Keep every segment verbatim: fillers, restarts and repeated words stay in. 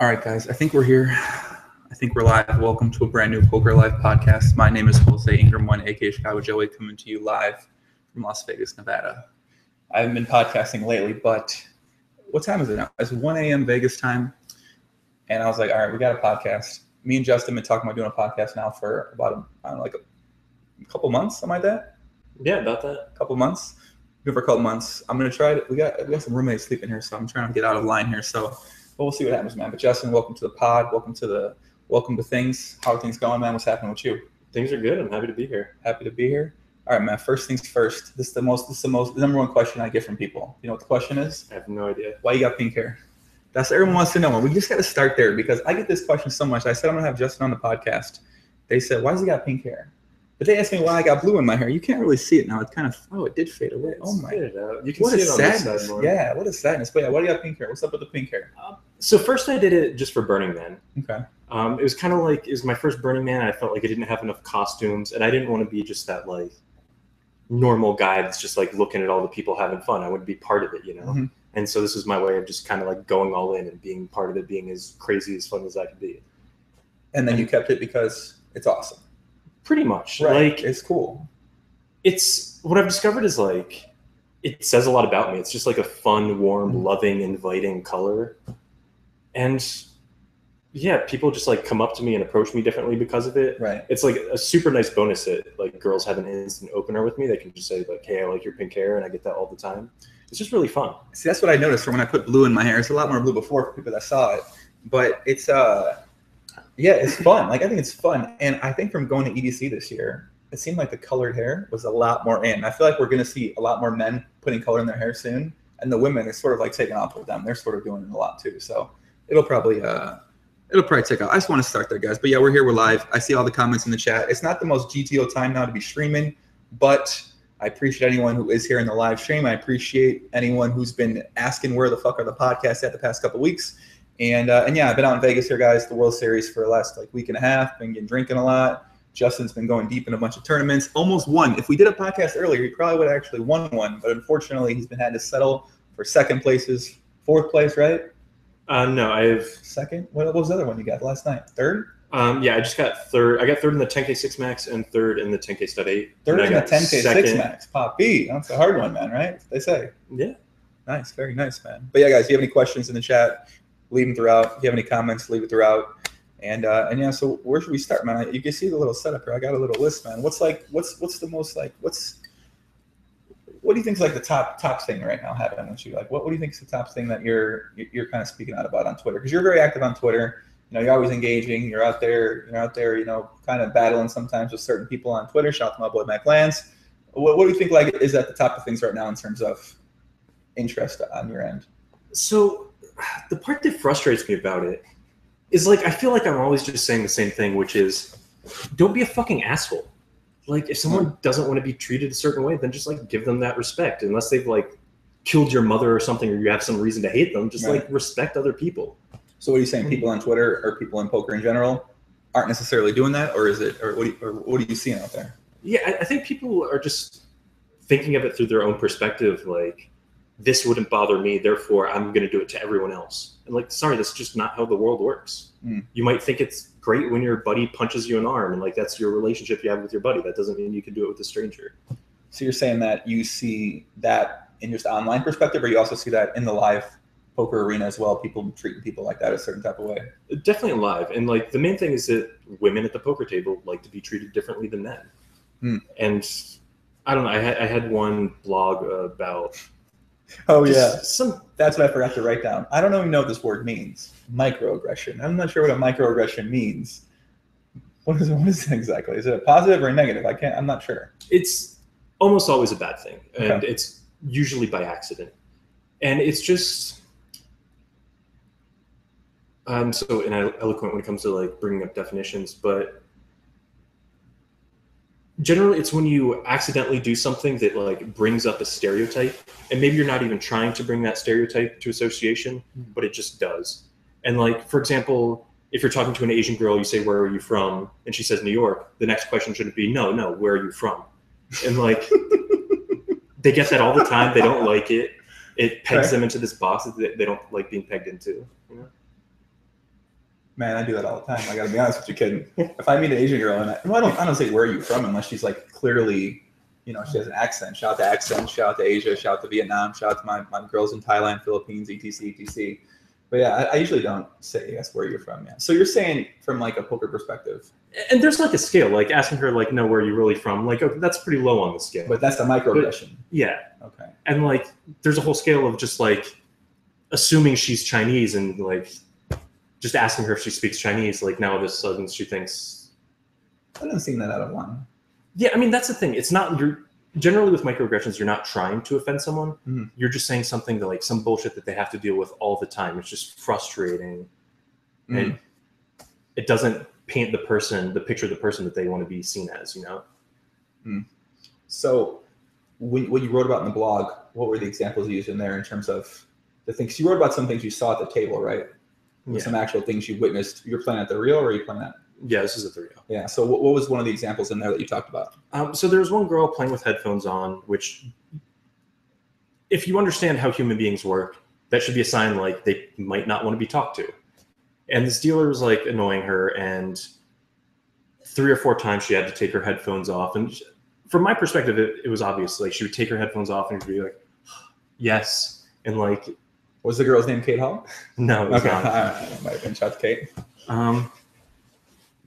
All right, guys, I think we're here. I think we're live. Welcome to a brand new Poker Live podcast. My name is Jose Ingram, one aka Chicago Joey, coming to you live from Las Vegas, Nevada. I haven't been podcasting lately, but what time is it now? It's one a m Vegas time. And I was like, all right, we got a podcast. Me and Justin have been talking about doing a podcast now for about, I don't know, like a couple months, something like that. Yeah, about that. A couple months. Been for a couple months. I'm going to try it. We got, we got some roommates sleeping here, so I'm trying to get out of line here. So. But we'll see what happens, man. But Justin, welcome to the pod. Welcome to the welcome to things. How are things going, man? What's happening with you? Things are good. I'm happy to be here. Happy to be here. All right, man. First things first. This is the most. This is the most. The number one question I get from people. You know what the question is? I have no idea. Why you got pink hair? That's what everyone wants to know. We just got to start there because I get this question so much. I said I'm gonna have Justin on the podcast. They said, "Why does he got pink hair?" But they asked me why I got blue in my hair. You can't really see it now. It's kind of, oh, it did fade away. It's oh, my. You can what see a it on sadness. This side more. Yeah, what a sadness. But yeah, why do you have pink hair? What's up with the pink hair? Um, so first I did it just for Burning Man. Okay. Um, it was kind of like, it was my first Burning Man. I felt like I didn't have enough costumes. And I didn't want to be just that, like, normal guy that's just, like, looking at all the people having fun. I wouldn't be part of it, you know? Mm-hmm. And so this was my way of just kind of, like, going all in and being part of it, being as crazy, as fun as I could be. And then and, you kept it because it's awesome. Pretty much. Right. Like, it's cool. It's what I've discovered is like, it says a lot about me. It's just like a fun, warm, loving, inviting color. And yeah, people just like come up to me and approach me differently because of it. Right. It's like a super nice bonus that like girls have an instant opener with me. They can just say like, hey, I like your pink hair. And I get that all the time. It's just really fun. See, that's what I noticed from when I put blue in my hair. It's a lot more blue before for people that saw it, but it's, uh, yeah, it's fun. Like, I think it's fun. And I think from going to E D C this year, it seemed like the colored hair was a lot more in. I feel like we're going to see a lot more men putting color in their hair soon. And the women is sort of like taking off with them. They're sort of doing it a lot too. So it'll probably, uh, it'll probably take off. I just want to start there, guys. But yeah, we're here. We're live. I see all the comments in the chat. It's not the most G T O time now to be streaming, but I appreciate anyone who is here in the live stream. I appreciate anyone who's been asking where the fuck are the podcasts at the past couple weeks. And, uh, and yeah, I've been out in Vegas here, guys, the World Series for the last like week and a half, been getting drinking a lot. Justin's been going deep in a bunch of tournaments, almost won. If we did a podcast earlier, he probably would have actually won one, but unfortunately he's been had to settle for second places, fourth place, right? Uh, no, I have second. What, what was the other one you got last night? Third? Um, yeah, I just got third. I got third in the ten K six max and third in the ten K stud eight. Third in the ten K six max, Poppy. That's a hard one, man, right? They say. Yeah. Nice. Very nice, man. But yeah, guys, do you have any questions in the chat? Leave them throughout. If you have any comments, leave it throughout. And uh, and yeah, so where should we start, man? I, you can see the little setup here. I got a little list, man. What's like? What's what's the most like? What's what do you think is like the top top thing right now happening with you? Like, what, what do you think is the top thing that you're you're kind of speaking out about on Twitter? Because you're very active on Twitter. You know, you're always engaging. You're out there. You're out there. You know, kind of battling sometimes with certain people on Twitter. Shout out to my boy Mac Lance. What, what do you think like is at the top of things right now in terms of interest on your end? So. The part that frustrates me about it is like I feel like I'm always just saying the same thing, which is don't be a fucking asshole. Like if someone doesn't want to be treated a certain way, then just like give them that respect. Unless they've like killed your mother or something or you have some reason to hate them, just right. like respect other people. So what are you saying? People on Twitter or people in poker in general aren't necessarily doing that, or is it or what do you, or what are you seeing out there? Yeah, I, I think people are just thinking of it through their own perspective, like this wouldn't bother me, therefore I'm going to do it to everyone else. And like, sorry, that's just not how the world works. Mm. You might think it's great when your buddy punches you in the arm and like that's your relationship you have with your buddy. That doesn't mean you can do it with a stranger. So you're saying that you see that in just online perspective, or you also see that in the live poker arena as well, people treating people like that a certain type of way? Definitely live. And like the main thing is that women at the poker table like to be treated differently than men. Mm. And I don't know, I had, I had one blog about... Oh just yeah, some, that's what I forgot to write down. I don't even know what this word means. Microaggression. I'm not sure what a microaggression means. What is what is it exactly? Is it a positive or a negative? I can't. I'm not sure. It's almost always a bad thing, and okay. It's usually by accident. And it's just I'm so ineloquent when it comes to like bringing up definitions, but generally it's when you accidentally do something that like brings up a stereotype, and maybe you're not even trying to bring that stereotype to association, but it just does. And like, for example, if you're talking to an Asian girl, you say, where are you from? And she says, New York. The next question shouldn't be, no, no, where are you from? And like, they get that all the time. They don't like it. It pegs right. them into this box that they don't like being pegged into. You know? Man, I do that all the time. I gotta be honest with you, kid. If I meet an Asian girl and I, well, I don't, I don't say where are you from unless she's like clearly, you know, she has an accent. Shout out to accent. Shout out to Asia. Shout out to Vietnam. Shout out to my, my girls in Thailand, Philippines, et cetera, et cetera. But yeah, I, I usually don't say yes where you're from. Yeah. So you're saying from like a poker perspective, and there's like a scale, like asking her like, no, where are you really from? Like, okay, that's pretty low on the scale. But that's a microaggression. Yeah. Okay. And like, there's a whole scale of just like assuming she's Chinese and like. Just asking her if she speaks Chinese, like now all of a sudden she thinks. I haven't seen that out of one. Yeah, I mean that's the thing. It's not you're generally with microaggressions, you're not trying to offend someone. Mm-hmm. You're just saying something that like some bullshit that they have to deal with all the time. It's just frustrating, mm-hmm. and it doesn't paint the person, the picture of the person that they want to be seen as, you know. Mm. So, when what you wrote about in the blog, what were the examples you used in there in terms of the things you wrote about? Some things you saw at the table, right? Yeah. Some actual things you witnessed. You're playing at the Rio, or are you playing at? Yeah, this is at the Rio. Yeah. So what, what was one of the examples in there that you talked about? Um, so there was one girl playing with headphones on, which, if you understand how human beings work, that should be a sign like they might not want to be talked to. And this dealer was like annoying her, and three or four times she had to take her headphones off. And she, from my perspective, it, it was obvious. Like she would take her headphones off and be like, "Yes," and like. Was the girl's name Kate Hall? No, it was okay. Not. I might have been shot to Kate. Um,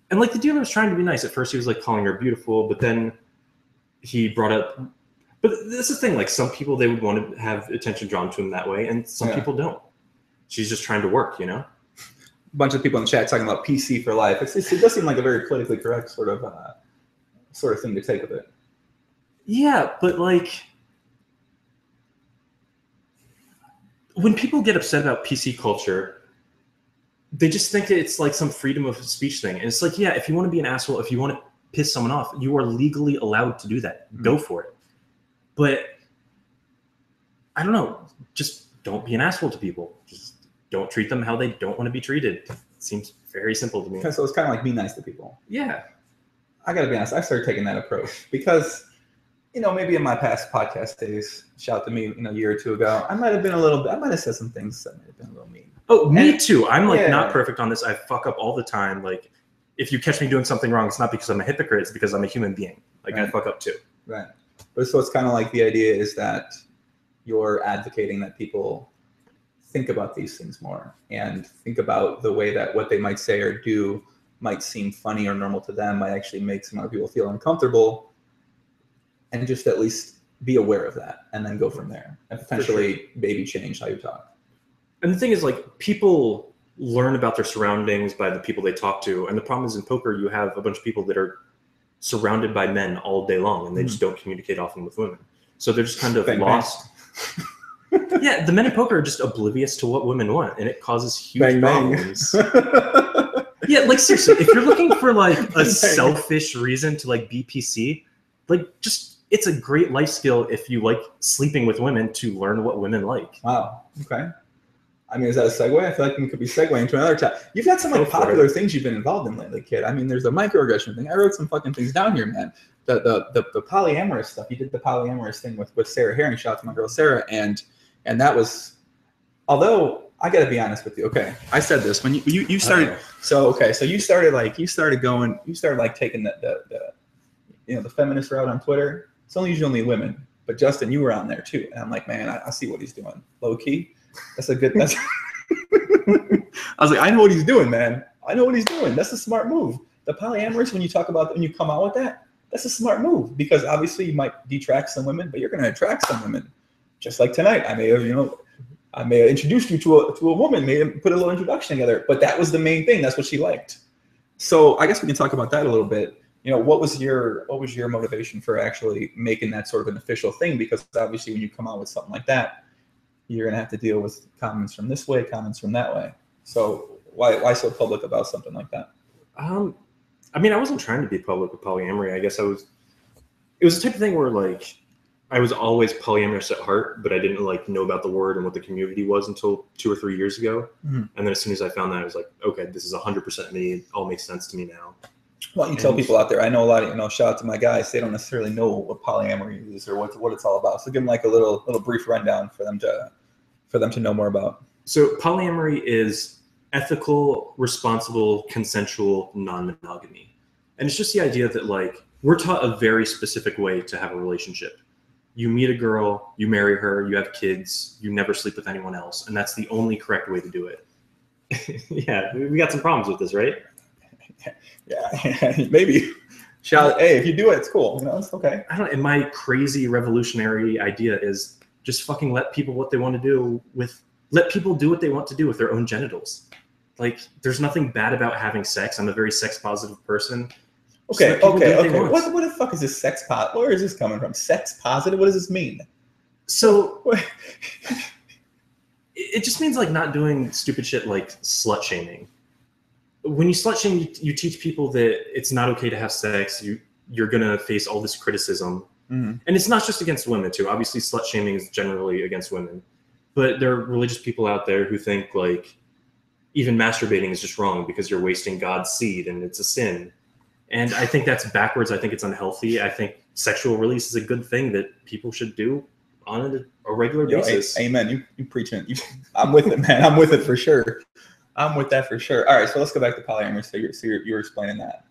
and like the dealer was trying to be nice. At first he was like calling her beautiful, but then he brought up, but this is the thing, like some people, they would want to have attention drawn to them that way. And some yeah. people don't. She's just trying to work, you know? A bunch of people in the chat talking about P C for life. It's, it's, it does seem like a very politically correct sort of, uh, sort of thing to take with it. Yeah, but like, when people get upset about P C culture, they just think it's like some freedom of speech thing. And it's like, yeah, if you want to be an asshole, if you want to piss someone off, you are legally allowed to do that. Mm-hmm. Go for it. But I don't know, just don't be an asshole to people. Just don't treat them how they don't want to be treated. It seems very simple to me. So it's kind of like be nice to people. Yeah. I got to be honest. I started taking that approach because you know, maybe in my past podcast days, shout to me, you know, a year or two ago, I might have been a little bit, I might have said some things that might have been a little mean. Oh, me and, too. I'm like yeah. not perfect on this. I fuck up all the time. Like, if you catch me doing something wrong, it's not because I'm a hypocrite, it's because I'm a human being. Like, right. I fuck up too. Right. But so it's kind of like the idea is that you're advocating that people think about these things more and think about the way that what they might say or do might seem funny or normal to them, might actually make some other people feel uncomfortable. And just at least be aware of that and then go from there and potentially sure. maybe change how you talk. And the thing is, like, people learn about their surroundings by the people they talk to. And the problem is in poker, you have a bunch of people that are surrounded by men all day long and they mm. just don't communicate often with women. So they're just kind of bang, lost. Bang. Yeah, the men in poker are just oblivious to what women want and it causes huge bang, problems. Bang. Yeah, like seriously, if you're looking for like a bang. selfish reason to like be P C, like just, it's a great life skill if you like sleeping with women to learn what women like. Wow. Okay. I mean, is that a segue? I feel like we could be segueing to another chat. You've got some like popular things you've been involved in lately, kid. I mean, there's a microaggression thing. I wrote some fucking things down here, man. The the the, the polyamorous stuff. You did the polyamorous thing with, with Sarah Herring. Shout out to my girl Sarah. And and that was, although I gotta be honest with you. Okay. I said this when you you, you started. Okay. So okay, so you started like you started going, you started like taking the the, the you know the feminist route on Twitter. It's only usually women, but Justin, you were on there too. And I'm like, man, I, I see what he's doing. Low key. That's a good, that's, I was like, I know what he's doing, man. I know what he's doing. That's a smart move. The polyamorous, when you talk about, when you come out with that, that's a smart move because obviously you might detract some women, but you're going to attract some women. Just like tonight, I may have, you know, I may have introduced you to a, to a woman, may have put a little introduction together, but that was the main thing. That's what she liked. So I guess we can talk about that a little bit. You know, what was your what was your motivation for actually making that sort of an official thing? Because obviously when you come out with something like that, you're gonna have to deal with comments from this way, comments from that way. So why why so public about something like that? Um, I mean, I wasn't trying to be public with polyamory. I guess I was. It was the type of thing where like I was always polyamorous at heart, but I didn't like know about the word and what the community was until two or three years ago. Mm-hmm. And then as soon as I found that, I was like, okay, this is one hundred percent me. It all makes sense to me now. Well, you tell people out there, I know a lot of, you know, shout out to my guys, they don't necessarily know what polyamory is or what, what it's all about. So give them like a little little brief rundown for them to for them to know more about. So polyamory is ethical, responsible, consensual non-monogamy. And it's just the idea that, like, we're taught a very specific way to have a relationship. You meet a girl, you marry her, you have kids, you never sleep with anyone else, and that's the only correct way to do it. Yeah, we got some problems with this, right? Yeah, maybe. Shall, hey, if you do it, it's cool. You know, it's okay. I don't. And my crazy revolutionary idea is just fucking let people what they want to do with. Let people do what they want to do with their own genitals. Like, there's nothing bad about having sex. I'm a very sex positive person. Okay, so okay, okay. What, what the fuck is this sex pot? Where is this coming from? Sex positive? What does this mean? So it just means, like, not doing stupid shit like slut shaming. When you slut shame, you, you teach people that it's not okay to have sex. You, you're going to face all this criticism. Mm-hmm. And it's not just against women, too. Obviously, slut shaming is generally against women. But there are religious people out there who think, like, even masturbating is just wrong because you're wasting God's seed and it's a sin. And I think that's backwards. I think it's unhealthy. I think sexual release is a good thing that people should do on a, a regular Yo, basis. A amen. You, you preaching. You, I'm with it, man. I'm with it for sure. I'm with that for sure. All right, so let's go back to polyamory. So you're, so you're, you're explaining that.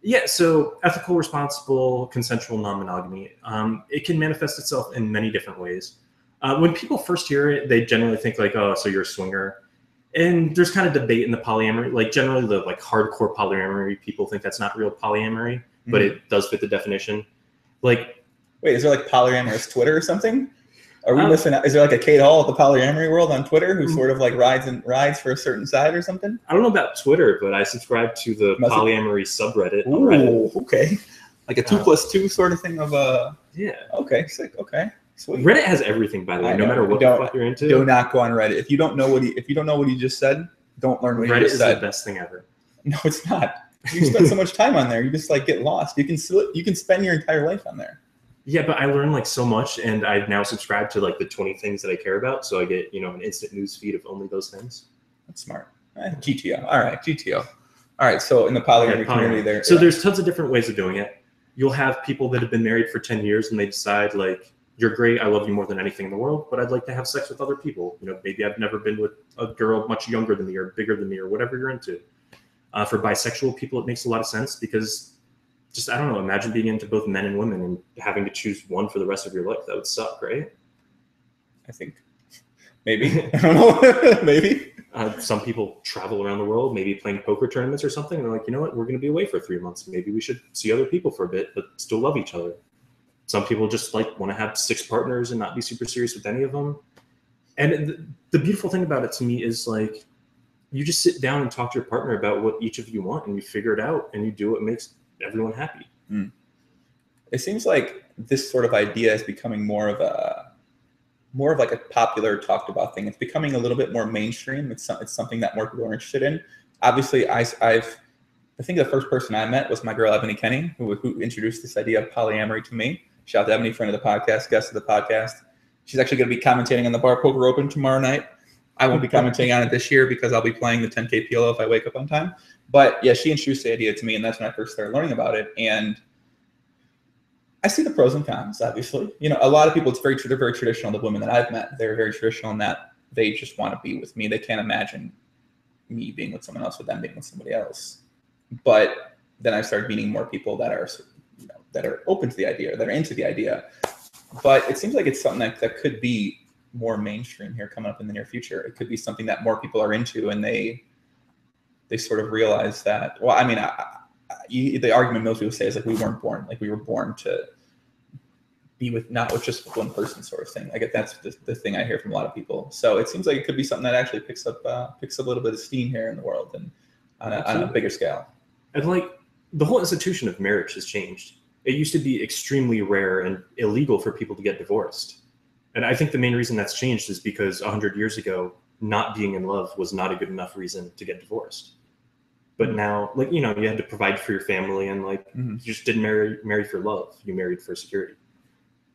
Yeah, so ethical, responsible, consensual non-monogamy. Um, it can manifest itself in many different ways. Uh, when people first hear it, they generally think, like, oh, so you're a swinger. And there's kind of debate in the polyamory. Like, generally the, like, hardcore polyamory people think that's not real polyamory, mm-hmm. but it does fit the definition. Like, wait, is there, like, polyamorous Twitter or something? Are we um, missing out? Is there, like, a Kate Hall of the polyamory world on Twitter who sort of, like, rides and rides for a certain side or something? I don't know about Twitter, but I subscribe to the Must polyamory subreddit. Ooh, on Reddit. Okay. Like a two uh, plus two sort of thing of a... Yeah. Okay, sick. Okay. Sweet. Reddit has everything, by the way, no matter what the fuck you're into. Do not go on Reddit. If you don't know what he, if you don't know what he just said, don't learn what Reddit he just said. Reddit is the best thing ever. No, it's not. You spend so much time on there, you just, like, get lost. You can still, you can spend your entire life on there. Yeah, but I learned, like, so much, and I've now subscribed to, like, the twenty things that I care about, so I get, you know, an instant news feed of only those things. That's smart. Right. G T O. All right, G T O. All right, so in the polyamory community there. So yeah. There's tons of different ways of doing it. You'll have people that have been married for ten years, and they decide, like, you're great, I love you more than anything in the world, but I'd like to have sex with other people. You know, maybe I've never been with a girl much younger than me or bigger than me or whatever you're into. Uh, for bisexual people, it makes a lot of sense because just, I don't know, imagine being into both men and women and having to choose one for the rest of your life. That would suck, right? I think. Maybe. I don't know. Maybe. Uh, some people travel around the world, maybe playing poker tournaments or something, and they're like, you know what, we're going to be away for three months. Maybe we should see other people for a bit, but still love each other. Some people just, like, want to have six partners and not be super serious with any of them. And th the beautiful thing about it to me is, like, you just sit down and talk to your partner about what each of you want, and you figure it out, and you do what makes everyone happy. Mm. It seems like this sort of idea is becoming more of a, more of like a popular talked about thing. It's becoming a little bit more mainstream. It's, it's something that more people are interested in. Obviously, I, I've, I think the first person I met was my girl, Ebony Kenny, who, who introduced this idea of polyamory to me. Shout out to Ebony, friend of the podcast, guest of the podcast. She's actually going to be commentating on the Bar Poker Open tomorrow night. I won't be commentating on it this year because I'll be playing the ten K P L O if I wake up on time. But yeah, she introduced the idea to me, and that's when I first started learning about it. And I see the pros and cons, obviously. You know, a lot of people, it's very, they're very traditional. The women that I've met, they're very traditional in that they just want to be with me. They can't imagine me being with someone else, with them being with somebody else. But then I started meeting more people that are that are open to the idea, that are into the idea. But it seems like it's something that, that could be more mainstream here coming up in the near future. It could be something that more people are into, and they they sort of realize that, well, I mean, I, I, you, the argument most people say is, like, we weren't born, like, we were born to be with, not with just one person sort of thing. I guess that's the, the thing I hear from a lot of people. So it seems like it could be something that actually picks up, uh, picks up a little bit of steam here in the world and on a, on a bigger scale. And, like, the whole institution of marriage has changed. It used to be extremely rare and illegal for people to get divorced. And I think the main reason that's changed is because a hundred years ago, not being in love was not a good enough reason to get divorced. But now, like, you know, you had to provide for your family, and, like, mm-hmm. you just didn't marry, marry for love. You married for security.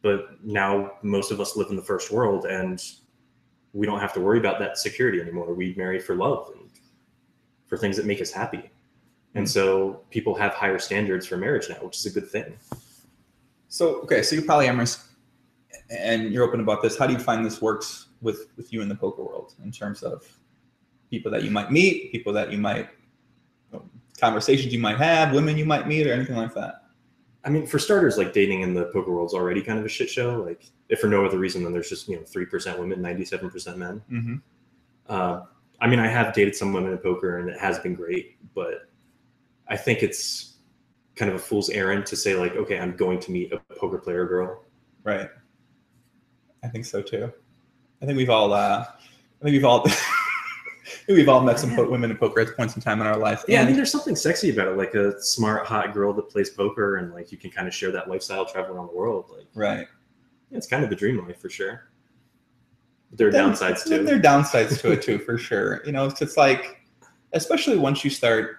But now most of us live in the first world, and we don't have to worry about that security anymore. We marry for love and for things that make us happy. And so people have higher standards for marriage now, which is a good thing. So, okay, so you're polyamorous and you're open about this. How do you find this works with, with you in the poker world in terms of people that you might meet, people that you might, conversations you might have, women you might meet, or anything like that? I mean, for starters, like, dating in the poker world's already kind of a shit show. Like, if for no other reason than there's just, you know, three percent women, ninety-seven percent men. Mm-hmm. Uh, I mean, I have dated some women in poker and it has been great, but I think it's kind of a fool's errand to say, like, okay, I'm going to meet a poker player girl. Right. I think so too. I think we've all, uh, I think we've all, we've all met some women in poker at points in time in our life. Yeah, and I think there's something sexy about it, like a smart, hot girl that plays poker, and like you can kind of share that lifestyle traveling around the world. Like, right. Yeah, it's kind of the dream life for sure. There are then, downsides to it. There are downsides to it too, for sure. You know, it's, it's like, especially once you start,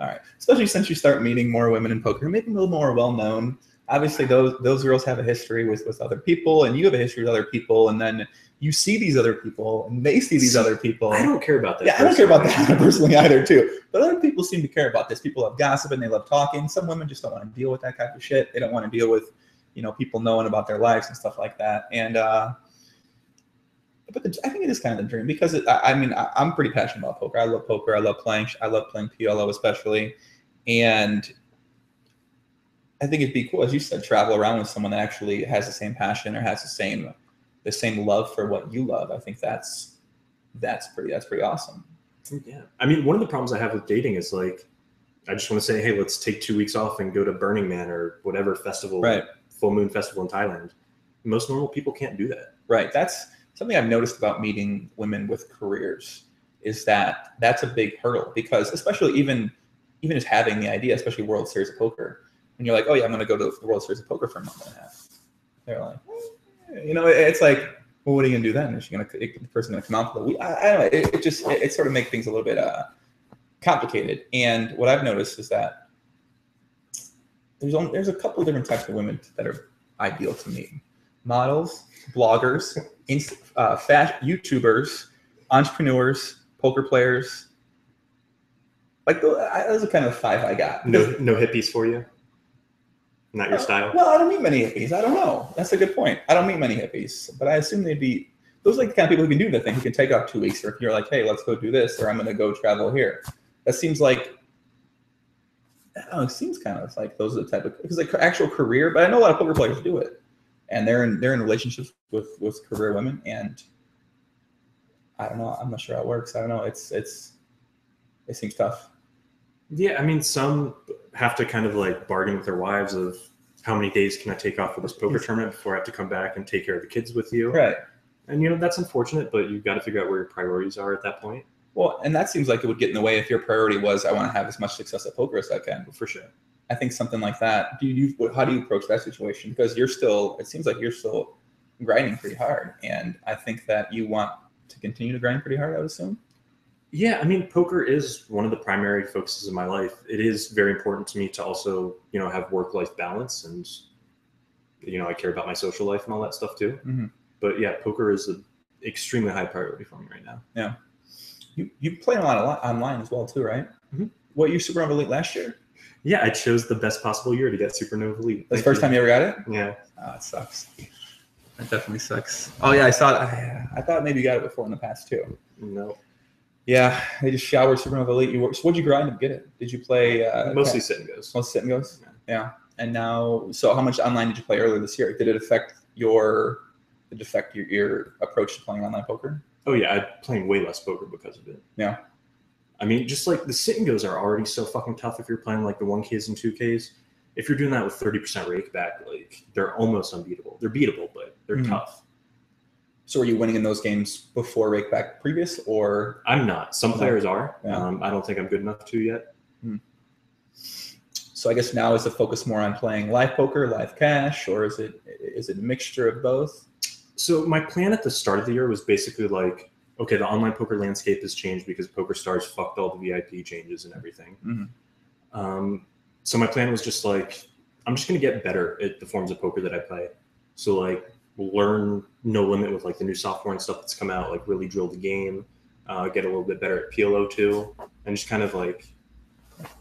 all right, especially since you start meeting more women in poker, making a little more well-known. Obviously, those those girls have a history with, with other people, and you have a history with other people, and then you see these other people, and they see these other people. I don't care about that. Yeah, personally. I don't care about that personally either, too. But other people seem to care about this. People love gossip, and they love talking. Some women just don't want to deal with that type of shit. They don't want to deal with, you know, people knowing about their lives and stuff like that. And uh, but the, I think it is kind of the dream, because, it, I, I mean, I, I'm pretty passionate about poker. I love poker. I love playing. I love playing P L O especially. And I think it'd be cool, as you said, travel around with someone that actually has the same passion or has the same the same love for what you love. I think that's that's pretty that's pretty awesome. Yeah. I mean, one of the problems I have with dating is, like, I just want to say, hey, let's take two weeks off and go to Burning Man or whatever festival, right. Full Moon Festival in Thailand. Most normal people can't do that. Right. That's something I've noticed about meeting women with careers, is that that's a big hurdle, because especially even even just having the idea, especially World Series of Poker. And you're like, oh yeah, I'm going to go to the World Series of Poker for a month and a half. They're like, eh. You know, it's like, well, what are you going to do then? Is she going to, the person going to come out for the week? I, I don't know. It, it just, it, it sort of makes things a little bit uh, complicated. And what I've noticed is that there's only, there's a couple of different types of women that are ideal to meet. Models, bloggers, inst, uh, fashion, YouTubers, entrepreneurs, poker players. Like, those are kind of five I got. No, no hippies for you? Not your style? Well, I don't meet many hippies. I don't know. That's a good point. I don't meet many hippies, but I assume they'd be, those are like the kind of people who can do the thing, who can take off two weeks, or if you're like, hey, let's go do this, or I'm going to go travel here. That seems like, I don't know, it seems kind of like those are the type of, because like actual career, but I know a lot of poker players do it, and they're in, they're in relationships with, with career women, and I don't know. I'm not sure how it works. I don't know. It's, it's, it seems tough. Yeah, I mean, some have to kind of like bargain with their wives of how many days can I take off for this poker tournament before I have to come back and take care of the kids with you. Right. And, you know, that's unfortunate, but you've got to figure out where your priorities are at that point. Well, and that seems like it would get in the way if your priority was, I want to have as much success at poker as I can. For sure. I think something like that. Do you, how do you approach that situation? Because you're still, it seems like you're still grinding pretty hard. And I think that you want to continue to grind pretty hard, I would assume. Yeah, I mean, poker is one of the primary focuses of my life. It is very important to me to also, you know, have work-life balance, and, you know, I care about my social life and all that stuff too. Mm-hmm. But yeah, poker is an extremely high priority for me right now. Yeah. You you play a lot, a lot online as well too, right? Mm-hmm. What, you Supernova Elite last year? Yeah, I chose the best possible year to get Supernova Elite. That's the first time you ever got it? Yeah. Oh, it sucks. That definitely sucks. Oh yeah, I saw it. I, I thought maybe you got it before in the past too. No. Yeah, they just showered Supernova Elite. You were, so what'd you grind to get it? Did you play? Uh, Mostly sit and goes. Mostly sit and goes? Yeah. Yeah. And now, so how much online did you play earlier this year? Did it affect your did it affect your, your approach to playing online poker? Oh, yeah. I'm playing way less poker because of it. Yeah. I mean, just like the sit and goes are already so fucking tough if you're playing like the one Ks and two Ks. If you're doing that with thirty percent rake back, like they're almost unbeatable. They're beatable, but they're mm-hmm. tough. So are you winning in those games before rakeback previous, or? I'm not. Some players are. Yeah. Um, I don't think I'm good enough to yet. Hmm. So I guess now is the focus more on playing live poker, live cash, or is it is it a mixture of both? So my plan at the start of the year was basically like, okay, the online poker landscape has changed because PokerStars fucked all the V I P changes and everything. Mm-hmm. Um, so my plan was just like, I'm just going to get better at the forms of poker that I play. So like, learn No Limit with like the new software and stuff that's come out, like really drill the game, uh, get a little bit better at P L O too, and just kind of like,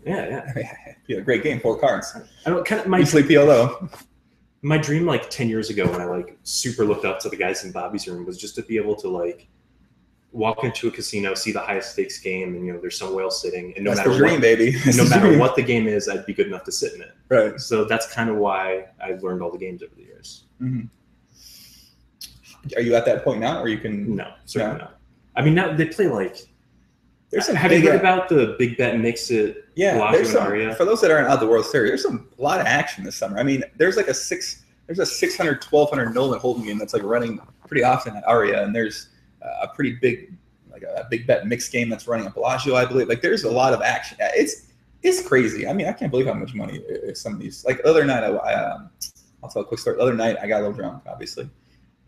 yeah, yeah, yeah, great game, four cards. I don't kind of my sleep P L O. My dream like ten years ago when I like super looked up to the guys in Bobby's room was just to be able to like walk into a casino, see the highest stakes game, and you know there's some whale sitting, and no that's matter the dream, what, baby. no matter what the game is, I'd be good enough to sit in it. Right. So that's kind of why I've learned all the games over the years. Mm-hmm. Are you at that point now, or you can? No, certainly yeah. not. I mean, now they play like. There's some have you heard about the big bet mix at yeah, Bellagio some, and Aria? For those that aren't out of the World Series, there's some a lot of action this summer. I mean, there's like a six, there's a six hundred, twelve hundred Nolan holding game that's like running pretty often at Aria, and there's a pretty big, like a, a big bet mix game that's running at Bellagio, I believe. Like, there's a lot of action. It's it's crazy. I mean, I can't believe how much money some of these. Like the other night, I, I um, I'll tell a quick story. The other night, I got a little drunk, obviously,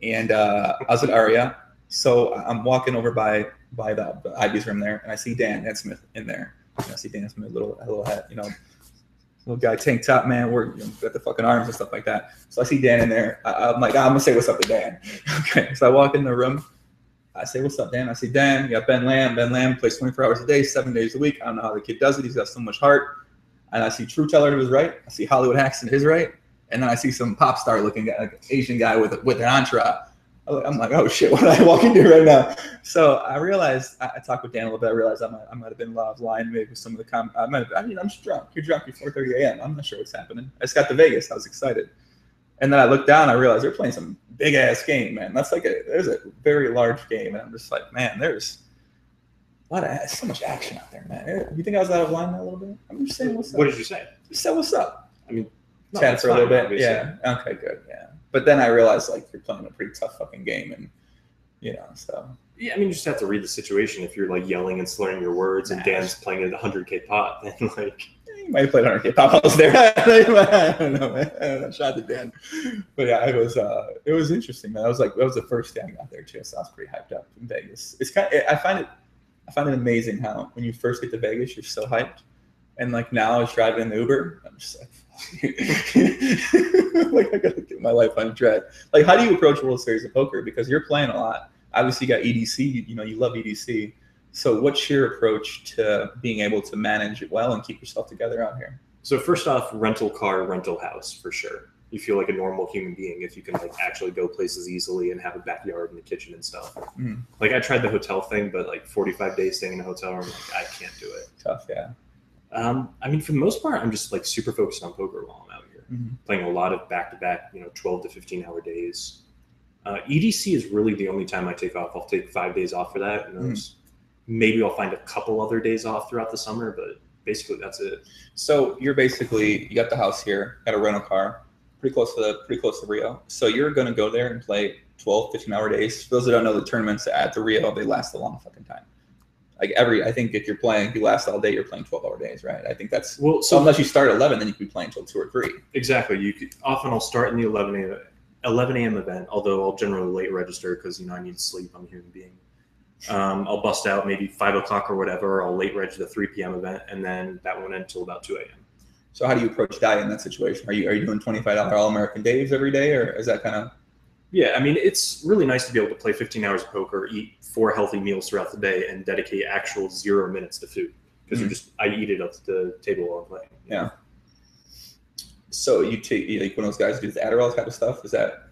and uh, I was at Aria. So I'm walking over by by the, the I B's room there, and I see Dan Dan Smith in there. And I see Dan Smith, little little hat, you know, little guy, tank top, man. We're you know, got the fucking arms and stuff like that. So I see Dan in there. I, I'm like, ah, I'm gonna say what's up to Dan. Okay. So I walk in the room. I say, what's up, Dan? I see Dan. You got Ben Lamb. Ben Lamb plays twenty-four hours a day, seven days a week. I don't know how the kid does it. He's got so much heart. And I see True Teller to his right. I see Hollywood Haxton to his right. And then I see some pop star looking guy, like an Asian guy with a, with an entourage. I'm like, oh shit, what did I walk into right now? So I realized, I, I talked with Dan a little bit. I realized I might, I might have been out of line maybe with some of the comments. I might have, I mean, I'm just drunk. You're drunk before four thirty a m I'm not sure what's happening. I just got to Vegas. I was excited. And then I looked down. I realized they're playing some big ass game, man. That's like a, there's a very large game. And I'm just like, man, there's a lot of, so much action out there, man. You think I was out of line a little bit? I'm just saying, what's up? What did you say? Just said, what's up? I mean, no, chat for a little bit. Obviously. Yeah. Okay, good. Yeah. But then I realized, like, you're playing a pretty tough fucking game, and, you know, so. Yeah, I mean, you just have to read the situation. If you're, like, yelling and slurring your words and Dan's playing at one hundred K pot, then, like. Yeah, you might have played one hundred K pot. I was there. I don't know, man. I shot to Dan. But, yeah, it was, uh, it was interesting, man. I was, like, that was the first day I got there, too, so I was pretty hyped up in Vegas. It's kind of, I find it, I find it amazing how when you first get to Vegas, you're so hyped. And, like, now I was driving in the Uber. I'm just like. Like, I gotta get my life on track. Like, how do you approach World Series of Poker? Because you're playing a lot. Obviously, you got E D C. You know, you love E D C. So what's your approach to being able to manage it well and keep yourself together out here? So first off, rental car, rental house, for sure. You feel like a normal human being if you can, like, actually go places easily and have a backyard and a kitchen and stuff. Mm. Like, I tried the hotel thing, but, like, forty-five days staying in a hotel room, like, I can't do it. Tough, yeah. Um, I mean, for the most part, I'm just like super focused on poker while I'm out here, mm-hmm. playing a lot of back-to-back, you know, twelve to fifteen hour days. Uh, E D C is really the only time I take off. I'll take five days off for that, and those, mm-hmm. maybe I'll find a couple other days off throughout the summer, but basically that's it. So you're basically you got the house here, got a rental car, pretty close to the pretty close to Rio. So you're gonna go there and play twelve, fifteen hour days. For those that don't know, the tournaments at the Rio, they last a long fucking time. Like every, I think if you're playing, if you last all day, you're playing twelve hour days, right? I think that's, well, so unless you start at eleven, then you could be playing until two or three. Exactly. You could, often I'll start in the eleven a m event, although I'll generally late register because, you know, I need sleep. I'm a human being. Um, I'll bust out maybe five o'clock or whatever. I'll late register the three p m event, and then that won't end until about two a m So how do you approach diet in that situation? Are you are you doing twenty-five dollar All-American days every day, or is that kind of? Yeah, I mean, it's really nice to be able to play fifteen hours of poker, eat four healthy meals throughout the day, and dedicate actual zero minutes to food. Because mm-hmm. you're just, I eat it up to the table while I'm playing. Yeah. So you take, like, when those guys do the Adderall type of stuff, is that,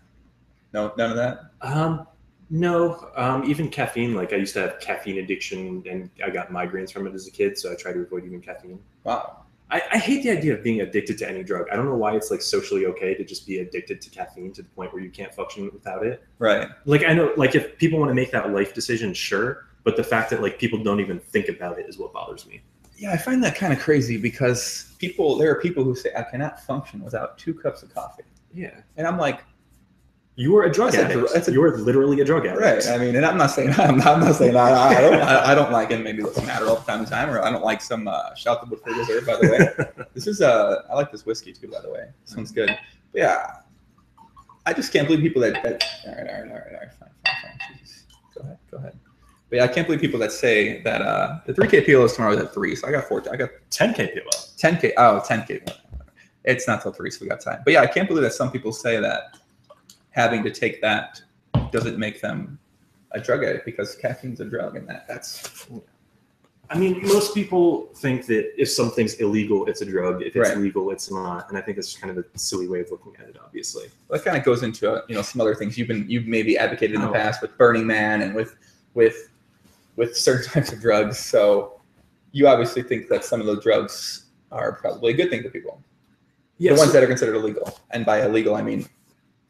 no, none of that? Um, no, um, even caffeine. Like, I used to have caffeine addiction, and I got migraines from it as a kid, so I try to avoid even caffeine. Wow. I, I hate the idea of being addicted to any drug. I don't know why it's like socially okay to just be addicted to caffeine to the point where you can't function without it. Right. Like I know, like if people want to make that life decision, sure. But the fact that like people don't even think about it is what bothers me. Yeah, I find that kind of crazy because people, there are people who say, I cannot function without two cups of coffee. Yeah. And I'm like, you are a drug addict. A, that's a, you are literally a drug addict. Right. I mean, and I'm not saying I'm not, I'm not saying I, I don't I, I don't like and maybe listen matter all the time to time, or I don't like some uh, shout the for dessert. By the way, this is uh I like this whiskey too. By the way, this one's good. But yeah, I just can't believe people that. that all right, all right, all right, all right, fine, fine, fine. Jesus. Go ahead, go ahead. But yeah, I can't believe people that say that uh the three K P L O is tomorrow at three, so I got four. I got ten K P L O. ten K. Oh, ten K. It's not till three, so we got time. But yeah, I can't believe that some people say that. Having to take that doesn't make them a drug addict because caffeine's a drug, and that that's. I mean, most people think that if something's illegal, it's a drug. If it's right. legal, it's not. And I think that's kind of a silly way of looking at it. Obviously, well, that kind of goes into uh, you know some other things you've been you've maybe advocated in the oh. past with Burning Man and with with with certain types of drugs. So you obviously think that some of the drugs are probably a good thing for people. Yes. The ones that are considered illegal. And by illegal, I mean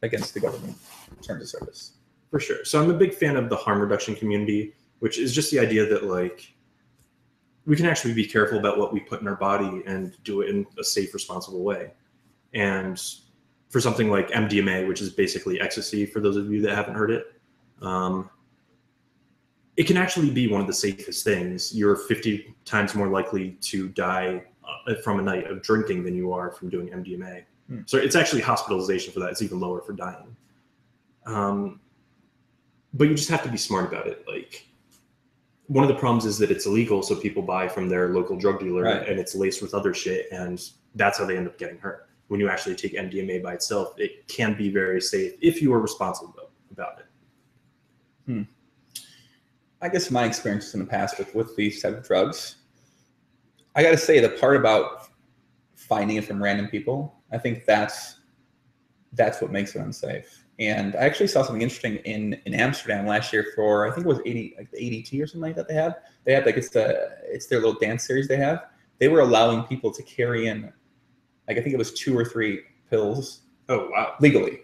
against the government terms of service. For sure. So I'm a big fan of the harm reduction community, which is just the idea that, like, we can actually be careful about what we put in our body and do it in a safe, responsible way. And for something like M D M A, which is basically ecstasy, for those of you that haven't heard it, um, it can actually be one of the safest things. You're fifty times more likely to die from a night of drinking than you are from doing M D M A. Hmm. So it's actually hospitalization for that. It's even lower for dying. Um, but you just have to be smart about it. Like, one of the problems is that it's illegal, so people buy from their local drug dealer, right, and it's laced with other shit, and that's how they end up getting hurt. When you actually take M D M A by itself, it can be very safe if you are responsible about it. Hmm. I guess my experiences in the past with, with these type of drugs, I got to say, the part about finding it from random people, I think that's that's what makes it unsafe. And I actually saw something interesting in, in Amsterdam last year for, I think it was eighty, like the A D T or something like that they had. They had like, it's a, it's their little dance series they have. They were allowing people to carry in, like, I think it was two or three pills. Oh, wow. Legally.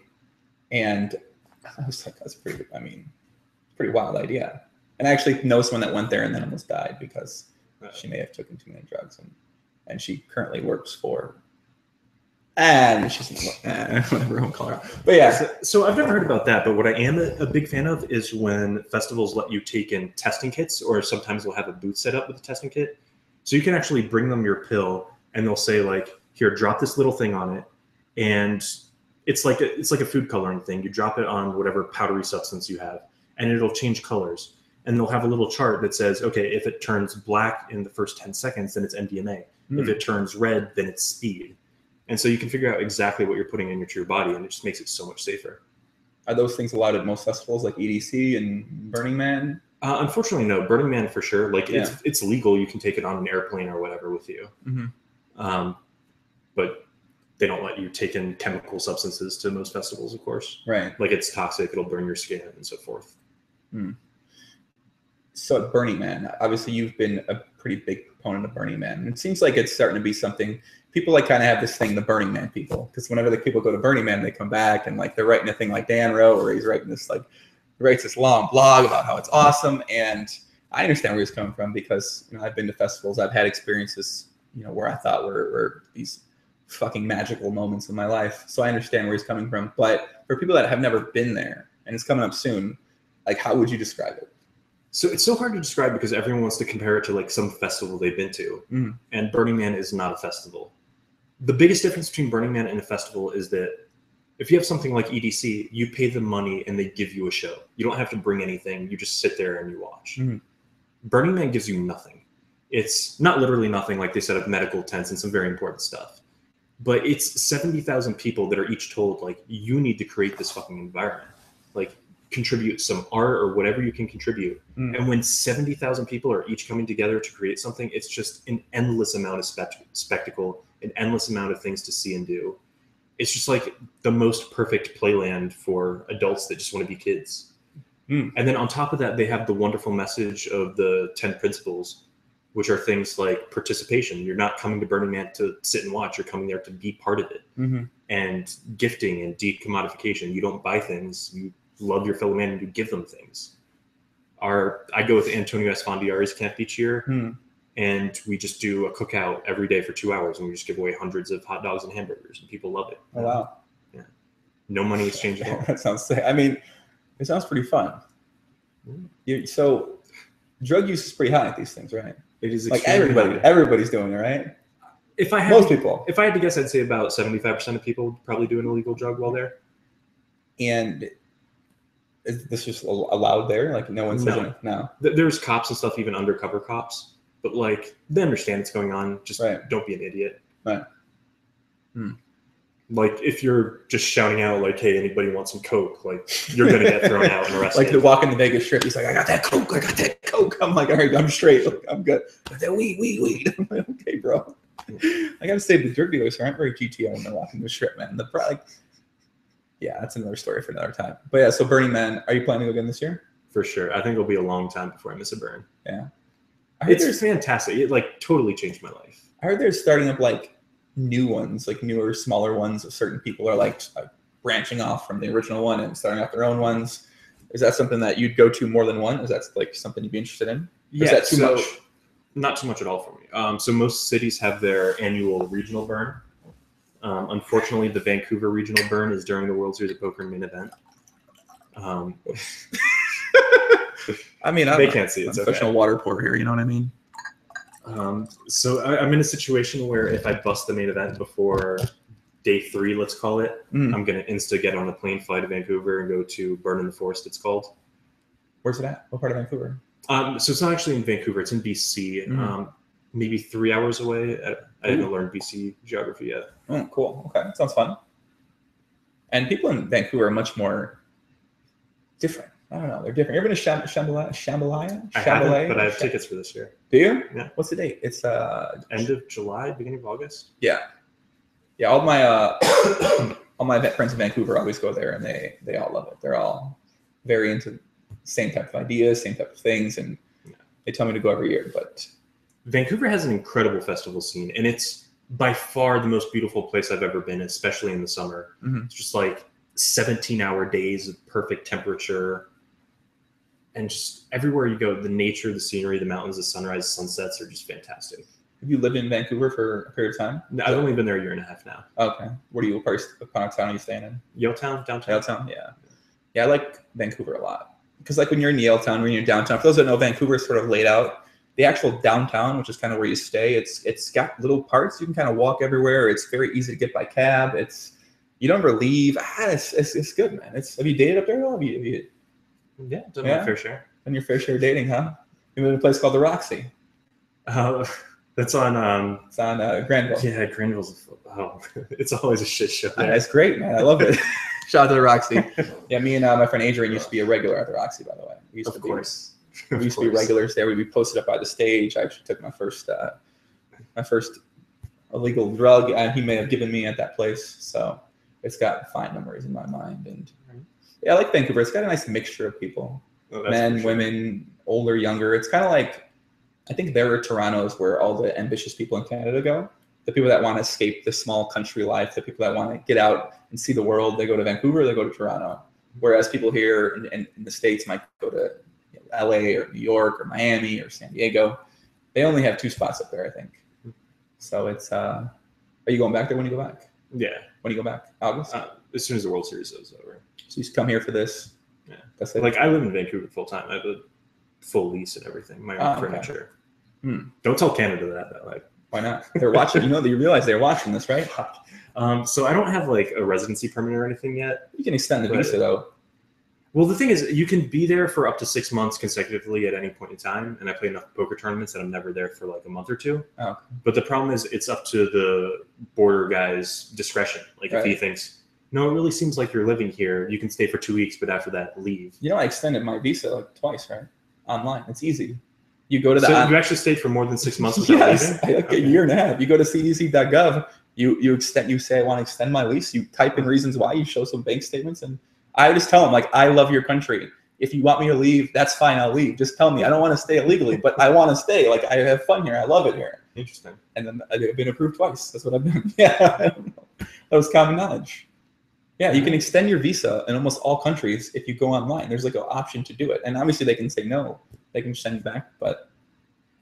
And I was like, that's pretty, I mean, pretty wild idea. And I actually know someone that went there and then almost died because uh, she may have taken too many drugs. And, and she currently works for, and she's uh, whatever, I'll call her. But yeah, so, so I've never heard about that, but what I am a, a big fan of is when festivals let you take in testing kits, or sometimes they'll have a booth set up with a testing kit. So you can actually bring them your pill and they'll say, like, here, drop this little thing on it. And it's like a, it's like a food coloring thing. You drop it on whatever powdery substance you have and it'll change colors. And they'll have a little chart that says, okay, if it turns black in the first ten seconds, then it's M D M A. Mm. If it turns red, then it's speed. And so you can figure out exactly what you're putting into your body, and it just makes it so much safer. Are those things allowed at most festivals, like E D C and Burning Man? Uh, unfortunately, no. Burning Man, for sure. Like, yeah, it's it's legal. You can take it on an airplane or whatever with you. Mm-hmm. Um, but they don't let you take in chemical substances to most festivals, of course. Right. Like, it's toxic. It'll burn your skin and so forth. Mm. So at Burning Man, obviously you've been a pretty big proponent of Burning Man. It seems like it's starting to be something people like kind of have this thing, the Burning Man people, because whenever the people go to Burning Man, they come back and like they're writing a thing like Dan Rowe, or he's writing this like he writes this long blog about how it's awesome. And I understand where he's coming from because, you know, I've been to festivals, I've had experiences, you know, where I thought were, were these fucking magical moments in my life. So I understand where he's coming from. But for people that have never been there, and it's coming up soon, like, how would you describe it? So it's so hard to describe because everyone wants to compare it to like some festival they've been to, mm. and Burning Man is not a festival. The biggest difference between Burning Man and a festival is that if you have something like E D C, you pay them money and they give you a show. You don't have to bring anything. You just sit there and you watch. Mm. Burning Man gives you nothing. It's not literally nothing. Like, they set up medical tents and some very important stuff, but it's seventy thousand people that are each told, like, you need to create this fucking environment. Like, contribute some art or whatever you can contribute. Mm. And when seventy thousand people are each coming together to create something, it's just an endless amount of spect spectacle, an endless amount of things to see and do. It's just like the most perfect playland for adults that just want to be kids. Mm. And then on top of that, they have the wonderful message of the ten principles, which are things like participation. You're not coming to Burning Man to sit and watch. You're coming there to be part of it. Mm-hmm. And gifting and decommodification. You don't buy things. You love your fellow man and you give them things. Our, I go with Antonio Esfandiari's camp each year, mm. and we just do a cookout every day for two hours, and we just give away hundreds of hot dogs and hamburgers, and people love it. Oh, wow. Yeah. No money exchange at all. That sounds sick. I mean, it sounds pretty fun. Mm. You, so drug use is pretty high at these things, right? It is like everybody, high. everybody's doing it, right? If I had, Most people. If I had to guess, I'd say about seventy-five percent of people probably do an illegal drug while there. And is this just allowed there? Like, no one says no. no. There's cops and stuff, even undercover cops. But, like, they understand what's going on. Just right. Don't be an idiot. Right. Hmm. Like, if you're just shouting out, like, hey, anybody want some Coke? Like, you're going to get thrown out and arrested. Like, the walk in the Vegas Strip, he's like, I got that Coke. I got that Coke. I'm like, all right, I'm straight. Like, I'm good. But then weed, weed, weed. I'm like, okay, bro. Yeah. I got to say, the drug dealers aren't very G T O when they're walking the Strip, man. The product. Yeah, that's another story for another time. But yeah, so Burning Man, are you planning to go again this year? for sure. I think it'll be a long time before I miss a burn. Yeah. It's fantastic. It like totally changed my life. I heard they're starting up like new ones, like newer, smaller ones of certain people are like, like branching off from the original one and starting up their own ones. Is that something that you'd go to more than one? Is that like something you'd be interested in? Or yeah, is that too so, much? Not too much at all for me. Um, so most cities have their annual regional burn. Um, unfortunately, the Vancouver regional burn is during the World Series of Poker main event. Um, I mean, I'm they can't a, see it. It's a professional okay. water pour here. You know what I mean? Um, so I, I'm in a situation where if I bust the main event before day three, let's call it, mm. I'm going to insta get on a plane, fly to Vancouver, and go to Burn in the Forest, it's called. Where's it at? What part of Vancouver? Um, so it's not actually in Vancouver. It's in B C, mm. um, maybe three hours away. I, I didn't Ooh. learn B C geography yet. Oh, cool. Okay. Sounds fun. And people in Vancouver are much more different. I don't know. They're different. You ever been to Sham Shambhala Shambhala? I haven't, but I have Sham tickets for this year. Do you? Yeah. What's the date? It's uh end of July, beginning of August. Yeah. Yeah, all my uh all my vet friends in Vancouver always go there and they they all love it. They're all very into the same type of ideas, same type of things, and yeah. they tell me to go every year. But Vancouver has an incredible festival scene, and it's by far the most beautiful place I've ever been, especially in the summer. Mm-hmm. It's just like seventeen hour days of perfect temperature. And just everywhere you go, the nature, the scenery, the mountains, the sunrise, sunsets are just fantastic. Have you lived in Vancouver for a period of time? No, I've only been there a year and a half now. Okay. What are you, what part of town are you staying in? Yaletown, downtown. Yaletown, yeah. Yeah, I like Vancouver a lot. Because like when you're in Yaletown, when you're downtown, for those that know, Vancouver is sort of laid out. The actual downtown, which is kind of where you stay, it's it's got little parts. You can kind of walk everywhere. It's very easy to get by cab. It's You don't ever leave. Ah, it's, it's, it's good, man. It's, have you dated up there at all? Have you, have you, yeah, done yeah? my fair share. Done your fair share of dating, huh? You live in a place called The Roxy. Uh, that's on... Um, it's on uh, Granville. Yeah, Granville's... Oh, it's always a shit show. Yeah, it's great, man. I love it. Shout out to The Roxy. Yeah, me and uh, my friend Adrian used to be a regular at The Roxy, by the way. We used of to be, course. We used to be regulars there. We'd be posted up by the stage. I actually took my first... Uh, my first illegal drug. Uh, he may have given me at that place, so... It's got fine memories in my mind. And yeah, I like Vancouver. It's got a nice mixture of people, oh, men, sure. women, older, younger. It's kind of like, I think there are Toronto's where all the ambitious people in Canada go. The people that want to escape the small country life, the people that want to get out and see the world, they go to Vancouver, they go to Toronto. Whereas people here in, in, in the States might go to L A or New York or Miami or San Diego. They only have two spots up there, I think. So it's, uh, are you going back there when you go back? Yeah. When do you go back? August? Uh, as soon as the World Series is over. So you just come here for this? Yeah. That's it? Like, I live in Vancouver full time. I have a full lease and everything. My own ah, furniture. Okay. Hmm. Don't tell Canada that, though. Like, why not? They're watching. You know, you realize they're watching this, right? Um, so I don't have, like, a residency permit or anything yet. You can extend the visa, though. Well, the thing is, you can be there for up to six months consecutively at any point in time. And I play enough poker tournaments that I'm never there for like a month or two. Oh, okay. But the problem is it's up to the border guy's discretion. Like right. if he thinks, no, it really seems like you're living here. You can stay for two weeks, but after that, leave. You know, I extended my visa like twice, right? Online. It's easy. You go to the So on- you actually stayed for more than six months without yes, leaving? Like okay. a year and a half. You go to C D C dot gov. You, you, extend, you say, I want to extend my lease. You type in reasons why. You show some bank statements and... I just tell them, like, I love your country. If you want me to leave, that's fine. I'll leave. Just tell me. I don't want to stay illegally, but I want to stay. Like, I have fun here. I love it here. Interesting. And then I've been approved twice. That's what I've done. Yeah. I don't know. That was common knowledge. Yeah, you can extend your visa in almost all countries if you go online. There's, like, an option to do it. And obviously they can say no. They can send you back, but.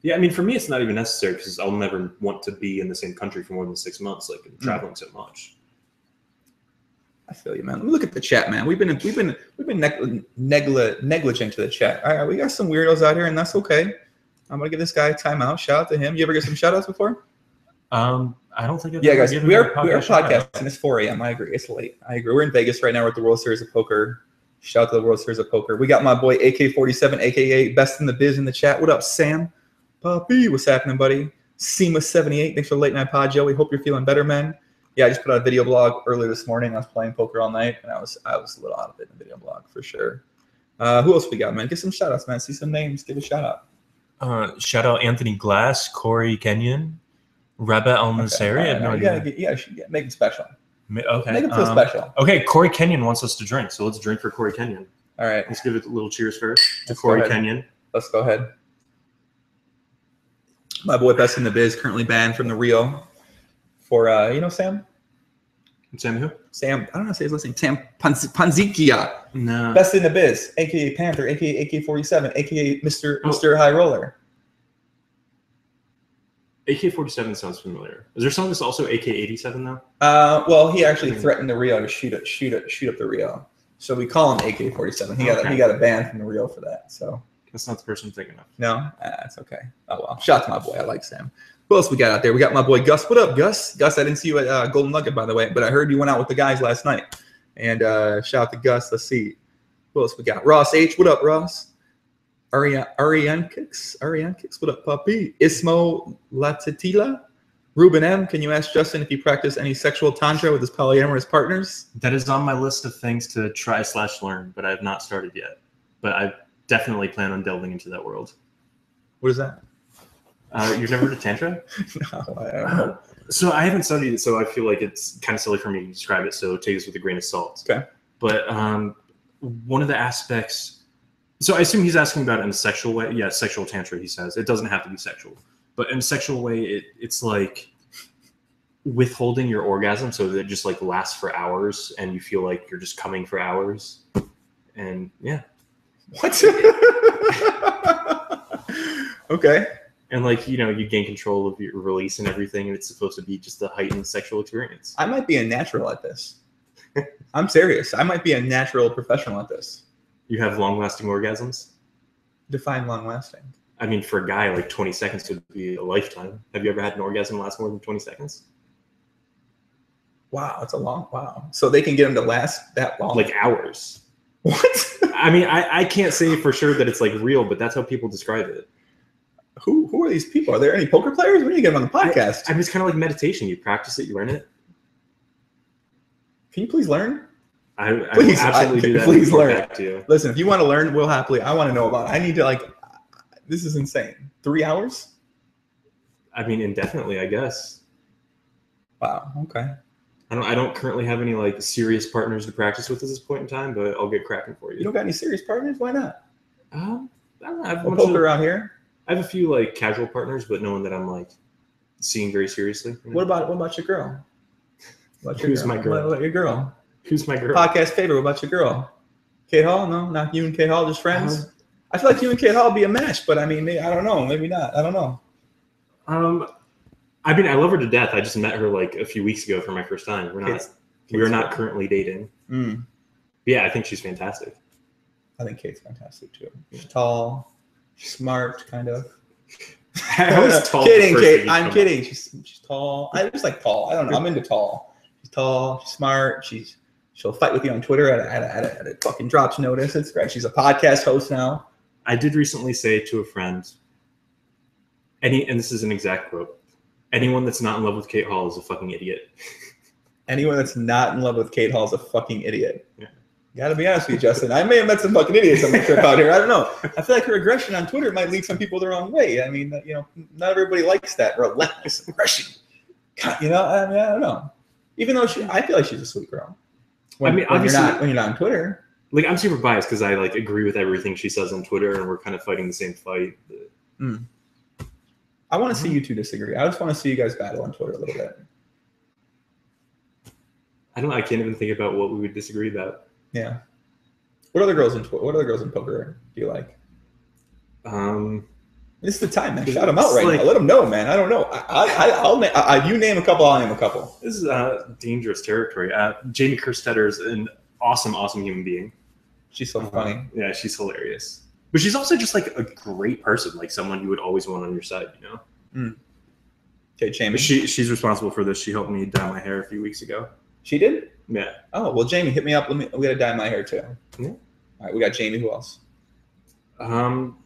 Yeah, I mean, for me, it's not even necessary because I'll never want to be in the same country for more than six months. Like, I'm traveling so much. I feel you, man. Let me look at the chat, man. We've been we've been we've been neg negli negligent to the chat. All right, we got some weirdos out here, and that's okay. I'm gonna give this guy a timeout. Shout out to him. You ever get some shout outs before? Um, I don't think. I've yeah, guys, we are we are podcasting. It's four A M I agree. It's late. I agree. We're in Vegas right now. We're at the World Series of Poker. Shout out to the World Series of Poker. We got my boy A K forty-seven, aka Best in the Biz, in the chat. What up, Sam? Poppy, what's happening, buddy? SEMA seventy-eight. Thanks for the late night pod, Joey. Hope you're feeling better, man. Yeah, I just put out a video blog earlier this morning. I was playing poker all night, and I was I was a little out of it in the video blog for sure. Uh, who else we got, man? Give some shout-outs, man. See some names. Give a shout-out. Uh, shout-out Anthony Glass, Corey Kenyon, Rabah Al-Naseri. Okay, right, no yeah, yeah, yeah, make him special. Ma okay. Make him feel um, special. Okay, Corey Kenyon wants us to drink, so let's drink for Corey Kenyon. All right. Let's give it a little cheers first to Let's Corey Kenyon. Let's go ahead. My boy, best in the biz, currently banned from the Rio for, uh, you know, Sam? Sam who? Sam, I don't know how to say his last name. Sam Panz Panzikia. No. Best in the biz, a k a. Panther, a k a. A K forty-seven, a k a. Mister Oh. Mister High Roller. A K forty-seven sounds familiar. Is there someone that's also A K eighty-seven though? Uh, well, he actually threatened the Rio to shoot up, shoot up, shoot up the Rio. So we call him A K forty-seven. He got okay. he got a ban from the Rio for that. So that's not the person I'm thinking of. No, that's uh, okay. Oh well, shout to my boy. I like Sam. Who else we got out there? We got my boy Gus. What up, Gus? Gus, I didn't see you at uh, Golden Nugget by the way, but I heard you went out with the guys last night. And uh, shout out to Gus. Let's see. Who else we got? Ross H. What up, Ross? Aria, Arian Kicks, Arian Kicks, what up, puppy? Ismo Latatila, Ruben M. Can you ask Justin if he practiced any sexual tantra with his polyamorous partners? That is on my list of things to try slash learn, but I have not started yet. But I definitely plan on delving into that world. What is that? Uh, you've never heard of tantra? No, I haven't. Uh, so I haven't studied it, so I feel like it's kind of silly for me to describe it. So take this with a grain of salt. Okay. But um, one of the aspects. So I assume he's asking about in a sexual way. Yeah, sexual tantra, he says. It doesn't have to be sexual. But in a sexual way, it, it's like withholding your orgasm so that it just like lasts for hours and you feel like you're just coming for hours. And yeah. What? Okay. And like, you know, you gain control of your release and everything, and it's supposed to be just a heightened sexual experience. I might be a natural at this. I'm serious. I might be a natural professional at this. You have long-lasting orgasms? Define long-lasting. I mean, for a guy, like twenty seconds could be a lifetime. Have you ever had an orgasm last more than twenty seconds? Wow, that's a long, wow. So they can get them to last that long? Like hours. What? I mean, I, I can't say for sure that it's like real, but that's how people describe it. Who who are these people? Are there any poker players? When do you get them on the podcast? I, I mean, it's kind of like meditation. You practice it, you learn it. Can you please learn? I, I please, absolutely I, do that. Please learn. Back to you. Listen, if you want to learn, we'll happily. I want to know about it. I need to like. This is insane. Three hours. I mean, indefinitely, I guess. Wow. Okay. I don't. I don't currently have any like serious partners to practice with at this point in time, but I'll get cracking for you. You don't got any serious partners? Why not? Um, I don't know. I have a bunch poker of, out here. I have a few like casual partners, but no one that I'm like seeing very seriously. What about what about your girl? About your Who's girl? my girl? What about your girl? Who's my girl? Podcast favorite. What about your girl? Kate Hall? No, not you and Kate Hall, just friends? Um, I feel like you and Kate Hall would be a match, but I mean, maybe, I don't know. Maybe not. I don't know. Um, I mean, I love her to death. I just met her like a few weeks ago for my first time. We're not, Kate's, we Kate's are not currently dating. Mm. Yeah, I think she's fantastic. I think Kate's fantastic too. She's tall, she's smart, kind of. I was tall. Kidding, Kate. I'm kidding. She's, she's tall. I just like tall. I don't know. I'm into tall. She's tall. She's smart. She's She'll fight with you on Twitter at a, at a, at a, at a fucking drops notice. It's great. She's a podcast host now. I did recently say to a friend, any and this is an exact quote, anyone that's not in love with Kate Hall is a fucking idiot. Anyone that's not in love with Kate Hall is a fucking idiot. Yeah. Gotta be honest with you, Justin. I may have met some fucking idiots on my trip out here. I don't know. I feel like her aggression on Twitter might lead some people the wrong way. I mean, you know, not everybody likes that relentless aggression. God, you know, I, mean, I don't know. Even though she, I feel like she's a sweet girl. When, I mean, when obviously, you're not, when you're not on Twitter, like I'm super biased because I like agree with everything she says on Twitter, and we're kind of fighting the same fight. Mm. I want to mm-hmm. see you two disagree. I just want to see you guys battle on Twitter a little bit. I don't. I can't even think about what we would disagree about. Yeah. What other girls in What other girls in poker do you like? Um, this is the time, man. Shout them out right like, now. Let them know, man. I don't know. I, I, I'll I, I, you name a couple. I'll name a couple. This is uh, dangerous territory. Uh, Jamie Kerstetter is an awesome, awesome human being. She's so funny. Uh, yeah, she's hilarious. But she's also just like a great person, like someone you would always want on your side, you know. Mm. Okay, Jamie. She she's responsible for this. She helped me dye my hair a few weeks ago. She did? Yeah. Oh well, Jamie, hit me up. Let me. We gotta dye my hair too. Yeah. All right, we got Jamie. Who else? Um.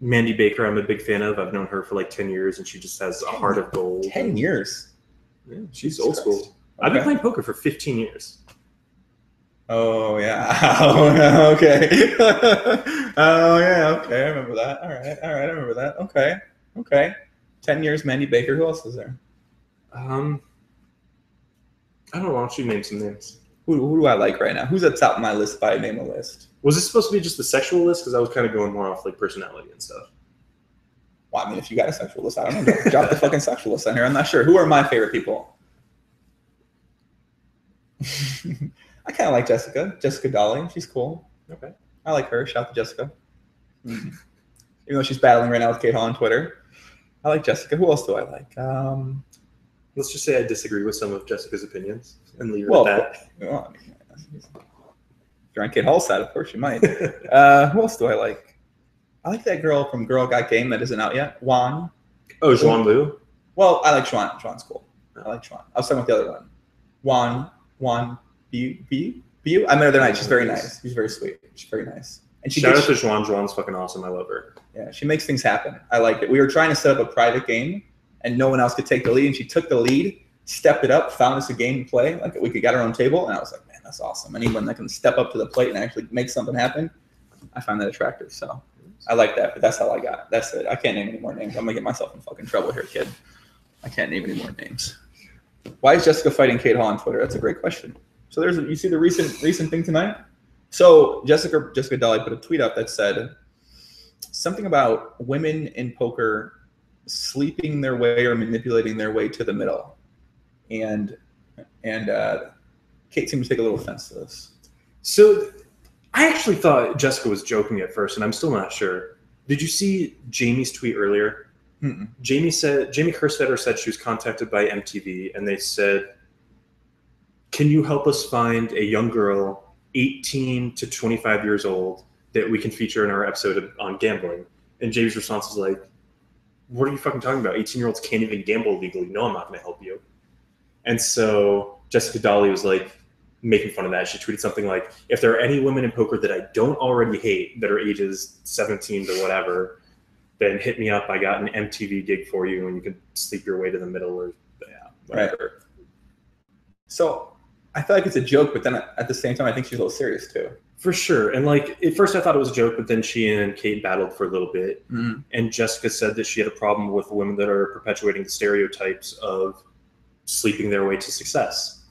Mandy Baker, I'm a big fan of. I've known her for like ten years, and she just has a heart of gold. ten years? Yeah, she's Jesus old school. Okay. I've been playing poker for fifteen years. Oh, yeah. Oh, yeah. Okay. Oh, yeah. Okay. I remember that. All right. All right. I remember that. Okay. Okay. ten years, Mandy Baker. Who else is there? Um, I don't know. Why don't you name some names? Who, who do I like right now? Who's at the top of my list if I name a list? Was this supposed to be just the sexual list? Because I was kind of going more off like personality and stuff. Well, I mean, if you got a sexual list, I don't know. Drop the fucking sexual list on here. I'm not sure. Who are my favorite people? I kind of like Jessica. Jessica Dolly. She's cool. Okay. I like her. Shout out to Jessica. Mm-hmm. Even though she's battling right now with Kate Hall on Twitter. I like Jessica. Who else do I like? Um, Let's just say I disagree with some of Jessica's opinions and leave it well, at that. Well, if you're on Kate Hall's side, of course you might. uh, who else do I like? I like that girl from Girl Got Game that isn't out yet. Juan. Oh, Juan Lu? Well, I like Juan. Juan's cool. I like Juan. I was talking with the other one. Juan. Juan. B. B. B. I met her the other night. She's very nice. She's very sweet. She's very nice. And she Shout out to Juan. Juan's fucking awesome. I love her. Yeah, she makes things happen. I like it. We were trying to set up a private game, and no one else could take the lead. And she took the lead, stepped it up, found us a game to play. Like we could get our own table. And I was like, man, that's awesome. Anyone that can step up to the plate and actually make something happen, I find that attractive. So I like that. But that's all I got. That's it. I can't name any more names. I'm going to get myself in fucking trouble here, kid. I can't name any more names. Why is Jessica fighting Kate Hall on Twitter? That's a great question. So there's you see the recent recent thing tonight? So Jessica Jessica Dolly put a tweet up that said something about women in poker sleeping their way or manipulating their way to the middle. And and uh, Kate seemed to take a little offense to this. So I actually thought Jessica was joking at first, and I'm still not sure. Did you see Jamie's tweet earlier? Mm-mm. Jamie said Jamie Kerstetter said she was contacted by M T V, and they said, can you help us find a young girl, eighteen to twenty-five years old, that we can feature in our episode on gambling? And Jamie's response was like, what are you fucking talking about? eighteen-year-olds can't even gamble legally. No, I'm not going to help you. And so Jessica Dolly was like making fun of that. She tweeted something like, if there are any women in poker that I don't already hate that are ages seventeen to whatever, then hit me up. I got an M T V gig for you, and you can sleep your way to the middle or yeah, whatever. Right. So I feel like it's a joke, but then at the same time, I think she's a little serious too. For sure. And like at first I thought it was a joke, but then she and Kate battled for a little bit. Mm-hmm. And Jessica said that she had a problem with women that are perpetuating the stereotypes of sleeping their way to success.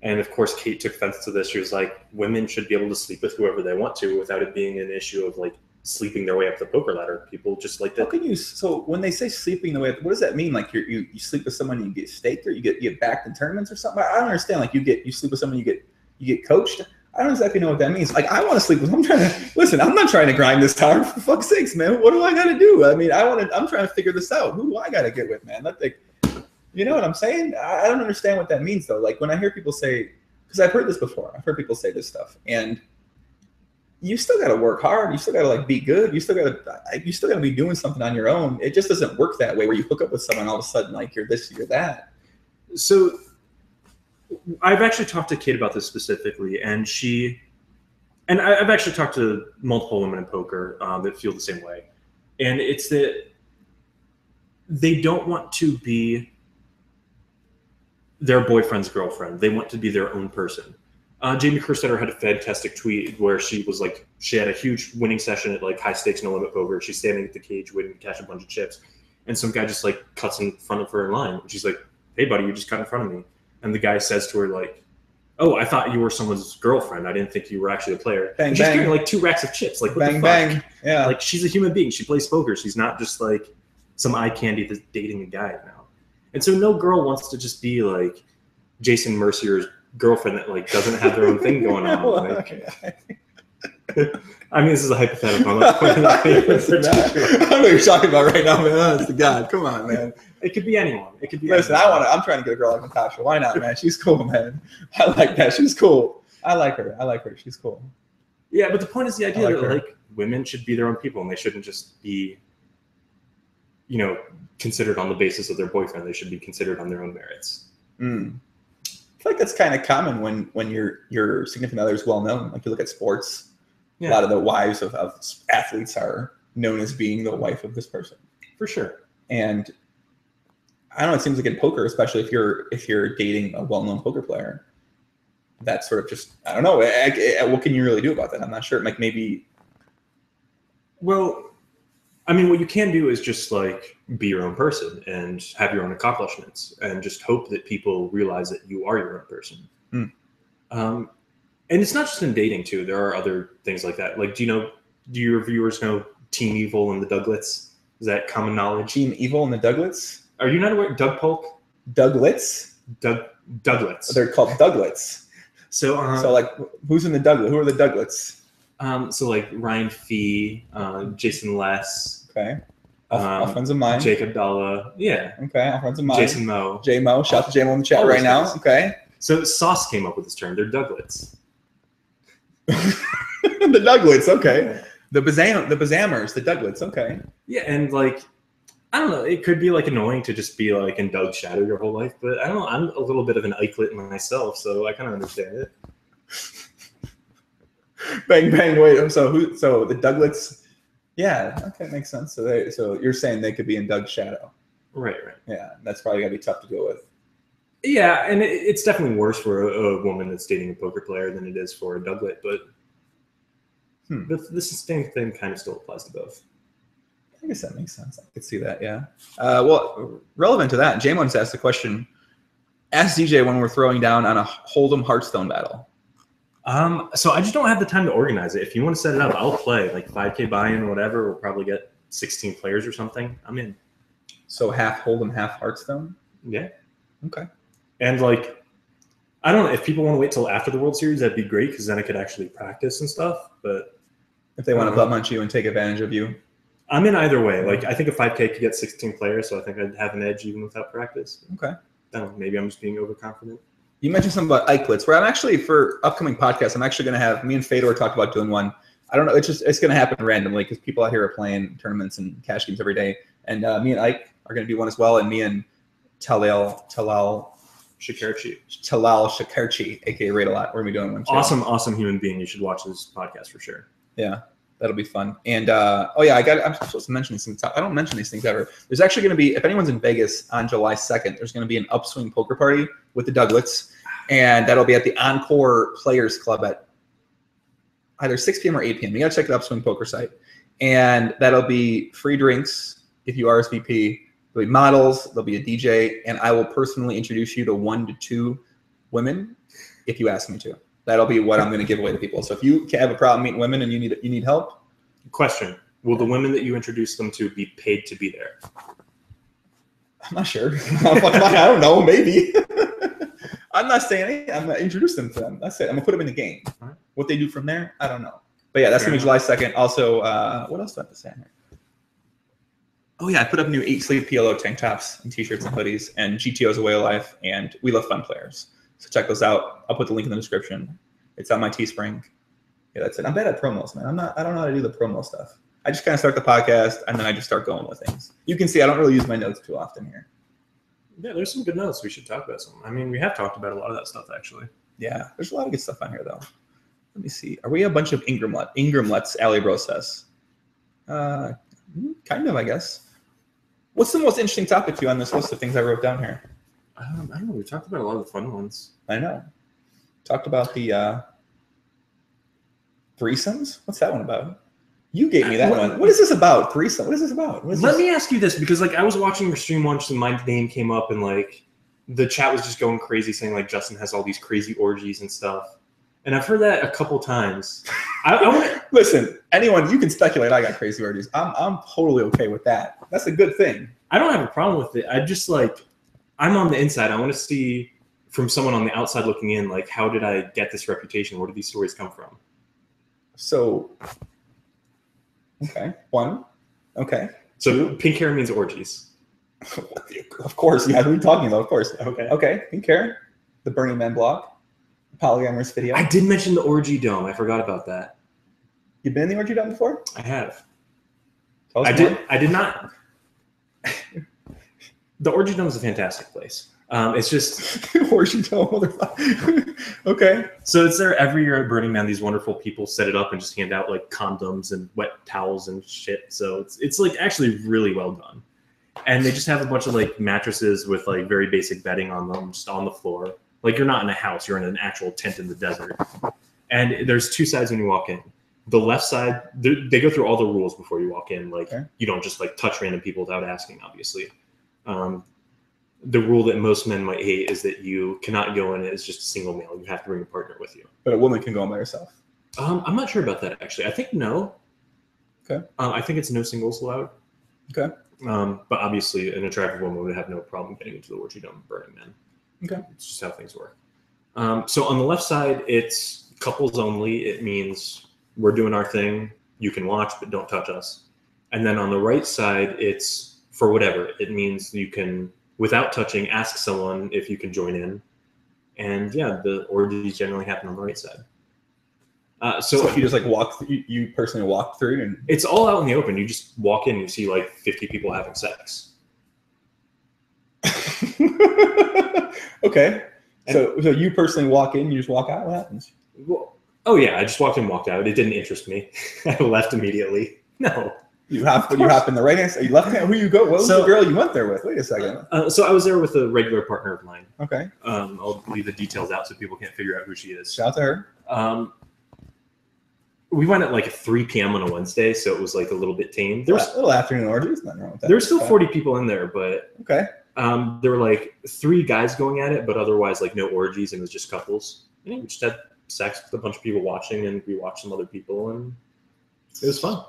And of course, Kate took offense to this. She was like, women should be able to sleep with whoever they want to without it being an issue of like sleeping their way up the poker ladder. People just like that. How can you, so when they say sleeping the way up, what does that mean? Like you're, you you sleep with someone and you get staked or you get, you get backed in tournaments or something? I don't understand. Like you get, you sleep with someone, you get, you get coached. I don't exactly know what that means. Like, I want to sleep with, I'm trying to, listen, I'm not trying to grind this tower for fuck's sakes, man. What do I got to do? I mean, I want to, I'm trying to figure this out. Who do I got to get with, man? That, like, you know what I'm saying? I don't understand what that means though. Like when I hear people say, cause I've heard this before, I've heard people say this stuff, and you still got to work hard. You still got to like be good. You still got to, you still got to be doing something on your own. It just doesn't work that way where you hook up with someone all of a sudden, like you're this, you're that. So I've actually talked to Kate about this specifically, and she, and I, I've actually talked to multiple women in poker um, that feel the same way. And it's that they don't want to be their boyfriend's girlfriend. They want to be their own person. Uh, Jamie Kerstetter had a fantastic tweet where she was like, she had a huge winning session at like high stakes, no limit poker. She's standing at the cage waiting to cash a bunch of chips. And some guy just like cuts in front of her in line. And she's like, hey buddy, you just cut in front of me. And the guy says to her, like, oh, I thought you were someone's girlfriend. I didn't think you were actually a player. Bang, and she's bang. Getting like two racks of chips. Like, what bang, the fuck? Bang. Yeah. Like, she's a human being. She plays poker. She's not just like some eye candy that's dating a guy now. And so no girl wants to just be like Jason Mercier's girlfriend that like doesn't have their own thing going on. Like, I mean, this is a hypothetical. I'm not pointing out favorites. I don't know what you're talking about right now, man. Honest to God, come on, man. It could be anyone. It could be. Listen, anyone. I want to. I'm trying to get a girl like Natasha. Why not, man? She's cool, man. I like that. She's cool. I like her. I like her. She's cool. Yeah, but the point is the idea like that her. like women should be their own people, and they shouldn't just be, you know, considered on the basis of their boyfriend. They should be considered on their own merits. Mm. I feel like that's kind of common when when your your significant other is well known. Like you look at sports. Yeah. A lot of the wives of, of athletes are known as being the wife of this person. For sure. And I don't know, it seems like in poker, especially if you're if you're dating a well-known poker player, that's sort of just, I don't know, I, I, what can you really do about that? I'm not sure. Like maybe. Well, I mean, what you can do is just like be your own person and have your own accomplishments and just hope that people realize that you are your own person. Mm. Um, And it's not just in dating too. There are other things like that. Like, do you know, do your viewers know Team Evil and the Douglets? Is that common knowledge? Team Evil and the Douglets? Are you not aware? Doug Polk? Douglets? Doug Douglets. They're called Douglets. So, um, so like, who's in the Douglet? Who are the Douglets? Um, so like Ryan Fee, uh, Jason Less. Okay. All, um, all friends of mine. Jacob Dalla. Yeah. Okay. All friends of mine. Jason Moe. J Mo. Shout out to J Mo in the chat right now. Guys. Okay. So Sauce came up with this term. They're Douglets. The Douglets. Okay. The Bazam, the Bazammers. The Douglets. Okay. Yeah, and like, I don't know. It could be like annoying to just be like in Doug shadow your whole life, but I don't know. I'm a little bit of an Eikelet myself, so I kind of understand it. Bang bang. Wait. So who? So the Douglets. Yeah. Okay, makes sense. So they. So you're saying they could be in Doug's shadow. Right. Right. Yeah. That's probably gonna be tough to deal with. Yeah, and it, it's definitely worse for a, a woman that's dating a poker player than it is for a Douglet, but hmm. the, the same thing kind of still applies to both. I guess that makes sense. I could see that. Yeah. Uh, well, relevant to that, James asked the question: ask D J when we're throwing down on a Hold'em Hearthstone battle. Um, so I just don't have the time to organize it. If you want to set it up, I'll play like five K buy-in or whatever. We'll probably get sixteen players or something. I'm in. So half Hold'em, half Hearthstone. Yeah. Okay. And like, I don't know if people want to wait till after the World Series. That'd be great because then I could actually practice and stuff. But if they want to butt munch you and take advantage of you, I'm in either way. Like I think a five K could get sixteen players, so I think I'd have an edge even without practice. Okay. I don't know, maybe I'm just being overconfident. You mentioned something about Eikelets, where I'm actually, for upcoming podcasts, I'm actually going to have me and Fedor talk about doing one. I don't know. It's just, it's going to happen randomly because people out here are playing tournaments and cash games every day. And uh, me and Ike are going to do one as well. And me and Talal, Talal Shakerchi, Talal Shakerchi, A K A Rate a Lot. We're going to be doing one too. Awesome, awesome human being. You should watch this podcast for sure. Yeah. That'll be fun. And, uh, oh, yeah, I got, I'm supposed to mention these things. I don't mention these things ever. There's actually going to be, if anyone's in Vegas on July second, there's going to be an Upswing poker party with the Douglets. And that'll be at the Encore Players Club at either six P M or eight P M You got to check the Upswing poker site. And that'll be free drinks if you R S V P. There'll be models. There'll be a D J. And I will personally introduce you to one to two women if you ask me to. That'll be what I'm going to give away to people. So if you have a problem meeting women and you need you need help, question: will the women that you introduce them to be paid to be there? I'm not sure. I'm like, I don't know. Maybe. I'm not saying I'm going to introduce them to them. That's it. I'm going to put them in the game. Right. What they do from there, I don't know. But yeah, that's going to be July second. Also, uh, what else do I have to say on here? Oh yeah, I put up new Eat Sleep P L O tank tops and T-shirts and hoodies, and G T O's a way of life, and we love fun players. So check those out. I'll put the link in the description. It's on my Teespring. Yeah, that's it. I'm bad at promos, man. I'm not. I don't know how to do the promo stuff. I just kind of start the podcast and then I just start going with things. You can see I don't really use my notes too often here. Yeah, there's some good notes. We should talk about some. I mean, we have talked about a lot of that stuff actually. Yeah, there's a lot of good stuff on here though. Let me see. Are we a bunch of Ingramlet? Ingramlets? Ali Bro says. Uh, kind of, I guess. What's the most interesting topic to you on this list of things I wrote down here? Um, I don't know. We talked about a lot of the fun ones. I know. Talked about the uh, threesomes. What's that one about? You gave me that what, one. What is this about? Threesome. What is this about? Is let this? me ask you this, because like I was watching your stream once and my name came up and like the chat was just going crazy saying like Justin has all these crazy orgies and stuff. And I've heard that a couple times. I, I wanna... Listen, anyone, you can speculate I got crazy orgies. I'm, I'm totally okay with that. That's a good thing. I don't have a problem with it. I just like... I'm on the inside. I want to see from someone on the outside looking in, like, how did I get this reputation? Where did these stories come from? So, okay. One. Okay. So pink hair means orgies. Of course. Yeah, who are you talking about? Of course. Okay. Okay. Pink hair. The Burning Man blog. Polyamorous video. I did mention the orgy dome. I forgot about that. You've been in the orgy dome before? I have. I did. More. I did not. The Orgy Dome is a fantastic place. Um, it's just Orgy Dome. Okay. So it's there every year at Burning Man. These wonderful people set it up and just hand out like condoms and wet towels and shit. So it's it's like actually really well done. And they just have a bunch of like mattresses with like very basic bedding on them, just on the floor. Like you're not in a house, you're in an actual tent in the desert. And there's two sides when you walk in. The left side, they go through all the rules before you walk in. Like okay. You don't just like touch random people without asking, obviously. Um, the rule that most men might hate is that you cannot go in as just a single male. You have to bring a partner with you. But a woman can go in by herself. Um, I'm not sure about that, actually. I think no. Okay. Um, I think it's no singles allowed. Okay. Um, but obviously, an attractive woman would have no problem getting into the orgy dome Burning Man. Okay. It's just how things work. Um, so on the left side, it's couples only. It means we're doing our thing. You can watch, but don't touch us. And then on the right side, it's for whatever. It means you can, without touching, ask someone if you can join in. And yeah, the orgies generally happen on the right side. Uh, so, so if you just like walk, th you personally walk through, and it's all out in the open. You just walk in, you see like fifty people having sex. Okay, and so so you personally walk in, you just walk out. What happens? Well, oh yeah, I just walked in, walked out. It didn't interest me. I left immediately. No, you have you hop in the right hand. You left hand. Who you go? What was so, the girl you went there with? Wait a second. Uh, uh, so I was there with a regular partner of mine. Okay. Um, I'll leave the details out so people can't figure out who she is. Shout out to her. Um. We went at like three P M on a Wednesday, so it was like a little bit tame. There was a little afternoon orgies, nothing wrong with that. There were still forty people in there, but okay. Um, there were like three guys going at it, but otherwise like no orgies, and it was just couples. And we just had sex with a bunch of people watching, and we watched some other people, and it was fun.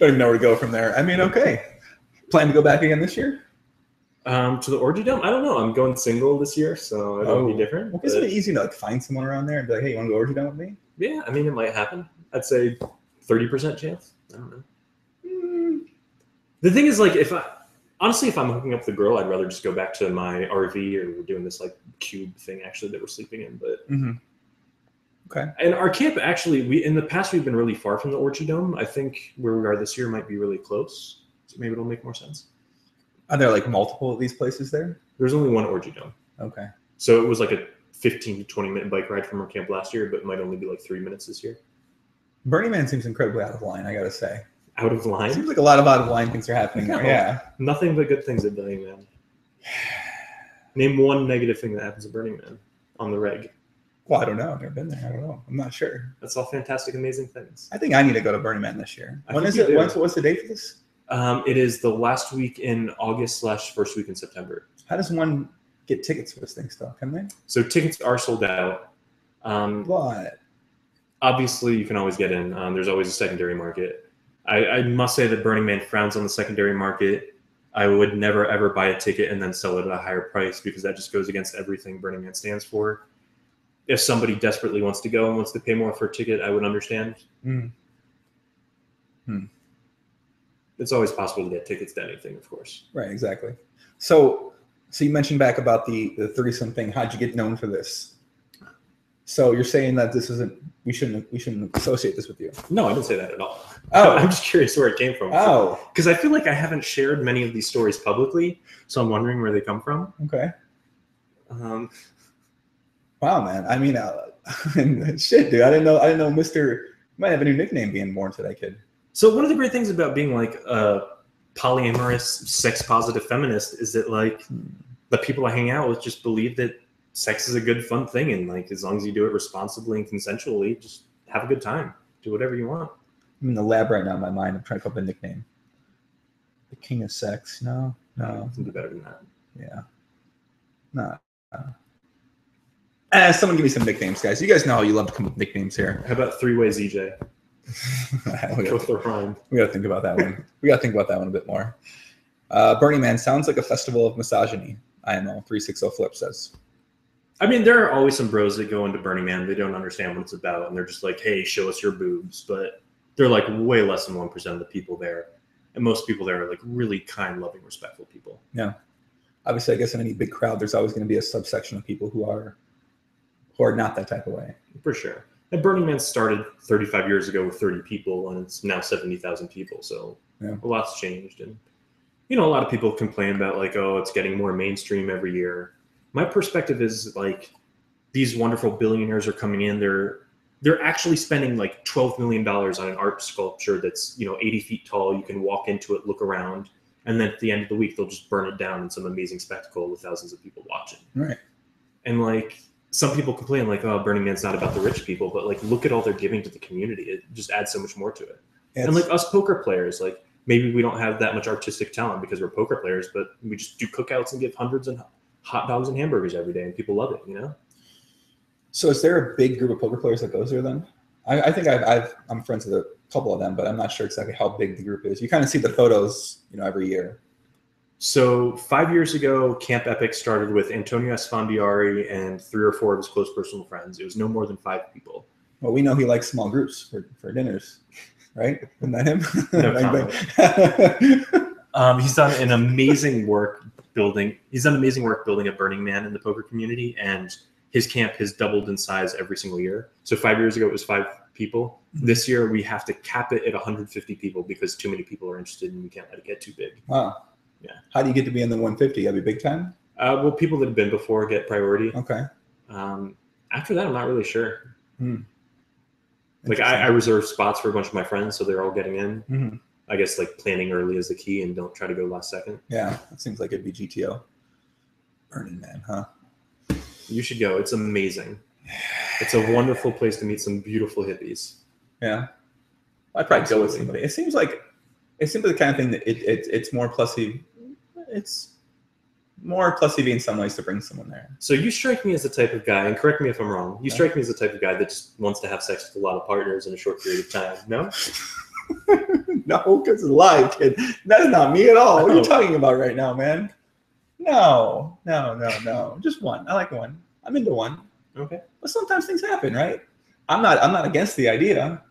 Don't even know where to go from there. I mean, okay. Plan to go back again this year? Um, to the orgy dome? I don't know. I'm going single this year, so it'll oh. be different. It's really easy to like find someone around there and be like, hey, you want to go orgy dome with me? Yeah, I mean, it might happen. I'd say thirty percent chance. I don't know. Mm. The thing is, like, if I honestly, if I'm hooking up the girl, I'd rather just go back to my R V, or we're doing this like cube thing actually that we're sleeping in. But mm-hmm. okay. And our camp actually, we in the past we've been really far from the orgy dome. I think where we are this year might be really close, so maybe it'll make more sense. Are there like multiple of these places there? There's only one orgy dome. Okay. So it was like a fifteen to twenty minute bike ride from our camp last year, but it might only be like three minutes this year. Burning Man seems incredibly out of line, I gotta say. Out of line? It seems like a lot of out of line things are happening there. Yeah. Nothing but good things at Burning Man. Name one negative thing that happens at Burning Man on the reg. Well, I don't know. I've never been there. I don't know. I'm not sure. That's all fantastic, amazing things. I think I need to go to Burning Man this year. I when is it? When's, what's the date for this? Um, it is the last week in August slash first week in September. How does one get tickets for this thing still? Can they? So tickets are sold out. Um, what? Obviously, you can always get in. Um, there's always a secondary market. I, I must say that Burning Man frowns on the secondary market. I would never, ever buy a ticket and then sell it at a higher price, because that just goes against everything Burning Man stands for. If somebody desperately wants to go and wants to pay more for a ticket, I would understand. Mm. Hmm. It's always possible to get tickets to anything, of course. Right, exactly. So, so you mentioned back about the, the threesome thing. How'd you get known for this? So you're saying that this isn't, we shouldn't, we shouldn't associate this with you. No, I didn't say that at all. Oh, I'm just curious where it came from. Oh, because I feel like I haven't shared many of these stories publicly, so I'm wondering where they come from. Okay. Um. Wow, man. I mean, uh, shit, dude. I didn't know. I didn't know. Mister might have a new nickname being born today, kid. So one of the great things about being like a polyamorous, sex-positive feminist is that like the people I hang out with just believe that sex is a good, fun thing, and like as long as you do it responsibly and consensually, just have a good time, do whatever you want. I'm in the lab right now in my mind. I'm trying to come up with a nickname. The king of sex? No, no. Something better than that. Yeah. Nah. Uh, someone give me some nicknames, guys. You guys know how you love to come up with nicknames here. How about three-way Z J? we, gotta, we gotta think about that one. We gotta think about that one a bit more. Uh, Burning Man sounds like a festival of misogyny. I M O three sixty Flip says. I mean, there are always some bros that go into Burning Man. They don't understand what it's about, and they're just like, "Hey, show us your boobs." But they're like way less than one percent of the people there, and most people there are like really kind, loving, respectful people. Yeah. Obviously, I guess in any big crowd, there's always going to be a subsection of people who are who are not that type of way. For sure. And Burning Man started thirty-five years ago with thirty people, and it's now seventy thousand people. So yeah. A lot's changed. And, you know, a lot of people complain about like, oh, it's getting more mainstream every year. My perspective is like these wonderful billionaires are coming in. They're they're actually spending like twelve million dollars on an art sculpture that's, you know, eighty feet tall. You can walk into it, look around. And then at the end of the week, they'll just burn it down in some amazing spectacle with thousands of people watching. Right. And like, some people complain like, oh, Burning Man's not about the rich people, but like, look at all they're giving to the community. It just adds so much more to it. It's, and like us poker players, like maybe we don't have that much artistic talent because we're poker players, but we just do cookouts and give hundreds of hot dogs and hamburgers every day, and people love it, you know? So is there a big group of poker players that goes there then? I, I think I've, I've, I'm friends with a couple of them, but I'm not sure exactly how big the group is. You kind of see the photos, you know, every year. So five years ago, Camp Epic started with Antonio Esfandiari and three or four of his close personal friends. It was no more than five people. Well, we know he likes small groups for, for dinners, right? Isn't that him? No comment. um, he's done an amazing work building. He's done amazing work building a Burning Man in the poker community, and his camp has doubled in size every single year. So five years ago, it was five people. This year, we have to cap it at one hundred fifty people because too many people are interested, and we can't let it get too big. Wow. Yeah. How do you get to be in the one fifty? That'd be big time? Uh, well, people that have been before get priority. Okay. Um, after that, I'm not really sure. Hmm. Like I, I reserve spots for a bunch of my friends, so they're all getting in. Mm-hmm. I guess like planning early is the key, and don't try to go last second. Yeah, it seems like it'd be G T O. Burning Man, huh? You should go. It's amazing. It's a wonderful place to meet some beautiful hippies. Yeah, I'd probably Absolutely. go with somebody. It seems like it seems like the kind of thing that it, it it's more plusy. It's more plusy in some ways to bring someone there. So you strike me as the type of guy, and correct me if I'm wrong, you strike me as the type of guy that just wants to have sex with a lot of partners in a short period of time, no? No, because it's a lie, kid. That's not me at all. What are you talking about right now, man? No, no, no, no. Just one. I like one. I'm into one. Okay. But sometimes things happen, right? I'm not I'm not against the idea.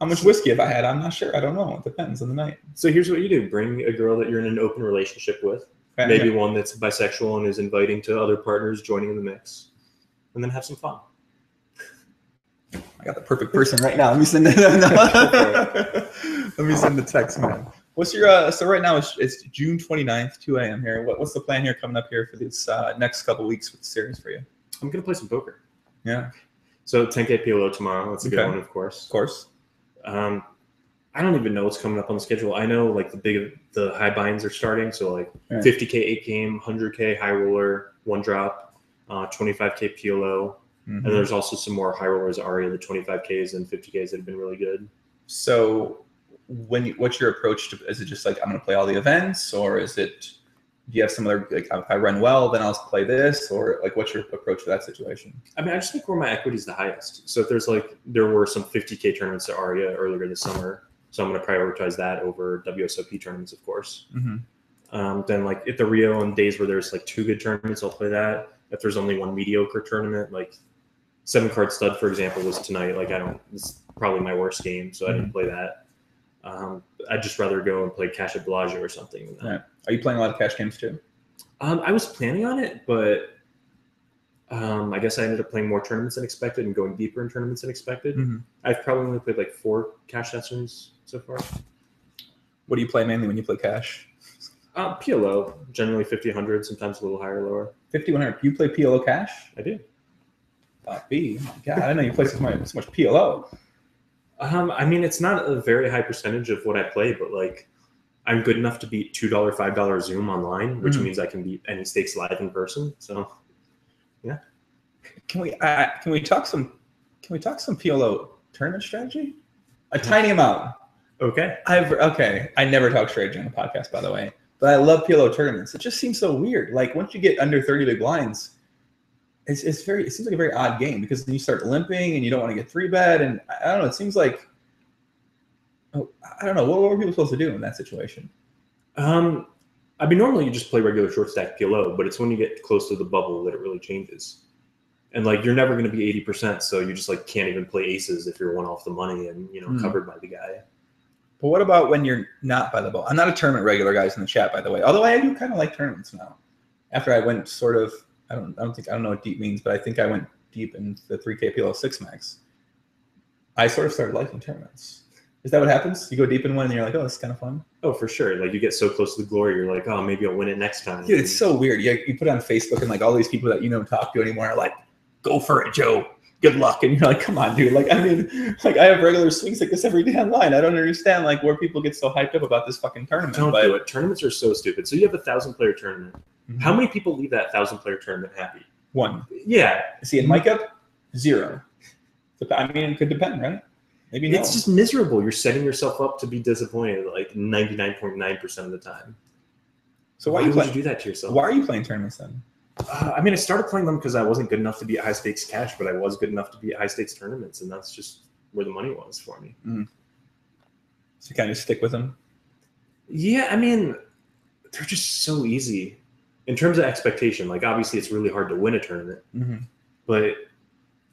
How much whiskey have I had? I'm not sure. I don't know. It depends on the night. So here's what you do. Bring a girl that you're in an open relationship with. Okay. Maybe one that's bisexual and is inviting to other partners joining in the mix, and then have some fun. I got the perfect person right now. Let me send it. Let me send the text, man. What's your uh, so right now it's, it's June twenty-ninth, two A M here. What, what's the plan here coming up here for this uh, next couple weeks with the series for you? I'm gonna play some poker. Yeah. So ten K P L O tomorrow. That's a okay. good one, of course. Of course. Um, I don't even know what's coming up on the schedule. I know like the big, the high binds are starting. So like right. fifty K eight game, one hundred K high roller, one drop, uh, twenty-five K P L O. Mm-hmm. And there's also some more high rollers, Aria, the twenty-five Ks and fifty Ks that have been really good. So when you, what's your approach to, is it just like, I'm going to play all the events, or is it, do you have some other, like if I run well, then I'll play this, or like what's your approach to that situation? I mean, I just think where my equity is the highest. So if there's like, there were some fifty K tournaments to Aria earlier this summer. So I'm going to prioritize that over W S O P tournaments, of course. Mm-hmm. Um, then like at the Rio, on days where there's like two good tournaments, I'll play that. If there's only one mediocre tournament, like seven card stud, for example, was tonight. Like I don't, it's probably my worst game. So mm-hmm. I didn't play that. Um, I'd just rather go and play cash at Bellagio or something. Than that. Right. Are you playing a lot of cash games too? Um, I was planning on it, but um, I guess I ended up playing more tournaments than expected and going deeper in tournaments than expected. Mm-hmm. I've probably only played like four cash sessions so far. What do you play mainly when you play cash? Uh, P L O, generally fifty, one hundred, sometimes a little higher, lower. fifty, one hundred. You play P L O cash? I do. Bobby, oh my God, I didn't know you play so much, so much P L O. Um, I mean, it's not a very high percentage of what I play, but like, I'm good enough to beat two dollar, five dollar Zoom online, which mm. means I can beat any stakes live in person. So, yeah. Can we uh, can we talk some can we talk some P L O tournament strategy? A tiny amount. Okay. I've okay. I never talk strategy on a podcast, by the way, but I love P L O tournaments. It just seems so weird. Like once you get under thirty big blinds, it's it's very it seems like a very odd game because then you start limping and you don't want to get three bet, and I don't know. It seems like oh, I don't know what, what were people supposed to do in that situation. Um, I mean, normally you just play regular short stack P L O, but it's when you get close to the bubble that it really changes. And like you're never going to be eighty percent, so you just like can't even play aces if you're one off the money and you know mm. covered by the guy. But what about when you're not by the ball? I'm not a tournament regular, guys in the chat, by the way. Although I do kind of like tournaments now. After I went sort of, I don't, I don't think I don't know what deep means, but I think I went deep in the three K P L O six max. I sort of started liking tournaments. Is that what happens? You go deep in one and you're like, oh, it's kind of fun. Oh, for sure. Like you get so close to the glory, you're like, oh, maybe I'll win it next time. Dude, it's so weird. You, you put it on Facebook and like all these people that you don't talk to anymore are like, go for it, Joe. Good luck. And you're like, come on, dude. Like, I mean, like I have regular swings like this every day online. I don't understand like where people get so hyped up about this fucking tournament. Don't but... do it. Tournaments are so stupid. So you have a thousand player tournament. Mm-hmm. How many people leave that thousand player tournament happy? One. Yeah. See, in Mike up, zero. I mean, it could depend, right? I mean, no. It's just miserable. You're setting yourself up to be disappointed like ninety-nine point nine percent of the time. So why, why you would play, you do that to yourself? Why are you playing tournaments then? Uh, I mean, I started playing them because I wasn't good enough to be at high-stakes cash, but I was good enough to be at high-stakes tournaments, and that's just where the money was for me. Mm. So you kind of stick with them? Yeah, I mean, they're just so easy. In terms of expectation, like, obviously it's really hard to win a tournament. Mm-hmm. But,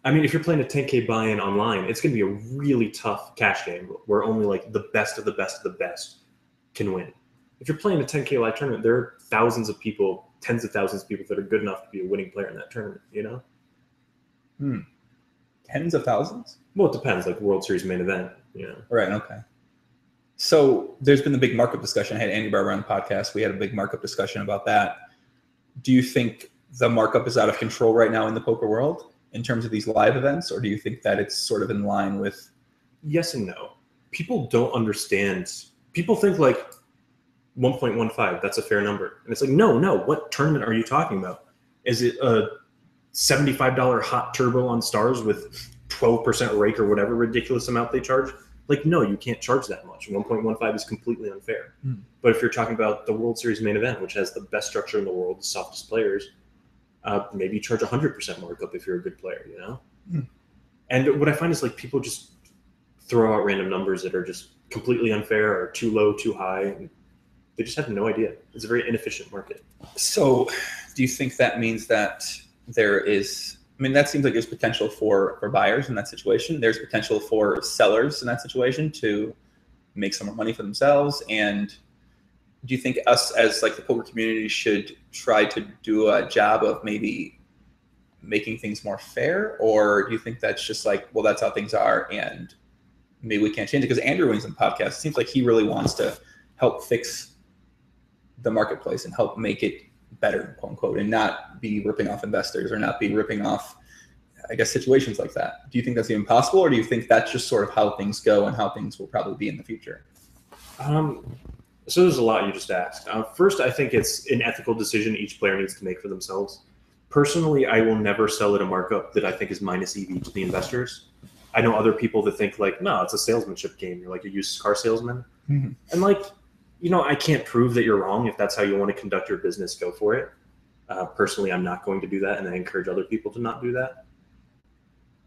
I mean, if you're playing a ten K buy-in online, it's going to be a really tough cash game where only, like, the best of the best of the best can win. If you're playing a ten K live tournament, there are thousands of people, tens of thousands of people that are good enough to be a winning player in that tournament, you know? Hmm. Tens of thousands? Well, it depends, like World Series main event, you know? Right, okay. So there's been the big markup discussion. I had Andy Barber on the podcast. We had a big markup discussion about that. Do you think the markup is out of control right now in the poker world in terms of these live events, or do you think that it's sort of in line with? Yes and no. People don't understand. People think like one point one five, that's a fair number. And it's like, no, no, what tournament are you talking about? Is it a seventy-five dollar hot turbo on stars with twelve percent rake or whatever ridiculous amount they charge? Like, no, you can't charge that much. one point one five is completely unfair. Mm. But if you're talking about the World Series main event, which has the best structure in the world, the softest players, uh, maybe you charge one hundred percent markup if you're a good player, you know? Mm. And what I find is like people just throw out random numbers that are just completely unfair or too low, too high. And they just have no idea. It's a very inefficient market. So do you think that means that there is, I mean, that seems like there's potential for, for buyers in that situation. There's potential for sellers in that situation to make some more money for themselves. And do you think us as like the poker community should try to do a job of maybe making things more fair? Or do you think that's just like, well, that's how things are and maybe we can't change it? Because Andrew Wings on the podcast, it seems like he really wants to help fix the marketplace and help make it better, quote unquote, and not be ripping off investors or not be ripping off, I guess, situations like that. Do you think that's even possible, or do you think that's just sort of how things go and how things will probably be in the future? Um, so there's a lot you just asked. Uh, first, I think it's an ethical decision each player needs to make for themselves. Personally, I will never sell at a markup that I think is minus E V to the investors. I know other people that think like, no, it's a salesmanship game. You're like a used car salesman. Mm-hmm. And like, you know, I can't prove that you're wrong. If that's how you want to conduct your business, go for it. Uh, personally, I'm not going to do that, and I encourage other people to not do that.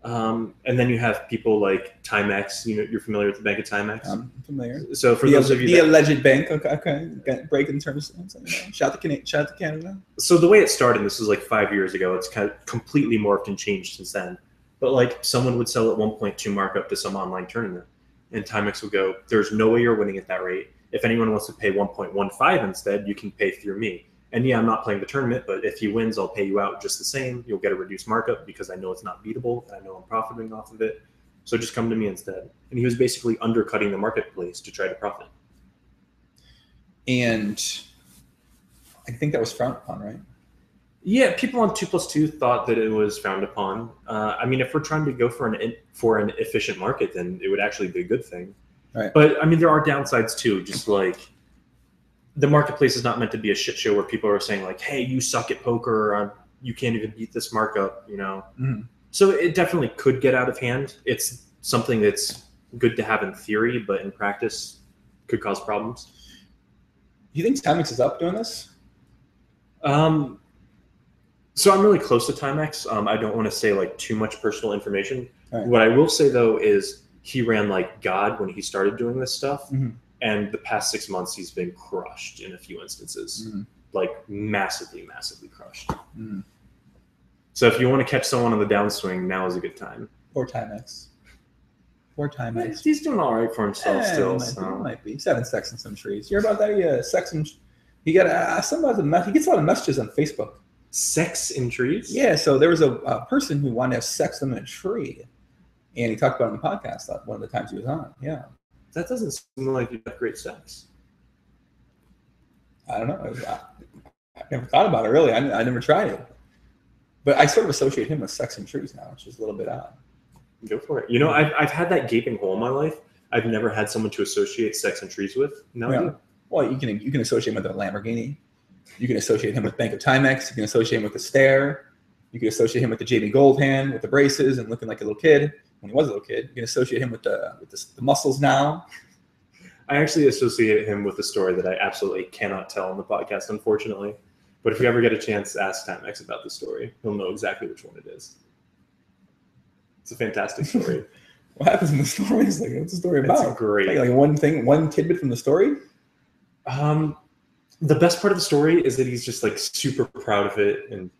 Um, and then you have people like Timex. You know, you're familiar with the Bank of Timex? I'm familiar. So for the those of you, the that, alleged bank. Okay, okay. Got break in terms of shout to Canada. Shout to Canada. So the way it started, and this was like five years ago. It's kind of completely morphed and changed since then. But like someone would sell at one point two markup to some online tournament, and Timex would go, "There's no way you're winning at that rate. If anyone wants to pay one point one five instead, you can pay through me. And yeah, I'm not playing the tournament, but if he wins, I'll pay you out just the same. You'll get a reduced markup because I know it's not beatable and I know I'm profiting off of it. So just come to me instead." And he was basically undercutting the marketplace to try to profit. And I think that was frowned upon, right? Yeah, people on two plus two thought that it was frowned upon. Uh, I mean, if we're trying to go for an for an efficient market, then it would actually be a good thing. Right. But I mean, there are downsides too. Just like the marketplace is not meant to be a shit show where people are saying like, "Hey, you suck at poker. Or, you can't even beat this markup," you know? Mm. So it definitely could get out of hand. It's something that's good to have in theory, but in practice could cause problems. Do you think Timex is up doing this? Um, so I'm really close to Timex. Um, I don't want to say like too much personal information. Right. What I will say though is, he ran like God when he started doing this stuff. Mm-hmm. And the past six months, he's been crushed in a few instances, mm-hmm. like massively, massively crushed. Mm-hmm. So if you want to catch someone on the downswing, now is a good time. Or Timex. Or Timex. He's doing all right for himself yeah, still. It might, so. be, it might be. He's having sex in some trees. You hear about that? Yeah, sex and he got uh, somebody. He gets a lot of messages on Facebook. Sex in trees? Yeah. So there was a, a person who wanted to have sex in a tree. And he talked about it on the podcast like one of the times he was on. Yeah. That doesn't seem like you have great sex. I don't know. I, I've never thought about it, really. I, I never tried it. But I sort of associate him with sex and trees now, which is a little bit odd. Go for it. You know, I've, I've had that gaping hole in my life. I've never had someone to associate sex and trees with. No. Yeah. Well, you can, you can associate him with a Lamborghini. You can associate him with Bank of Timex. You can associate him with the stare. You can associate him with the J B Goldhand, with the braces and looking like a little kid. when he was a little kid. You can associate him with the with the, the muscles now. I actually associate him with a story that I absolutely cannot tell on the podcast, unfortunately. But if you ever get a chance, ask Timex about the story. He'll know exactly which one it is. It's a fantastic story. What happens in the story? It's like, what's the story about? It's great. Like, like one thing, one tidbit from the story? Um, the best part of the story is that he's just like super proud of it. And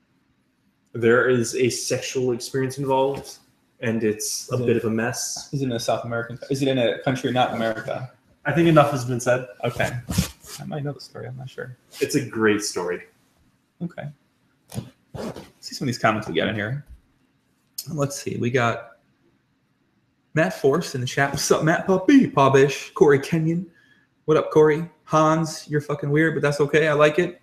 there is a sexual experience involved. And it's a bit of a mess. Is it in a South American? Is it in a country not America? I think enough has been said. Okay. I might know the story. I'm not sure. It's a great story. Okay. Let's see some of these comments we got in here. Let's see. We got Matt Force in the chat. What's up, Matt Puppy? Pawbish. Corey Kenyon. What up, Corey? Hans, you're fucking weird, but that's okay. I like it.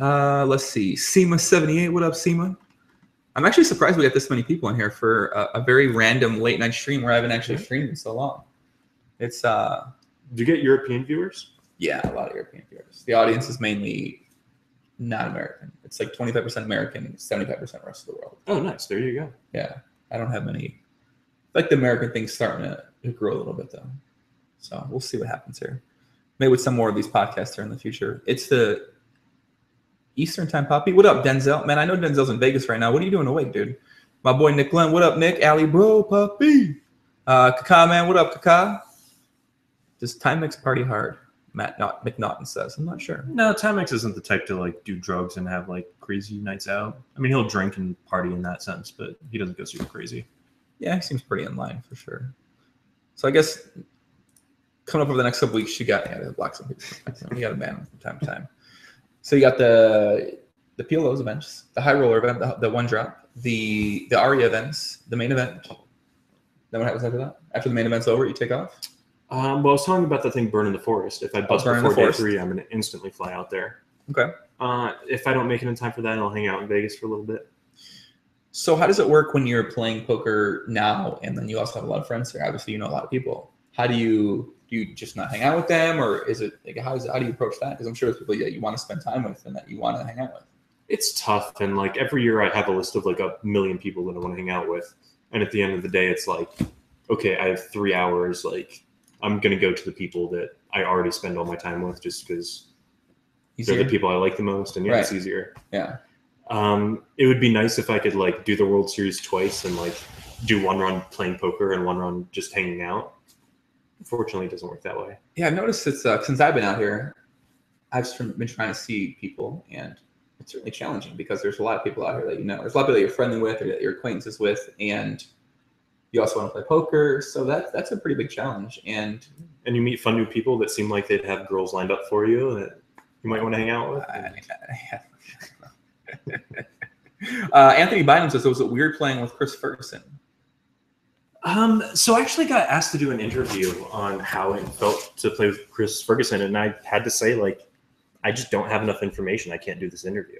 Uh, let's see. SEMA seventy-eight. What up, SEMA? I'm actually surprised we got this many people in here for a, a very random late night stream where I haven't actually streamed in so long. It's uh. Do you get European viewers? Yeah, a lot of European viewers. The audience is mainly not American. It's like twenty-five percent American, seventy-five percent rest of the world. Oh, nice. There you go. Yeah. I don't have many. Like the American thing's starting to, to grow a little bit, though. So we'll see what happens here. Maybe with some more of these podcasts here in the future. It's the Eastern Time Poppy. What up, Denzel? Man, I know Denzel's in Vegas right now. What are you doing awake, dude? My boy Nick Glenn. What up, Nick? Alley Bro, Poppy. Uh, Kaka, man. What up, Kaka? Does Timex party hard? Matt Not McNaughton says. I'm not sure. No, Timex isn't the type to like do drugs and have like crazy nights out. I mean, he'll drink and party in that sense, but he doesn't go super crazy. Yeah, he seems pretty in line for sure. So I guess coming up over the next couple weeks, you got yeah, to block some people. You got to ban them from time to time. So you got the the P L Os events, the high roller event, the, the one drop, the the Aria events, the main event. Then what happens after that? After the main event's over, you take off. Um, well, I was talking about the thing, Burn in the Forest. If I bust oh, before day three, I'm going to instantly fly out there. Okay. Uh, if I don't make it in time for that, I'll hang out in Vegas for a little bit. So how does it work when you're playing poker now and then you also have a lot of friends here? Obviously, you know a lot of people. How do you – do you just not hang out with them, or is it like, – how, how do you approach that? Because I'm sure there's people that you want to spend time with and that you want to hang out with. It's tough, and like every year I have a list of like a million people that I want to hang out with, and at the end of the day it's like, okay, I have three hours, like – I'm going to go to the people that I already spend all my time with just because they're the people I like the most, and yeah, right. It's easier. Yeah. Um, it would be nice if I could like do the World Series twice and like do one run playing poker and one run just hanging out. Unfortunately, it doesn't work that way. Yeah, I've noticed it's uh, since I've been out here, I've been trying to see people, and it's certainly challenging because there's a lot of people out here that you know. There's a lot of people that you're friendly with or that you're acquaintances with, and you also want to play poker, so that that's a pretty big challenge. And and you meet fun new people that seem like they'd have girls lined up for you that you might want to hang out with. Uh, uh, Anthony Bynum says, "Was it weird playing with Chris Ferguson?" Um, so I actually got asked to do an interview on how it felt to play with Chris Ferguson, and I had to say, like, I just don't have enough information. I can't do this interview.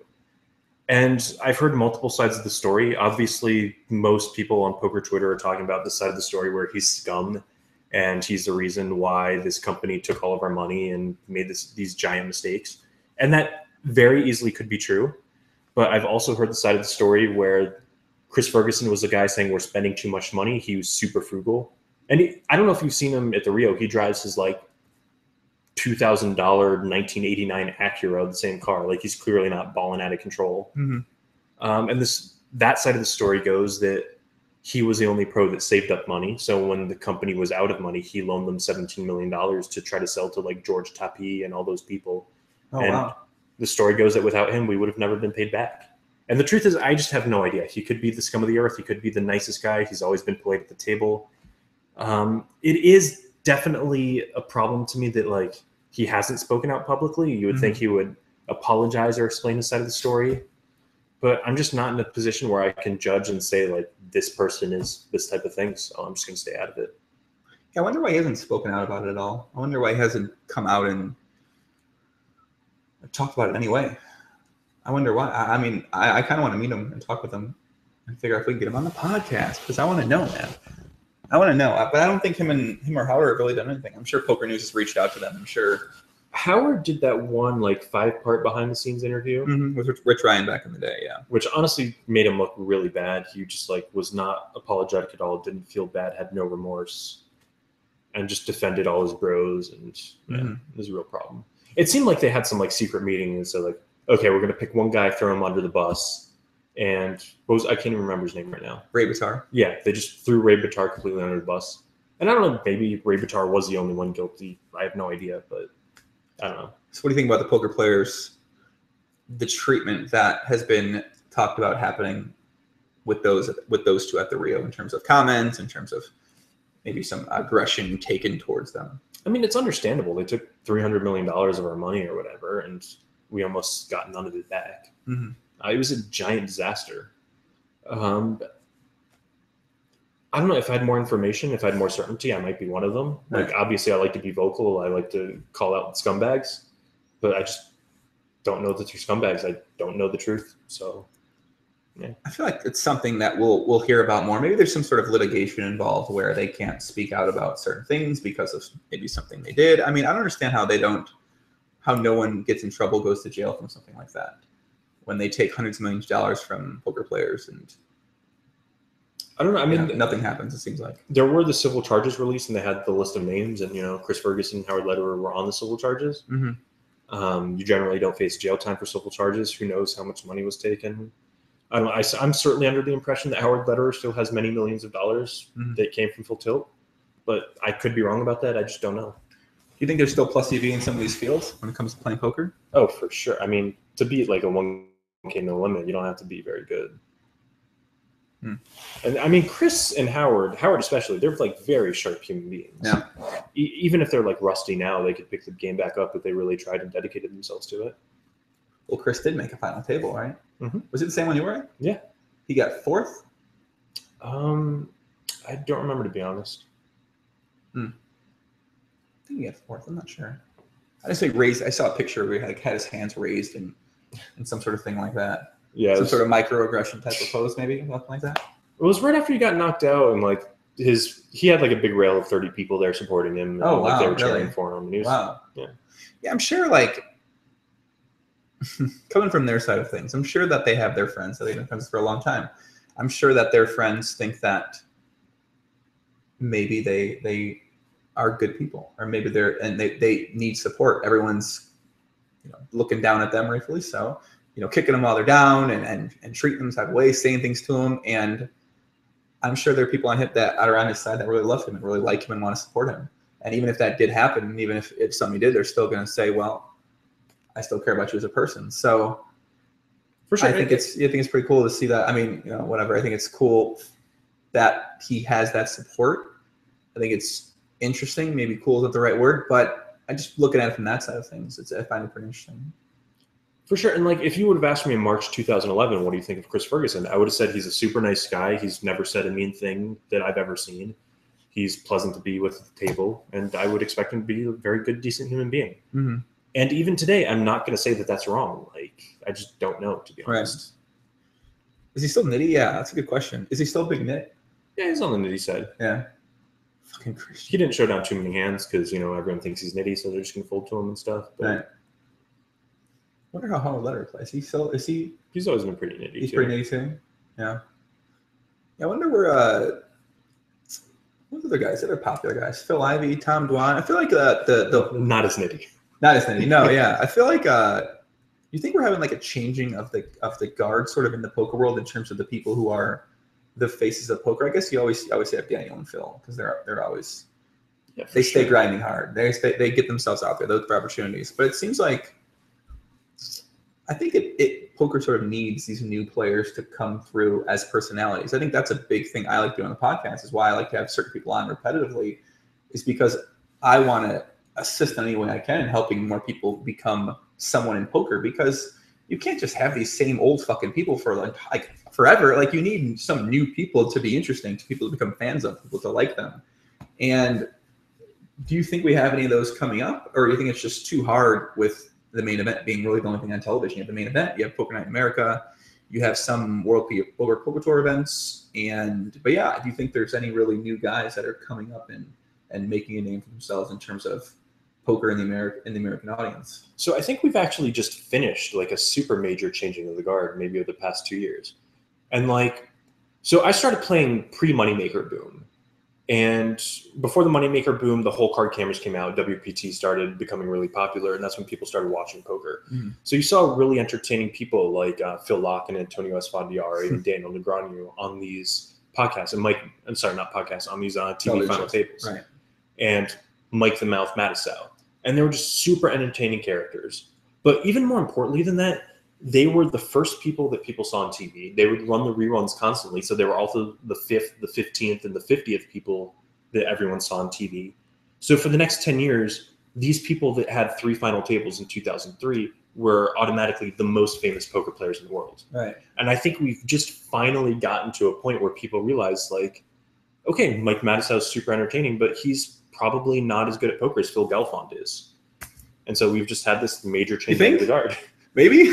And I've heard multiple sides of the story. Obviously, most people on poker Twitter are talking about the side of the story where he's scum and he's the reason why this company took all of our money and made this, these giant mistakes. And that very easily could be true. But I've also heard the side of the story where Chris Ferguson was the guy saying we're spending too much money. He was super frugal. And he, I don't know if you've seen him at the Rio. He drives his like two thousand dollar nineteen eighty-nine Acura, the same car. Like, he's clearly not balling out of control. Mm-hmm. Um, and this that side of the story goes that he was the only pro that saved up money. So when the company was out of money, he loaned them seventeen million dollars to try to sell to like George Tapi and all those people. Oh, and wow. The story goes that without him, we would have never been paid back. And the truth is, I just have no idea. He could be the scum of the earth. He could be the nicest guy. He's always been polite at the table. Um, it is definitely a problem to me that like, he hasn't spoken out publicly. You would mm-hmm. think he would apologize or explain his side of the story, but I'm just not in a position where I can judge and say like, this person is this type of thing. So I'm just going to stay out of it. Yeah, I wonder why he hasn't spoken out about it at all. I wonder why he hasn't come out and talked about it anyway. I wonder why. I, I mean, I, I kind of want to meet him and talk with him and figure out if we can get him on the podcast, because I want to know, man. I want to know, but I don't think him and him or Howard have really done anything. I'm sure Poker News has reached out to them. I'm sure Howard did that one like five-part behind-the-scenes interview mm-hmm. with Rich Ryan back in the day, yeah. Which honestly made him look really bad. He just like was not apologetic at all, didn't feel bad, had no remorse, and just defended all his bros, and mm-hmm. yeah, it was a real problem. It seemed like they had some like secret meeting, and so like, okay, we're gonna pick one guy, throw him under the bus, and what was I can't even remember his name right now. Ray Bitar. Yeah, they just threw Ray Bitar completely under the bus, and I don't know. Maybe Ray Bitar was the only one guilty. I have no idea, but I don't know. So what do you think about the poker players, the treatment that has been talked about happening with those with those two at the Rio in terms of comments, in terms of maybe some aggression taken towards them? I mean, it's understandable. They took three hundred million dollars of our money or whatever, and we almost got none of it back. Mm-hmm. Uh, it was a giant disaster. Um, I don't know. If I had more information, if I had more certainty, I might be one of them. Right. Like, obviously, I like to be vocal. I like to call out scumbags, but I just don't know that they're scumbags. I don't know the truth, so... Yeah. I feel like it's something that we'll we'll hear about more. Maybe there's some sort of litigation involved where they can't speak out about certain things because of maybe something they did. I mean, I don't understand how they don't, how no one gets in trouble, goes to jail from something like that when they take hundreds of millions of dollars from poker players. And I don't know. I mean, know, nothing happens. It seems like there were the civil charges released, and they had the list of names, and you know, Chris Ferguson, Howard Lederer were on the civil charges. Mm-hmm. Um, you generally don't face jail time for civil charges. Who knows how much money was taken? I don't know, I, I'm certainly under the impression that Howard Lederer still has many millions of dollars mm-hmm. that came from Full Tilt, but I could be wrong about that. I just don't know. Do you think there's still plus E V in some of these fields when it comes to playing poker? Oh, for sure. I mean, to beat like a one K no limit, you don't have to be very good. Hmm. And I mean, Chris and Howard, Howard especially, they're like very sharp human beings. Yeah. E- even if they're like rusty now, they could pick the game back up if they really tried and dedicated themselves to it. Well, Chris did make a final table, right? Mm-hmm. Was it the same one you were at? Yeah. He got fourth? Um, I don't remember, to be honest. Hmm. I think he got fourth. I'm not sure. I just like raised. I saw a picture where he had, like, had his hands raised and, and some sort of thing like that. Yeah. Some was, sort of microaggression type of pose, maybe? Nothing like that? It was right after he got knocked out, and like his he had like a big rail of thirty people there supporting him. And, oh, like, wow, they were really? cheering for him. And he was, wow. Yeah. Yeah, I'm sure like... coming from their side of things, I'm sure that they have their friends that they've been friends for a long time. I'm sure that their friends think that maybe they they are good people, or maybe they're and they, they need support. Everyone's, you know, looking down at them, rightfully so, you know, kicking them while they're down and and, and treating them type of way, saying things to them. And I'm sure there are people on him that are on his side that really love him and really like him and want to support him. And even if that did happen, even if, if somebody did, they're still going to say, well, I still care about you as a person. So for sure, I think it's, I think it's pretty cool to see that. I mean, you know, whatever. I think it's cool that he has that support. I think it's interesting. Maybe cool is not the right word, but I just looking at it from that side of things, it's, I find it pretty interesting. For sure. And like, if you would have asked me in March two thousand eleven, what do you think of Chris Ferguson? I would have said he's a super nice guy. He's never said a mean thing that I've ever seen. He's pleasant to be with at the table, and I would expect him to be a very good, decent human being. Mm-hmm. And even today, I'm not going to say that that's wrong. Like, I just don't know, to be honest. Right. Is he still nitty? Yeah, that's a good question. Is he still big nit? Yeah, he's on the nitty side. Yeah. Fucking Christian. He didn't show down too many hands because, you know, everyone thinks he's nitty, so they're just going to fold to him and stuff. But right. I wonder how Howard Lederer plays. He still, is he? He's always been pretty nitty. He's too. pretty nitty too. Yeah. Yeah. I wonder where, uh, what other guys, other popular guys? Phil Ivey, Tom Dwan. I feel like the, the, the not as nitty. Not as many. No, yeah. I feel like uh, you think we're having like a changing of the of the guard sort of in the poker world in terms of the people who are the faces of poker. I guess you always you always have Daniel and Phil because they're they're always yeah, they sure. stay grinding hard. They stay, they get themselves out there. They look for opportunities. But it seems like I think it, it poker sort of needs these new players to come through as personalities. I think that's a big thing I like doing on the podcast. Is why I like to have certain people on repetitively, is because I want to assist in any way I can in helping more people become someone in poker, because you can't just have these same old fucking people for like, like forever. Like, you need some new people to be interesting to people, to become fans of people, to like them. And do you think we have any of those coming up, or do you think it's just too hard with the main event being really the only thing on television? You have the main event, you have Poker Night in America, you have some World Poker Poker Tour events. And, but yeah, do you think there's any really new guys that are coming up and, and making a name for themselves in terms of poker in the American in the American audience. So I think we've actually just finished like a super major changing of the guard, maybe over the past two years. And like, so I started playing pre-moneymaker boom. And before the moneymaker boom, the whole card cameras came out, W P T started becoming really popular, and that's when people started watching poker. Mm. So you saw really entertaining people like uh, Phil Locke and Antonio Esfandiari and Daniel Negreanu on these podcasts, and Mike, I'm sorry, not podcasts, on these uh, T V final tables. Right. And Mike the Mouth Mattisau. And they were just super entertaining characters. But even more importantly than that, they were the first people that people saw on T V. They would run the reruns constantly. So they were also the fifth, the fifteenth, and the fiftieth people that everyone saw on T V. So for the next ten years, these people that had three final tables in two thousand three were automatically the most famous poker players in the world. Right. And I think we've just finally gotten to a point where people realize, like, okay, Mike Mattisau is super entertaining, but he's probably not as good at poker as Phil Gelfond is. And so we've just had this major change in the guard. Maybe,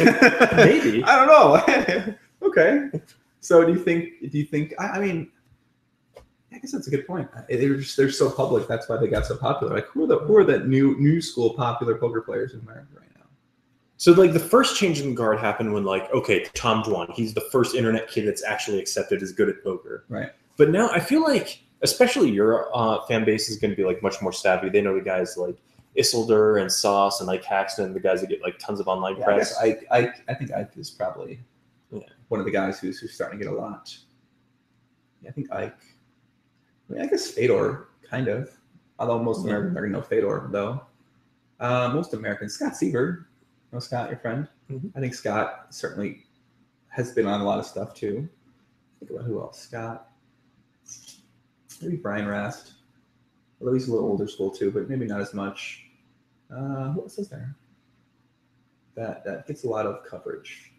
maybe I don't know. Okay, so do you think? Do you think? I, I mean, I guess that's a good point. They're just they're so public. That's why they got so popular. Like, who are the who are the new new school popular poker players in America right now? So like the first change in guard happened when like okay, Tom Dwan, he's the first internet kid that's actually accepted as good at poker. Right. But now I feel like especially your uh, fan base is going to be like much more savvy. They know the guys like Isildur and Sauce and like Haxton, the guys that get like tons of online yeah, press. I, I I I think Ike is probably yeah. one of the guys who's who's starting to get a lot. Yeah, I think Ike. I mean, I guess Fedor kind of. Although most yeah. Americans are gonna know Fedor though. Uh, most Americans. Scott Seabird. No, Scott, your friend. Mm-hmm. I think Scott certainly has been on a lot of stuff too. Think about who else. Scott. Maybe Brian Rast. Although he's a little older school too, but maybe not as much. Uh, what was there? That that gets a lot of coverage.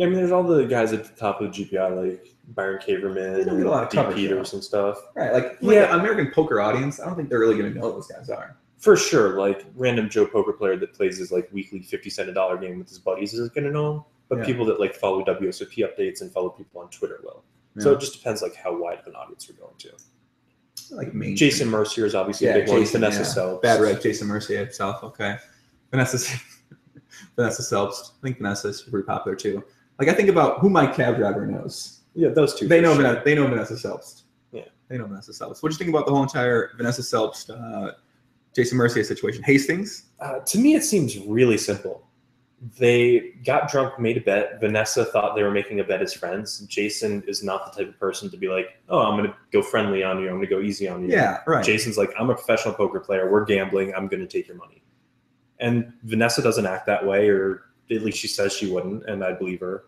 I mean, there's all the guys at the top of the G P I, like Byron Kaverman, get a lot of coverage, Peters and stuff. Right, like yeah, like American poker audience. I don't think they're really going to know what those guys are. For sure, like random Joe poker player that plays his like weekly fifty cent a dollar game with his buddies isn't going to know him. But yeah. people that like follow W S O P updates and follow people on Twitter will. Yeah. So it just depends like how wide of an audience we're going to. Like mainstream. Jason Mercier is obviously yeah, a big Jason, one. Vanessa yeah. Selbst. Bad rep, Jason Mercier itself. Okay. Vanessa Vanessa Selbst. I think Vanessa is pretty popular too. Like I think about who my cab driver knows. Yeah, those two. They know sure. Vanessa, they know Vanessa Selbst. Yeah. They know Vanessa Selbst. What do you think about the whole entire Vanessa Selbst, uh, Jason Mercier situation? Hastings? Uh, to me it seems really simple. They got drunk, made a bet. Vanessa thought they were making a bet as friends. Jason is not the type of person to be like, oh, I'm going to go friendly on you. I'm going to go easy on you. Yeah, right. Jason's like, I'm a professional poker player. We're gambling. I'm going to take your money. And Vanessa doesn't act that way, or at least she says she wouldn't, and I believe her.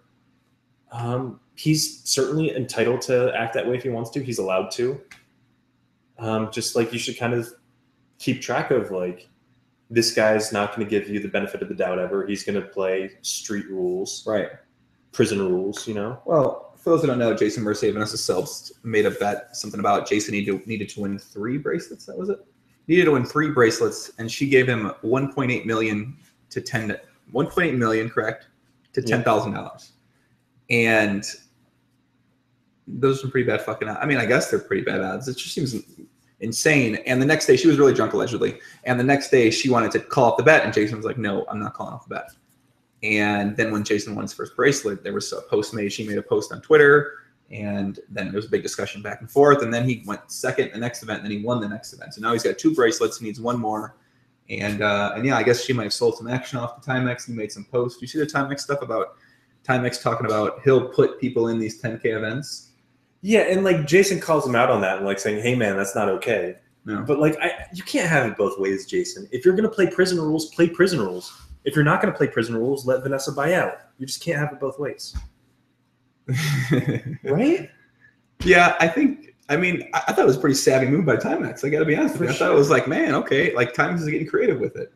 Um, he's certainly entitled to act that way if he wants to. He's allowed to. Um, just like you should kind of keep track of, like, this guy's not going to give you the benefit of the doubt ever. He's going to play street rules, right? Prison rules, you know. Well, for those who don't know, Jason Mercier and Vanessa Selbst made a bet, something about Jason needed to, needed to win three bracelets. That was it. Needed to win three bracelets, and she gave him one point eight million to ten. one point eight million, correct? To ten thousand yeah. dollars. And those are pretty bad fucking odds. I mean, I guess they're pretty bad odds. It just seems insane. And the next day, she was really drunk, allegedly. And the next day, she wanted to call off the bet, and Jason was like, no, I'm not calling off the bet. And then when Jason won his first bracelet, there was a post made. She made a post on Twitter, and then there was a big discussion back and forth. And then he went second the next event, and then he won the next event. So now he's got two bracelets. He needs one more. And, uh, and yeah, I guess she might have sold some action off to Timex. He made some posts. You see the Timex stuff about Timex talking about he'll put people in these ten K events? Yeah, and like Jason calls him out on that and like saying, hey man, that's not okay. No. But like I you can't have it both ways, Jason. If you're gonna play prison rules, play prison rules. If you're not gonna play prison rules, let Vanessa buy out. You just can't have it both ways. Right? Yeah, I think I mean I, I thought it was a pretty savvy move by Timex. I gotta be honest with you. I thought it was like, man, okay, like Timex is getting creative with it.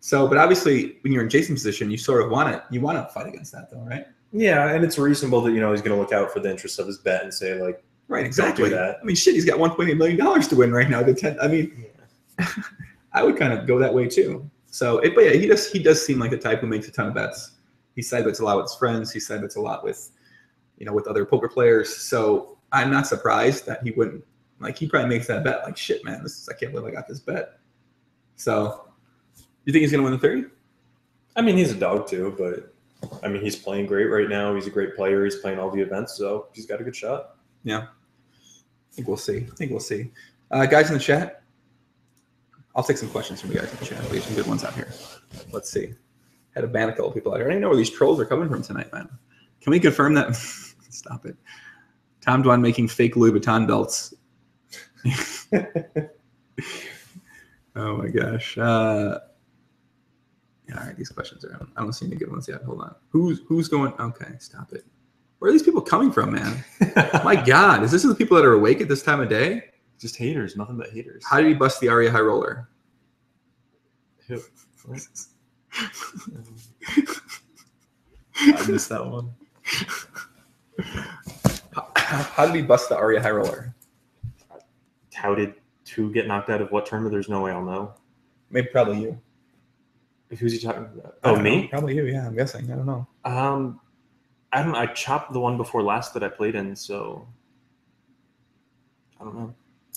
So but obviously when you're in Jason's position, you sort of want it. You wanna fight against that though, right? Yeah, and it's reasonable that you know he's going to look out for the interests of his bet and say like, right, exactly. Don't do that. I mean, shit, he's got one point eight million dollars to win right now. To ten, I mean, yeah. I would kind of go that way too. So, it, but yeah, he does. He does seem like the type who makes a ton of bets. He side bets a lot with his friends. He side bets a lot with, you know, with other poker players. So I'm not surprised that he wouldn't like. He probably makes that bet like, shit, man, this is, I can't believe I got this bet. So you think he's going to win the thirty? I mean, he's a dog too, but I mean, he's playing great right now. He's a great player. He's playing all the events, so he's got a good shot. Yeah. I think we'll see. I think we'll see. Uh, guys in the chat, I'll take some questions from you guys in the chat. We have some good ones out here. Let's see. Had a bannacle of people out here. I don't even know where these trolls are coming from tonight, man. Can we confirm that? Stop it. Tom Dwan making fake Louis Vuitton belts. Oh, my gosh. Uh, all right, these questions are – I don't see any good ones yet. Hold on. Who's who's going – okay, stop it. Where are these people coming from, man? My God. Is this the people that are awake at this time of day? Just haters. Nothing but haters. How did he bust the Aria high roller? Who? I missed that one. How did he bust the Aria high roller? Touted to get knocked out of what tournament? There's no way I'll know. Maybe probably you. Who's he talking about? Oh, me? Know. Probably you. Yeah, I'm guessing. I don't know. Um, I don't. I chopped the one before last that I played in, so I don't know.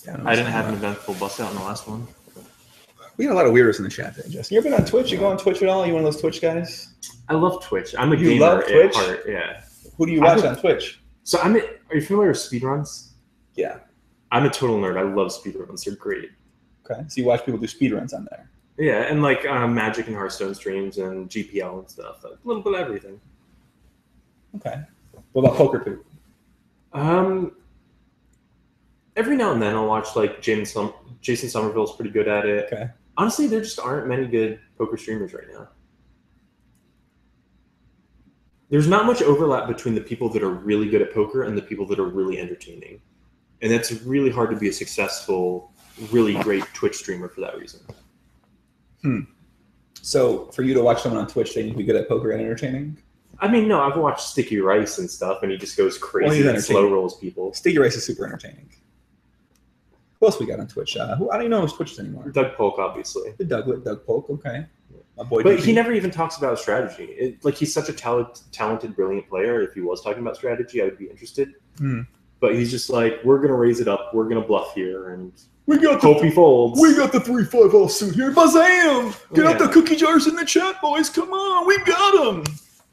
Yeah, I, don't I didn't have that. An eventful bust out in the last one. We got a lot of weirdos in the chat today, Justin. You ever been on Twitch? You go on Twitch at all? You one of those Twitch guys? I love Twitch. I'm a you gamer love Twitch? At heart. Yeah. Who do you watch a, on Twitch? So I'm. A, are you familiar with speedruns? Yeah. I'm a total nerd. I love speedruns. They're great. Okay. So you watch people do speedruns on there? Yeah, and like um, Magic and Hearthstone streams and G P L and stuff. A little bit of everything. Okay. What about poker too? Um. Every now and then I'll watch like James Som Jason Somerville's pretty good at it. Okay. Honestly, there just aren't many good poker streamers right now. There's not much overlap between the people that are really good at poker and the people that are really entertaining. And that's really hard to be a successful, really great Twitch streamer for that reason. Hmm. So for you to watch someone on Twitch, they need to be good at poker and entertaining? I mean, no, I've watched Sticky Rice and stuff, and he just goes crazy well, and slow rolls people. Sticky Rice is super entertaining. Who else we got on Twitch? Uh, who, I don't even know who's Twitch anymore. Doug Polk, obviously. The Doug, Doug Polk, okay. My boy but Disney. He never even talks about strategy. It, like, he's such a talent, talented, brilliant player. If he was talking about strategy, I would be interested. Hmm. But he's just like, we're going to raise it up. We're going to bluff here. And we got hope the, he folds. We got the three five oh suit here. Bazam! Get yeah. out the cookie jars in the chat, boys. Come on. We got them.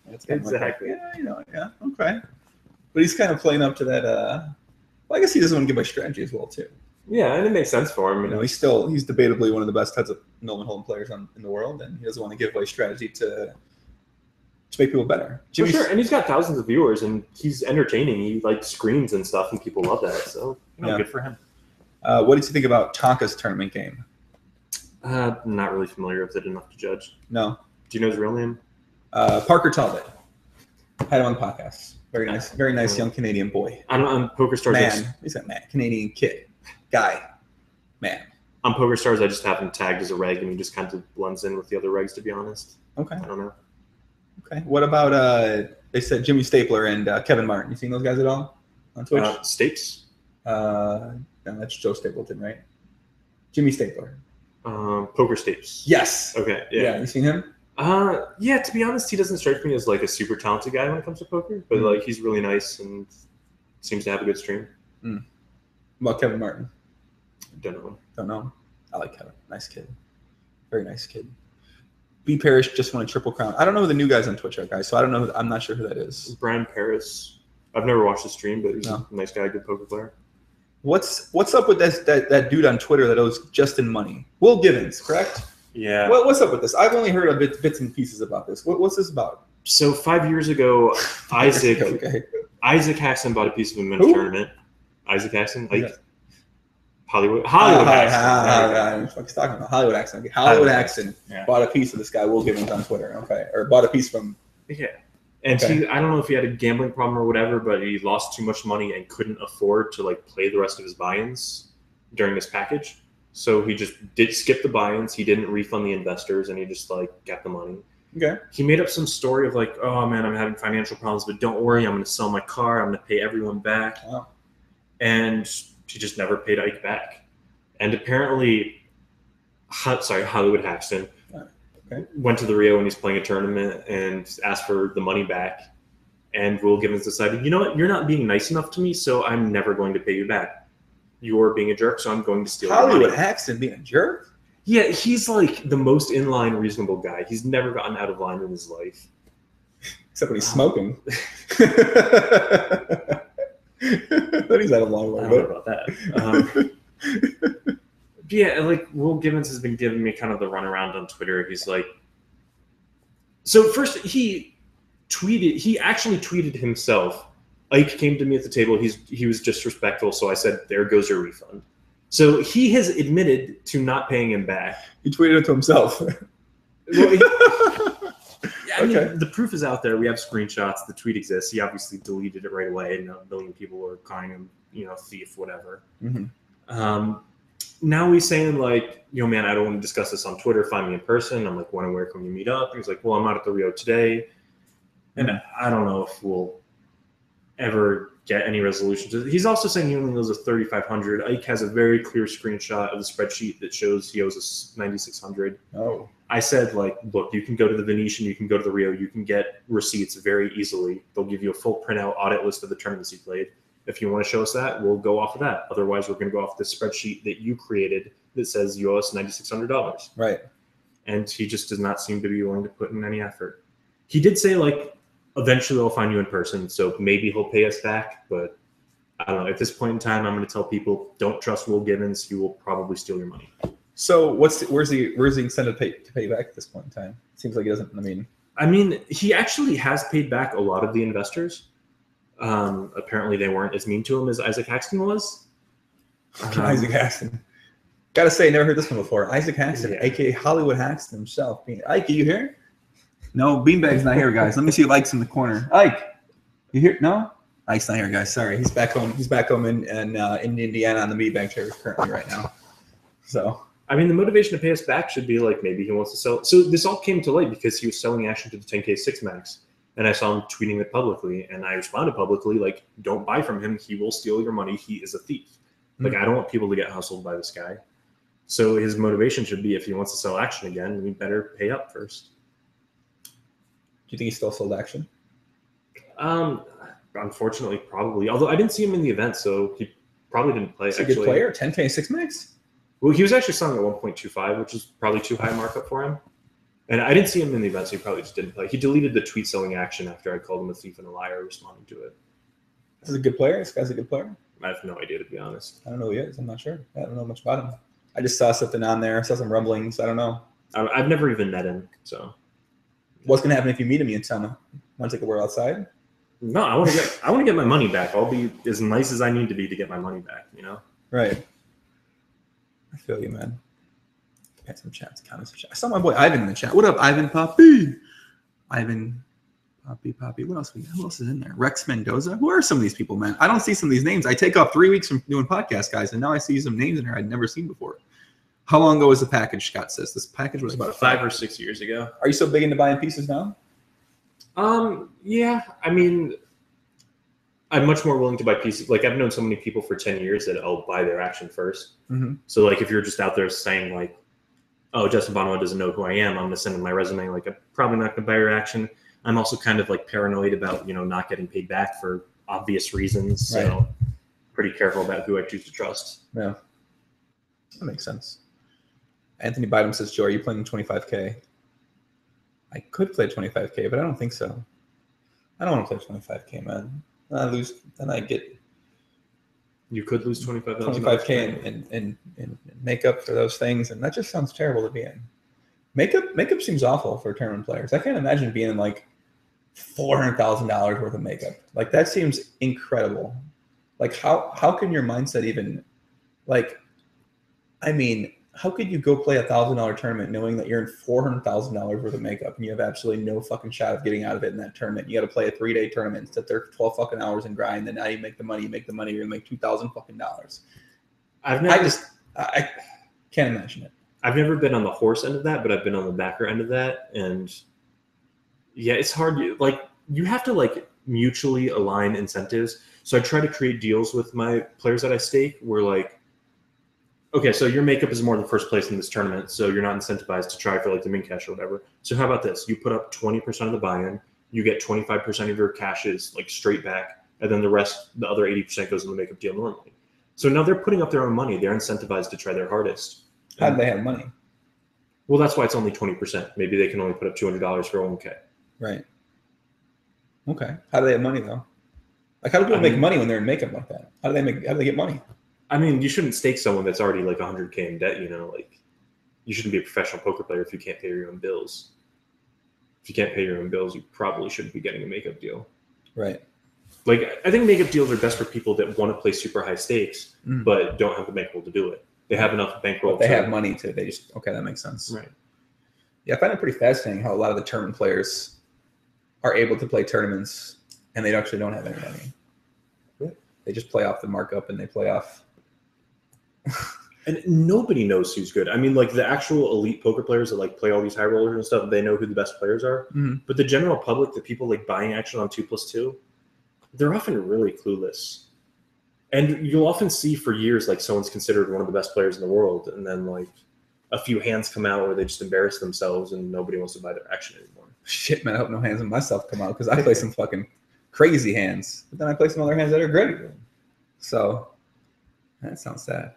That's exactly. Like, yeah, I know. Yeah, okay. But he's kind of playing up to that. Uh... Well, I guess he doesn't want to give my strategy as well, too. Yeah, and it makes sense for him. You know, he's still he's debatably one of the best heads of Nolan Holden players on, in the world, and he doesn't want to give away strategy to to make people better. Jimmy's, for sure, and he's got thousands of viewers, and he's entertaining. He like screams and stuff, and people love that. So you know, yeah. good for him. Uh, what did you think about Tonka's tournament game? Uh, not really familiar with it enough to judge. No. Do you know his real name? Uh, Parker Talbot. Had him on the podcast. Very nice, very nice young Canadian boy. I don't. I'm PokerStars. Man, he's a man, Canadian kid. Guy, man. On PokerStars, I just have him tagged as a reg, and he just kind of blends in with the other regs, to be honest. Okay. I don't know. Okay. What about, uh, they said Jimmy Stapler and uh, Kevin Martin. You seen those guys at all on Twitch? Uh, Stapes? Uh, no, that's Joe Stapleton, right? Jimmy Stapler. Um, Poker Stapes. Yes. Okay. Yeah. yeah. You seen him? Uh, yeah, to be honest, he doesn't strike me as like a super talented guy when it comes to poker, but mm. like he's really nice and seems to have a good stream. Mm. What about Kevin Martin? Don't know. Don't know. I like Kevin. Nice kid. Very nice kid. B. Parrish just won a triple crown. I don't know who the new guys on Twitch are, guys, so I don't know. Who, I'm not sure who that is. Brian Paris. I've never watched the stream, but he's no. a nice guy, good poker player. What's What's up with that, that that dude on Twitter that owes Justin money? Will Givens, correct? Yeah. What, what's up with this? I've only heard of bit, bits and pieces about this. What, what's this about? So five years ago, Isaac okay. Isaac Haxton bought a piece of him in a tournament. Isaac Haxton? Like, yeah. Hollywood Hollywood Haxton. Fuck's talking about Hollywood Haxton. Hollywood Haxton yeah. bought a piece of this guy. Will Givens on Twitter, okay, or bought a piece from. Yeah, and okay. he, I don't know if he had a gambling problem or whatever, but he lost too much money and couldn't afford to like play the rest of his buy-ins during this package. So he just did skip the buy-ins. He didn't refund the investors, and he just like got the money. Okay. He made up some story of like, oh man, I'm having financial problems, but don't worry, I'm going to sell my car. I'm going to pay everyone back. Wow. And she just never paid Ike back. And apparently, sorry, Hollywood Haxton okay. went to the Rio when he's playing a tournament and asked for the money back. And Will Givens decided, you know what? You're not being nice enough to me, so I'm never going to pay you back. You're being a jerk, so I'm going to steal your money. Hollywood Haxton being a jerk? Yeah, he's like the most in-line reasonable guy. He's never gotten out of line in his life. Except when he's smoking. Then he's out of line. I don't know about that. Um, yeah, like Will Gibbons has been giving me kind of the runaround on Twitter. He's like, so first he tweeted, he actually tweeted himself, Ike came to me at the table. He's He was disrespectful, so I said, there goes your refund. So he has admitted to not paying him back. He tweeted it to himself. Well, he, yeah, I okay. mean, the proof is out there. We have screenshots. The tweet exists. He obviously deleted it right away, and a million people were calling him, you know, thief, whatever. Mm-hmm. Um, now he's saying, like, yo, man, I don't want to discuss this on Twitter. Find me in person. I'm like, when and where can we meet up? And he's like, well, I'm out at the Rio today. And I don't know if we'll ever get any resolution. He's also saying he only owes us thirty-five hundred. Ike has a very clear screenshot of the spreadsheet that shows he owes us ninety-six hundred. Oh. I said, like, look, you can go to the Venetian, you can go to the Rio, you can get receipts very easily. They'll give you a full printout audit list of the tournaments you played. If you want to show us that, we'll go off of that. Otherwise, we're going to go off the spreadsheet that you created that says you owe us ninety-six hundred dollars. Right. And he just does not seem to be willing to put in any effort. He did say, like, eventually I'll find you in person, so maybe he'll pay us back, but I don't know. At this point in time, I'm going to tell people, don't trust Will Gibbons. He will probably steal your money. So what's the, where's the where's the incentive to pay, to pay back at this point in time? Seems like he doesn't. I mean, I mean, he actually has paid back a lot of the investors. Um, apparently, they weren't as mean to him as Isaac Haxton was. Um, Isaac Haxton. Gotta say, never heard this one before. Isaac Haxton, yeah. A K A Hollywood Haxton himself. Being, Ike, are you here? No, Beanbag's not here, guys. Let me see Ike's in the corner. Ike, you here? No? Ike's not here, guys. Sorry, he's back home. He's back home in in, uh, in Indiana on the Meatbag chair currently right now. So, I mean, the motivation to pay us back should be like maybe he wants to sell. So this all came to light because he was selling Ashton to the ten K six max, and I saw him tweeting it publicly, and I responded publicly like, "Don't buy from him. He will steal your money. He is a thief. Mm-hmm. Like I don't want people to get hustled by this guy." So his motivation should be if he wants to sell Action again, we better pay up first. Do you think he still sold Action? Um, unfortunately, probably. Although I didn't see him in the event, so he probably didn't play. He's a good player, ten K six max. Well, he was actually selling at one point two five, which is probably too high markup for him. And I didn't see him in the event, so he probably just didn't play. He deleted the tweet selling Action after I called him a thief and a liar, responding to it. This is a good player. This guy's a good player. I have no idea, to be honest. I don't know who he is. I'm not sure. I don't know much about him. I just saw something on there. I saw some rumblings. I don't know. I've never even met him, so. What's gonna happen if you meet him? You tell him, want to take a word outside? No, I want to get I want to get my money back. I'll be as nice as I need to be to get my money back. You know. Right. I feel you, man. I had some chats, comments. I saw my boy Ivan in the chat. What up, Ivan Poppy? Ivan Poppy Poppy. What else? We got? Who else is in there? Rex Mendoza. Who are some of these people, man? I don't see some of these names. I take off three weeks from doing podcast, guys, and now I see some names in here I'd never seen before. How long ago was the package, Scott says? This package was about five or six years ago. Are you so big into buying pieces now? Um, yeah. I mean, I'm much more willing to buy pieces. Like, I've known so many people for ten years that I'll buy their Action first. Mm-hmm. So, like, if you're just out there saying, like, oh, Justin Bonneau doesn't know who I am, I'm going to send him my resume. Like, I'm probably not going to buy your Action. I'm also kind of, like, paranoid about, you know, not getting paid back for obvious reasons. Right. So, pretty careful about who I choose to trust. Yeah. That makes sense. Anthony Bottom says, Joe, are you playing twenty-five K? I could play twenty-five K, but I don't think so. I don't want to play twenty-five K, man. Then I lose, then I get. You could lose twenty-five K and, and, and, and make up for those things. And that just sounds terrible to be in. Makeup, makeup seems awful for tournament players. I can't imagine being in like four hundred thousand dollars worth of makeup. Like that seems incredible. Like how, how can your mindset even, like, I mean, how could you go play a one thousand dollar tournament knowing that you're in four hundred thousand dollars worth of makeup and you have absolutely no fucking shot of getting out of it in that tournament? You got to play a three-day tournament, sit there for twelve fucking hours and grind, and now you make the money, you make the money, you're going to make two thousand dollars fucking dollars. I've never, I just I can't imagine it. I've never been on the horse end of that, but I've been on the backer end of that. And, yeah, it's hard. Like, you have to, like, mutually align incentives. So I try to create deals with my players that I stake where, like, okay, so your makeup is more than first place in this tournament, so you're not incentivized to try for like the min cash or whatever. So how about this? You put up twenty percent of the buy-in, you get twenty-five percent of your cashes like straight back, and then the rest, the other eighty percent goes in the makeup deal normally. So now they're putting up their own money. They're incentivized to try their hardest. How do they have money? Well, that's why it's only twenty percent. Maybe they can only put up two hundred dollars for one K. Right. Okay. How do they have money though? Like, how do people I make mean, money when they're in makeup like that? How do they make? How do they get money? I mean, you shouldn't stake someone that's already like one hundred K in debt. You know, like, you shouldn't be a professional poker player if you can't pay your own bills. If you can't pay your own bills, you probably shouldn't be getting a makeup deal. Right. Like, I think makeup deals are best for people that want to play super high stakes, mm. but don't have the bankroll to do it. They have enough bankroll. But they to, have money to. They just okay. That makes sense. Right. Yeah, I find it pretty fascinating how a lot of the tournament players are able to play tournaments and they actually don't have any money. Yeah. They just play off the markup and they play off. And nobody knows who's good. I mean, like the actual elite poker players that like play all these high rollers and stuff, they know who the best players are. Mm-hmm. But the general public, the people like buying action on two plus two, they're often really clueless. And you'll often see for years, like someone's considered one of the best players in the world. And then like a few hands come out where they just embarrass themselves and nobody wants to buy their action anymore. Shit, man, I hope no hands of myself come out because I play some fucking crazy hands. But then I play some other hands that are great. So that sounds sad.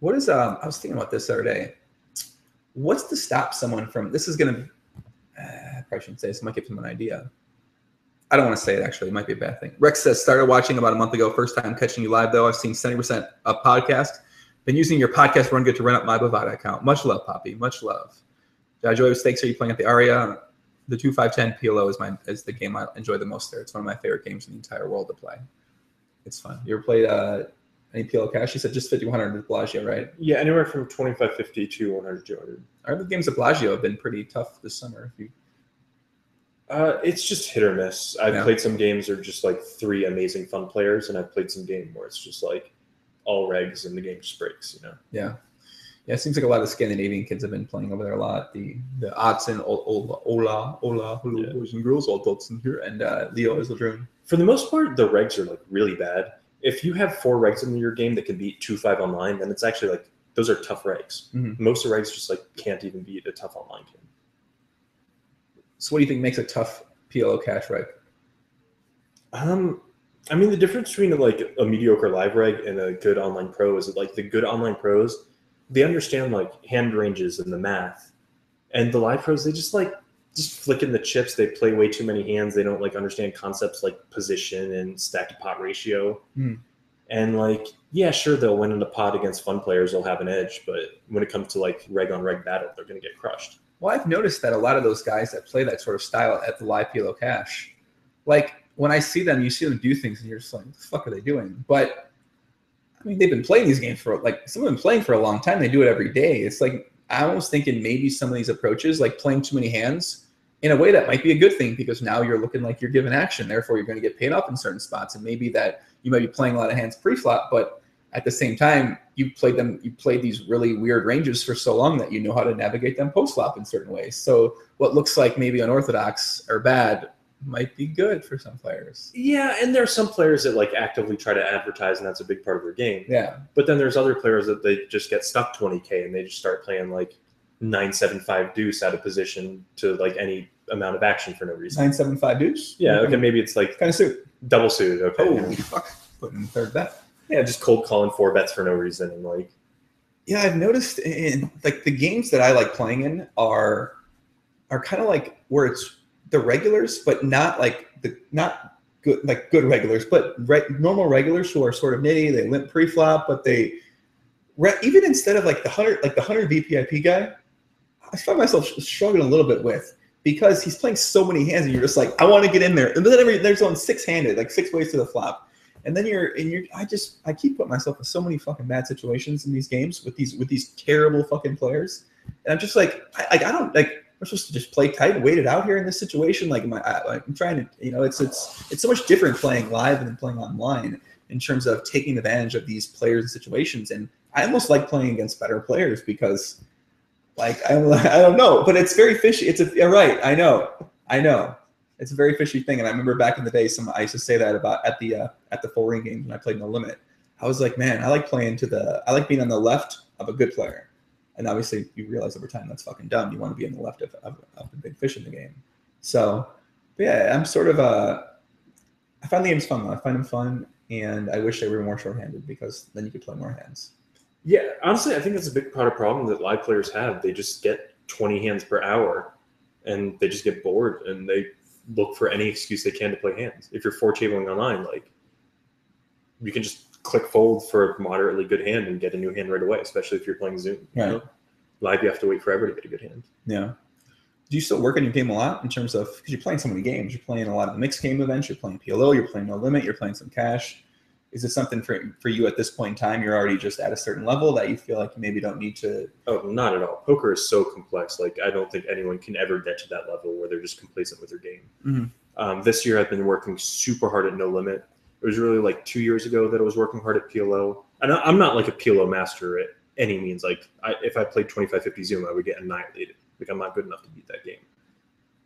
What is, um, I was thinking about this the other day. What's to stop someone from, this is going to, uh, I probably shouldn't say this, might give them an idea. I don't want to say it, actually. It might be a bad thing. Rex says, started watching about a month ago. First time catching you live, though. I've seen seventy percent of podcast. Been using your podcast run good to run up my Bovada account. Much love, Poppy. Much love. Did I enjoy the stakes? Are you playing at the Aria? The two five ten P L O is my is the game I enjoy the most there. It's one of my favorite games in the entire world to play. It's fun. You ever played uh, any P L O cash? You said just fifty, one hundred at Bellagio, right? Yeah, anywhere from twenty-five fifty to one hundred, two hundred. Our games at Bellagio have been pretty tough this summer. If you Uh, it's just hit or miss. I've yeah. played some games that are just like three amazing fun players, and I've played some game where it's just like all regs and the game just breaks, you know? Yeah. Yeah, it seems like a lot of Scandinavian kids have been playing over there a lot. The the Otsen, Ola, Ola, Ola, Hello, boys and girls, all Dotsen here, and uh, Leo is the drone. For the most part, the regs are like really bad. If you have four regs in your game that can beat two five online, then it's actually like those are tough regs. Mm-hmm. Most of the regs just like can't even beat a tough online game. So what do you think makes a tough P L O cash reg? Um, I mean, the difference between like a mediocre live reg and a good online pro is that like the good online pros, they understand like hand ranges and the math, and the live pros, they just like just flicking the chips. They play way too many hands. They don't like understand concepts like position and stack to pot ratio. Mm. And like, yeah, sure, they'll win in the pot against fun players. They'll have an edge, but when it comes to like reg on reg battle, they're gonna get crushed. Well, I've noticed that a lot of those guys that play that sort of style at the live P L O cash, like when I see them, you see them do things and you're just like, what the fuck are they doing? But I mean, they've been playing these games for like, some of them playing for a long time. They do it every day. It's like, I was thinking maybe some of these approaches, like playing too many hands in a way that might be a good thing because now you're looking like you're given action. Therefore, you're going to get paid off in certain spots. And maybe that you might be playing a lot of hands pre-flop, but at the same time, you played them. You played these really weird ranges for so long that you know how to navigate them post flop in certain ways. So what looks like maybe unorthodox or bad might be good for some players. Yeah, and there are some players that like actively try to advertise, and that's a big part of their game. Yeah. But then there's other players that they just get stuck twenty K and they just start playing like nine seven five deuce out of position to like any amount of action for no reason. Nine seven five deuce. Yeah. Okay. Maybe it's like kind of suit. Double suit. Okay. Oh fuck! Putting third bet. Yeah, just cold calling four bets for no reason. And like, yeah, I've noticed in like the games that I like playing in are are kind of like where it's the regulars, but not like the not good like good regulars, but re normal regulars who are sort of nitty. They limp pre-flop, but they re even instead of like the hundred like the hundred V P I P guy, I find myself struggling a little bit with because he's playing so many hands, and you're just like, I want to get in there, and then every, there's on six handed, like six ways to the flop. And then you're and you're I just I keep putting myself in so many fucking bad situations in these games with these with these terrible fucking players. And I'm just like I like I don't like we're supposed to just play tight and wait it out here in this situation. Like my I, I'm trying to you know it's it's it's so much different playing live than playing online in terms of taking advantage of these players and situations. And I almost like playing against better players because like I I don't know, but it's very fishy. It's a right. I know. I know. It's a very fishy thing, and I remember back in the day, some I used to say that about at the uh, at the full ring games when I played no limit. I was like, man, I like playing to the, I like being on the left of a good player, and obviously you realize over time that's fucking dumb. You want to be on the left of of, of the big fish in the game. So, but yeah, I'm sort of uh, I find the games fun. I find them fun, and I wish they were more shorthanded because then you could play more hands. Yeah, honestly, I think that's a big part of problem that live players have. They just get twenty hands per hour, and they just get bored, and they look for any excuse they can to play hands. If you're four tabling online, like, you can just click fold for a moderately good hand and get a new hand right away, especially if you're playing Zoom. Right. You know? Live, you have to wait forever to get a good hand. Yeah. Do you still work on your game a lot in terms of, because you're playing so many games, you're playing a lot of mixed game events, you're playing P L O, you're playing No Limit, you're playing some cash. Is it something for, for you at this point in time, you're already just at a certain level that you feel like you maybe don't need to? Oh, not at all. Poker is so complex. Like, I don't think anyone can ever get to that level where they're just complacent with their game. Mm-hmm. Um, this year I've been working super hard at No Limit. It was really like two years ago that I was working hard at P L O. And I'm not like a P L O master at any means. Like, I, if I played twenty-five fifty Zoom, I would get annihilated. Like, I'm not good enough to beat that game.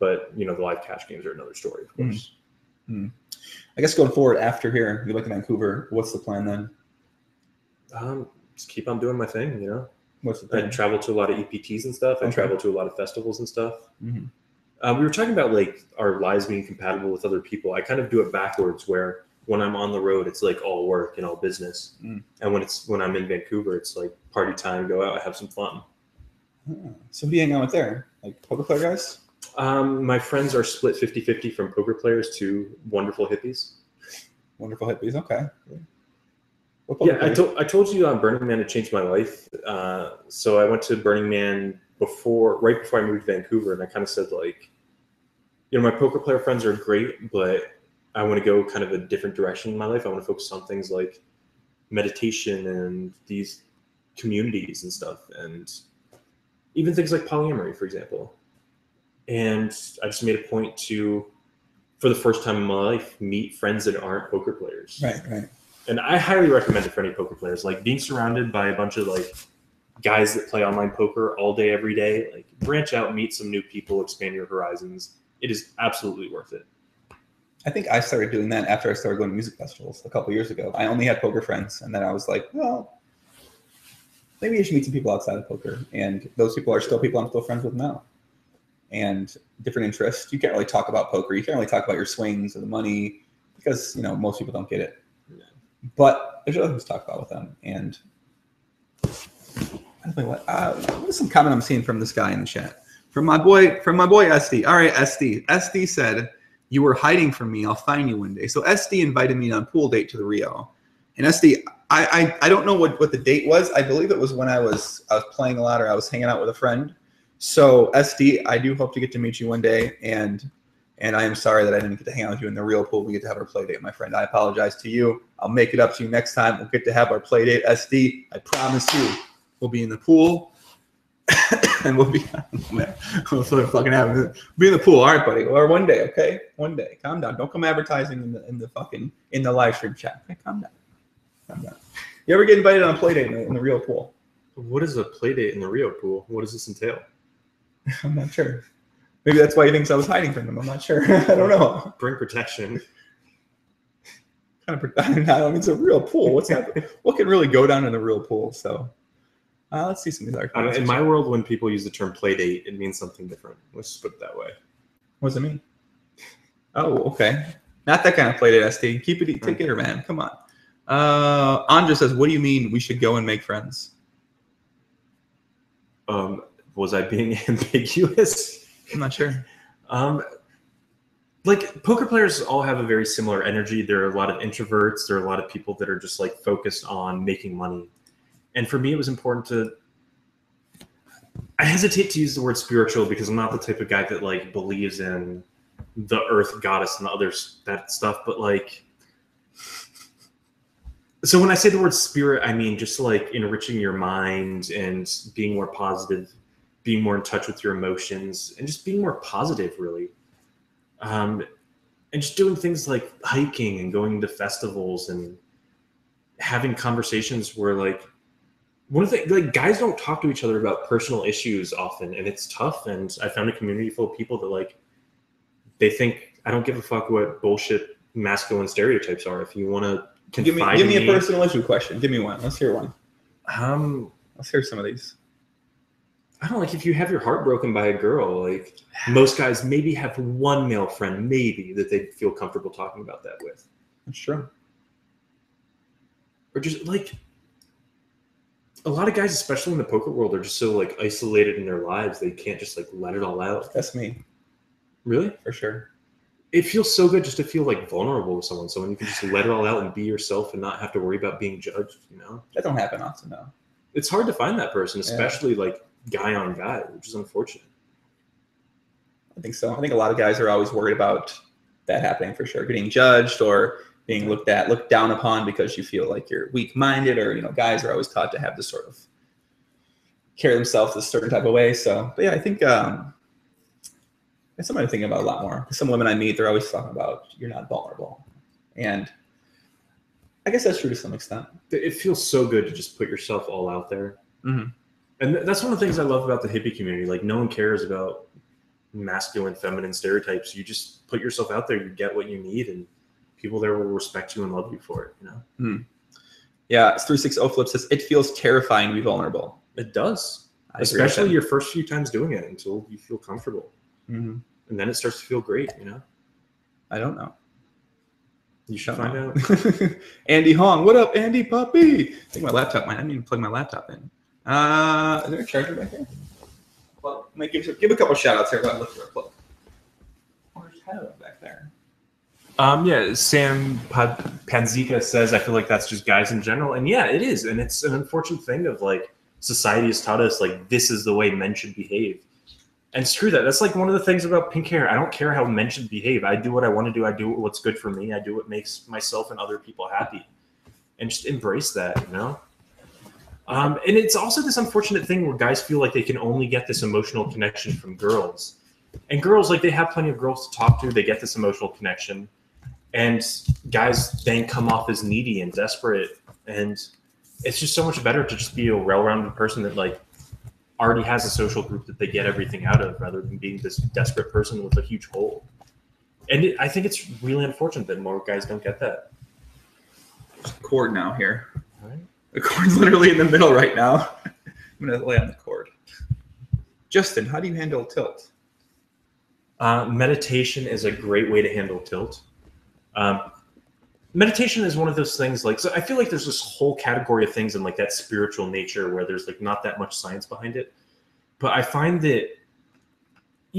But, you know, the live cash games are another story, of course. Mm-hmm. I guess going forward after here, you look at Vancouver, what's the plan then? Um, just keep on doing my thing, you know? What's the plan? I travel to a lot of E P Ts and stuff. I okay. travel to a lot of festivals and stuff. Mm-hmm. uh, we were talking about, like, our lives being compatible with other people. I kind of do it backwards where when I'm on the road, it's like all work and all business. Mm. And when it's when I'm in Vancouver, it's like party time, go out, have some fun. Oh. So who do you hang out with there? Like poker player guys? Um, my friends are split fifty fifty from poker players to wonderful hippies. Wonderful hippies, okay. Yeah, I, to I told you on Burning Man it changed my life. Uh, so I went to Burning Man before, right before I moved to Vancouver, and I kind of said, like, you know, my poker player friends are great, but I want to go kind of a different direction in my life. I want to focus on things like meditation and these communities and stuff, and even things like polyamory, for example. And I just made a point to, for the first time in my life, meet friends that aren't poker players. Right, right. And I highly recommend it for any poker players. Like, being surrounded by a bunch of, like, guys that play online poker all day, every day. Like, branch out, meet some new people, expand your horizons. It is absolutely worth it. I think I started doing that after I started going to music festivals a couple years ago. I only had poker friends, and then I was like, well, maybe I should meet some people outside of poker. And those people are still people I'm still friends with now. And different interests. You can't really talk about poker. You can't really talk about your swings or the money because, you know, most people don't get it. Yeah. But there's other things to talk about with them. And I don't know what, uh, what is some comment I'm seeing from this guy in the chat? From my boy, from my boy S D. All right, S D. S D said, "You were hiding from me. I'll find you one day." So S D invited me on a pool date to the Rio. And S D, I, I, I don't know what, what the date was. I believe it was when I was, I was playing a lot or I was hanging out with a friend. So S D, I do hope to get to meet you one day. And and I am sorry that I didn't get to hang out with you in the Rio pool. We get to have our play date, my friend. I apologize to you. I'll make it up to you next time. We'll get to have our play date, S D. I promise you. We'll be in the pool. And we'll be, man, what's fucking happening? Be in the pool, all right, buddy. Or one day, okay? One day. Calm down. Don't come advertising in the in the fucking in the live stream chat. Okay, calm down. Calm down. You ever get invited on a play date in the, in the Rio pool? What is a play date in the Rio pool? What does this entail? I'm not sure. Maybe that's why he thinks I was hiding from him. I'm not sure. I don't know. Bring protection. Kind of. I mean, it's a real pool. What's happening? What can really go down in the real pool? So. Uh, let's see some of these uh, in my world, when people use the term play date, it means something different. Let's just put it that way. What does it mean? Oh, okay. Not that kind of play date, S D. Keep it, take it, man. Come on. Uh, Andre says, "What do you mean we should go and make friends?" Um, was I being ambiguous? I'm not sure. Um, like, poker players all have a very similar energy. There are a lot of introverts. There are a lot of people that are just, like, focused on making money. And for me, it was important to, I hesitate to use the word spiritual because I'm not the type of guy that, like, believes in the earth goddess and the other that stuff. But, like, so when I say the word spirit, I mean just, like, enriching your mind and being more positive, being more in touch with your emotions, and just being more positive, really. Um, and just doing things like hiking and going to festivals and having conversations where, like, one of the like guys don't talk to each other about personal issues often, and it's tough. And I found a community full of people that, like, they think I don't give a fuck what bullshit masculine stereotypes are. If you want to confide in me, give me a personal issue question. Give me one. Let's hear one. Um, let's hear some of these. I don't like if you have your heart broken by a girl. Like, most guys maybe have one male friend, maybe that they feel comfortable talking about that with. That's true. Or just like. a lot of guys, especially in the poker world, are just so like isolated in their lives. They can't just like let it all out. That's me. Really? For sure. It feels so good just to feel like vulnerable with someone. So when you can just let it all out and be yourself and not have to worry about being judged, you know? That don't happen often though. It's hard to find that person, especially yeah. like guy on guy, which is unfortunate. I think so. I think a lot of guys are always worried about that happening for sure. Getting judged or being looked at, looked down upon because you feel like you're weak-minded, or, you know, guys are always taught to have this sort of carry themselves a certain type of way. So, but yeah, I think um, that's something I'm thinking about a lot more. Some women I meet, they're always talking about you're not vulnerable. And I guess that's true to some extent. It feels so good to just put yourself all out there. Mm-hmm. And th that's one of the things I love about the hippie community. Like, no one cares about masculine, feminine stereotypes. You just put yourself out there. You get what you need, and people there will respect you and love you for it, you know? Mm. Yeah, three sixty Flip says, it feels terrifying to be vulnerable. It does, I especially your first few times doing it until you feel comfortable. Mm-hmm. And then it starts to feel great, you know? I don't know. You should find know. out. Andy Hong, what up, Andy puppy? I think my laptop might, I didn't even plug my laptop in. Uh, is there a charger back there? Well, make give, give a couple shout outs here while I look for a plug. Where's Tyler back there? Um, yeah, Sam Panzica says, I feel like that's just guys in general. And yeah, it is. And it's an unfortunate thing of like society has taught us like this is the way men should behave. And screw that. That's like one of the things about pink hair. I don't care how men should behave. I do what I want to do. I do what's good for me. I do what makes myself and other people happy. And just embrace that, you know? Um, and it's also this unfortunate thing where guys feel like they can only get this emotional connection from girls. And girls, like they have plenty of girls to talk to. They get this emotional connection. And guys then come off as needy and desperate. And it's just so much better to just be a well-rounded person that like already has a social group that they get everything out of rather than being this desperate person with a huge hole. And it, I think it's really unfortunate that more guys don't get that. There's a cord now here. All right. The cord's literally in the middle right now. I'm going to lay on the cord. Justin, how do you handle tilt? Uh, meditation is a great way to handle tilt. Um, meditation is one of those things like, so I feel like there's this whole category of things in like that spiritual nature where there's like not that much science behind it. But I find that